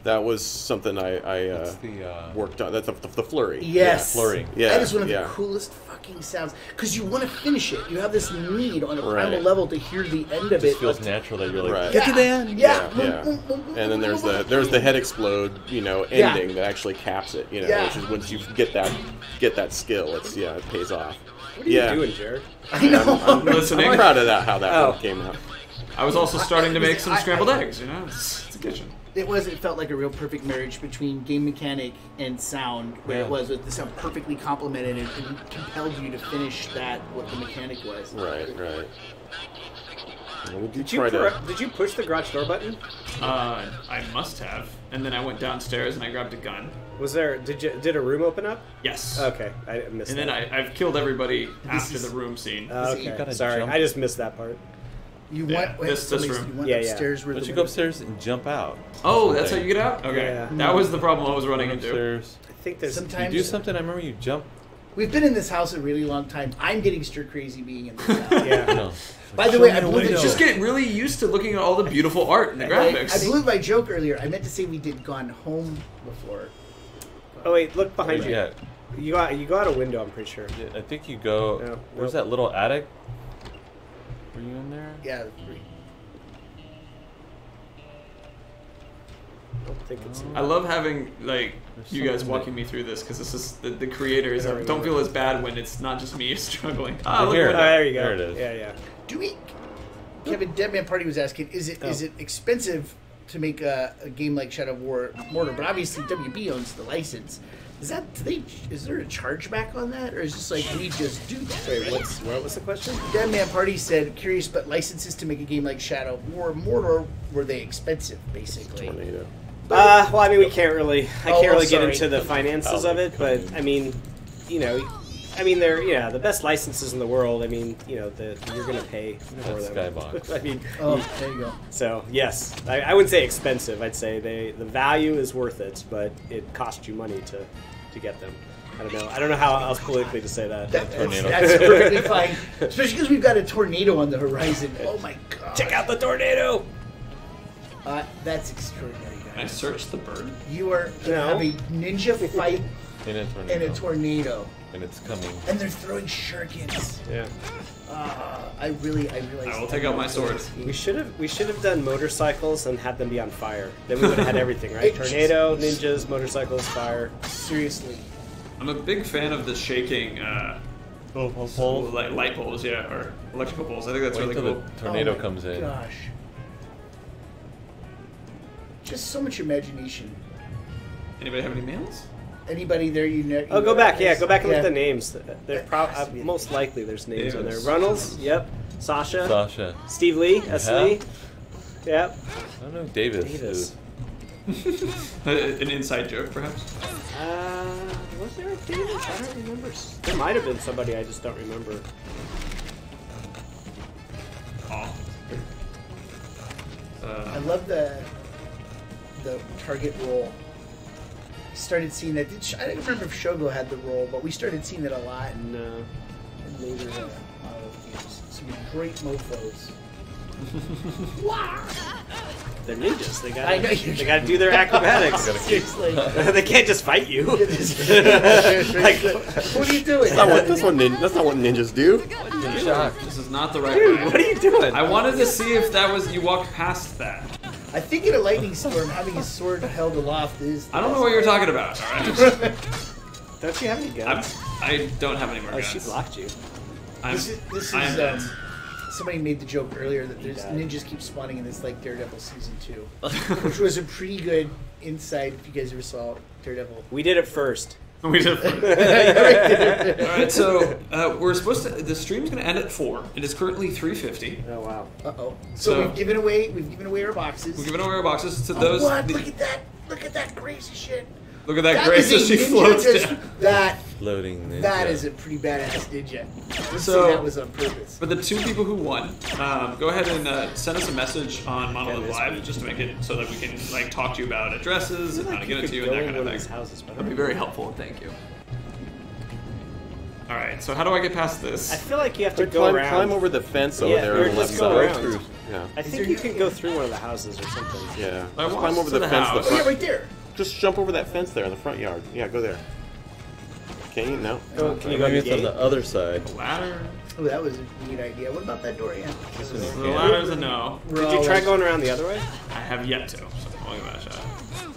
that was something I, I uh, the, uh, worked on. That's the, the, the flurry. Yes, yeah, flurry. Yeah, that is one of yeah. the coolest fucking sounds because you want to finish it. You have this need on a right. primal level to hear the end it of it. It feels natural that you're like, right. yeah, yeah. yeah. yeah. yeah. And then there's the there's the head explode, you know, ending yeah. that actually caps it. You know, yeah. which is once you get that get that skill, it's yeah, it pays off. What are yeah. you doing, Jared? I know. I'm, I'm, listening. I'm proud of that. How that oh. one came out. I was also starting to make some scrambled eggs. You know, it's, it's a kitchen. It was. It felt like a real perfect marriage between game mechanic and sound, where yeah. it was with the sound perfectly complemented and, and compelled you to finish that what the mechanic was. Right, right. Well, did, did, you to... did you push the garage door button? Uh, I must have. And then I went downstairs and I grabbed a gun. Was there? Did you? Did a room open up? Yes. Okay, I missed. And that. then I, I've killed everybody this after is... the room scene. Uh, okay, sorry, jump. I just missed that part. You yeah, went this, this room. You went yeah, upstairs. Yeah. But you go upstairs and jump out. Oh, that's how you get out? Okay. Yeah. That was the problem I was running into. I think there's sometimes you do something, I remember you jump. We've been in this house a really long time. I'm getting stir crazy being in this house. Yeah. No. By the way, I blew the just getting really used to looking at all the beautiful art and the graphics. I, I blew my joke earlier. I meant to say we did Gone Home before. Oh wait, look behind you. Yeah. You got you got a window, I'm pretty sure. I think you go no, where's nope. that little attic? Were you in there? Yeah, three. I don't think it's. I love having like you guys walking me through this because this is the, the creators. I don't feel as bad when it's not just me struggling. Ah, oh, here, oh, there you go. There it is. Yeah, yeah. Do we? Kevin, Deadman Party was asking, is it oh. is it expensive to make a, a game like Shadow of War Mordor? But obviously, W B owns the license. Is that do they? Is there a chargeback on that, or is this like we just do that? Wait, what's, what was the question? Deadman Party said, "Curious, but licenses to make a game like Shadow of War, Mordor, were they expensive?" Basically. Tornado. Uh, well, I mean, we can't really. I oh, can't really get into the finances oh, of it, but I mean, you know, I mean, they're yeah, the best licenses in the world. I mean, you know, the, you're gonna pay for them. Skybox. I mean, oh, there you go. So yes, I, I wouldn't say expensive. I'd say they the value is worth it, but it costs you money to. To get them. I don't know. I don't know how else politically to say that. that tornado. That's perfectly fine. Especially because we've got a tornado on the horizon. Oh my god. Check out the tornado! Uh, that's extraordinary, guys. Can I search the bird? You are you no. have a ninja fight in a tornado. In a tornado. And it's coming. And they're throwing shurikens. Yeah. Uh, I really, I really. I will take out my swords. We should have, we should have done motorcycles and had them be on fire. Then we would have had everything, right? Tornado, ninjas, motorcycles, fire. Seriously. I'm a big fan of the shaking uh, oh, oh, oh. Light, light bulbs, yeah, or electrical bulbs. I think that's Wait really cool. The tornado oh my comes in. Gosh. just so much imagination. Anybody have any mails? Anybody there you know? You oh, go know back. Yeah, go back and yeah. look at the names. They're probably most likely there's names Davis. on there. Runnels. Yep. Sasha. Sasha. Steve Lee. Yeah. S. Lee. Yep. I don't know. Davis. Davis. An inside joke, perhaps. Uh, was there a Davis? I don't remember. There might have been somebody. I just don't remember. Oh. Uh, I love the the target roll. Started seeing that. Did, I don't remember if Shogo had the role, but we started seeing it a lot in, uh, in later uh, model games. Some great mofos. They're ninjas. They gotta, they gotta do their acrobatics. Seriously. They can't just fight you. Like, what are you doing? That's not what, that's what, nin that's not what ninjas do. I'm shocked. This is not the right Dude, way. What are you doing? I wanted to see if that was you walked past that. I think in a lightning storm, having his sword held aloft is... I don't know what you're talking about, all right? Don't you have any guns? I'm, I don't have any more oh, guns. She blocked you. I'm, this is... This I is um, somebody made the joke earlier that there's ninjas keep spawning in this, like, Daredevil Season two. Which was a pretty good insight if you guys ever saw Daredevil. We did it first. We did it first. All right, so uh, we're supposed to... The stream's going to end at four. It is currently three fifty. Oh, wow. Uh-oh. So, so we've given away We've given away our boxes. We've given away our boxes to oh, those... What? The, look at that. Look at that crazy shit. Look at that, that crazy shit. She floats down. That... Floating ninja. That is a pretty badass ninja. Let's so see that was on purpose. But the two people who won, um, go ahead and uh, send us a message on Monolith yeah, Live just to make it so that we can like talk to you about addresses and like how to get it to you and that kind of thing. Houses, that'd be very helpful. Thank you. All right. So how do I get past this? I feel like you have to or go climb, around. Climb over the fence over yeah, there on the left side. Yeah. I think you can go through one of the houses or something. Yeah. I just climb over the, the fence. The oh, yeah, right there. Just jump over that fence there in the front yard. Yeah, go there. Can you? No. Oh, can you go get on the other side? A ladder. Oh, that was a neat idea. What about that door? Yeah. This is the ladder's a no. Did you try going around the other way? I have yet to. So I'll give that a shot.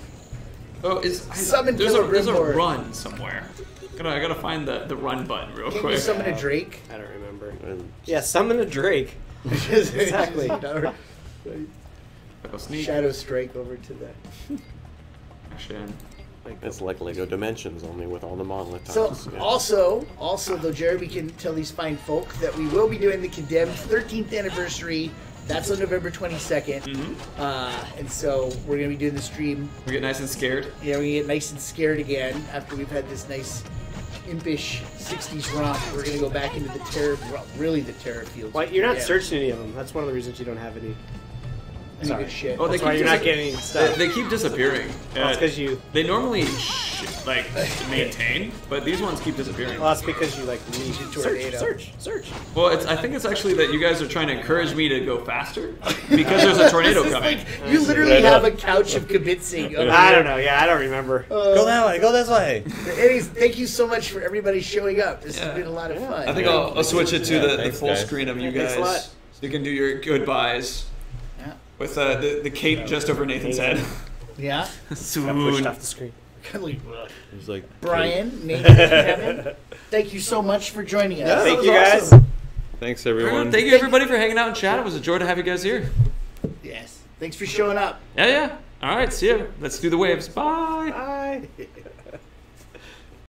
Oh, is there's a there's a run somewhere. Gotta I gotta find the the run button real quick. Can you summon a drake? I don't remember. Yeah, summon a drake. Exactly. Shadow strike over to that. Actually. It's like Lego Dimensions, only with all the monolith tiles. So, yeah. also, also though, Jerry, we can tell these fine folk that we will be doing the Condemned thirteenth anniversary. That's on November twenty-second. Mm-hmm. uh, and so we're going to be doing the stream. We get nice and scared. Yeah, we get nice and scared again after we've had this nice impish sixties romp. We're going to go back into the terror, really the terror field. Well, you're not yeah. searching any of them. That's one of the reasons you don't have any. Sorry. Shit. Oh, they keep you're not getting stuff. They, they keep disappearing. Well, that's because you. They normally like maintain, but these ones keep disappearing. Well, that's because you like need to search, search, search. Well, it's, I think it's actually that you guys are trying to encourage me to go faster because there's a tornado coming. Like, you literally have a couch of kibitzing. I don't know. Yeah, I don't remember. Uh, go that way. Go this way. Anyways, thank you so much for everybody showing up. This yeah. has been a lot of fun. I think yeah. I'll, I'll switch it to yeah, the, thanks, the full guys. Screen of you guys. Yeah, so you can do your goodbyes. With uh, the, the cape yeah, just over Nathan's head. Yeah? Soon. I pushed off the screen. It was like, Brian, Nathan, Kevin, thank you so much for joining us. Yeah, thank you guys. Awesome. Thanks, everyone. Thank you, everybody, for hanging out in chat. It was a joy to have you guys here. Yes. Thanks for showing up. Yeah, yeah. All right, see ya. Let's do the waves. Bye. Bye.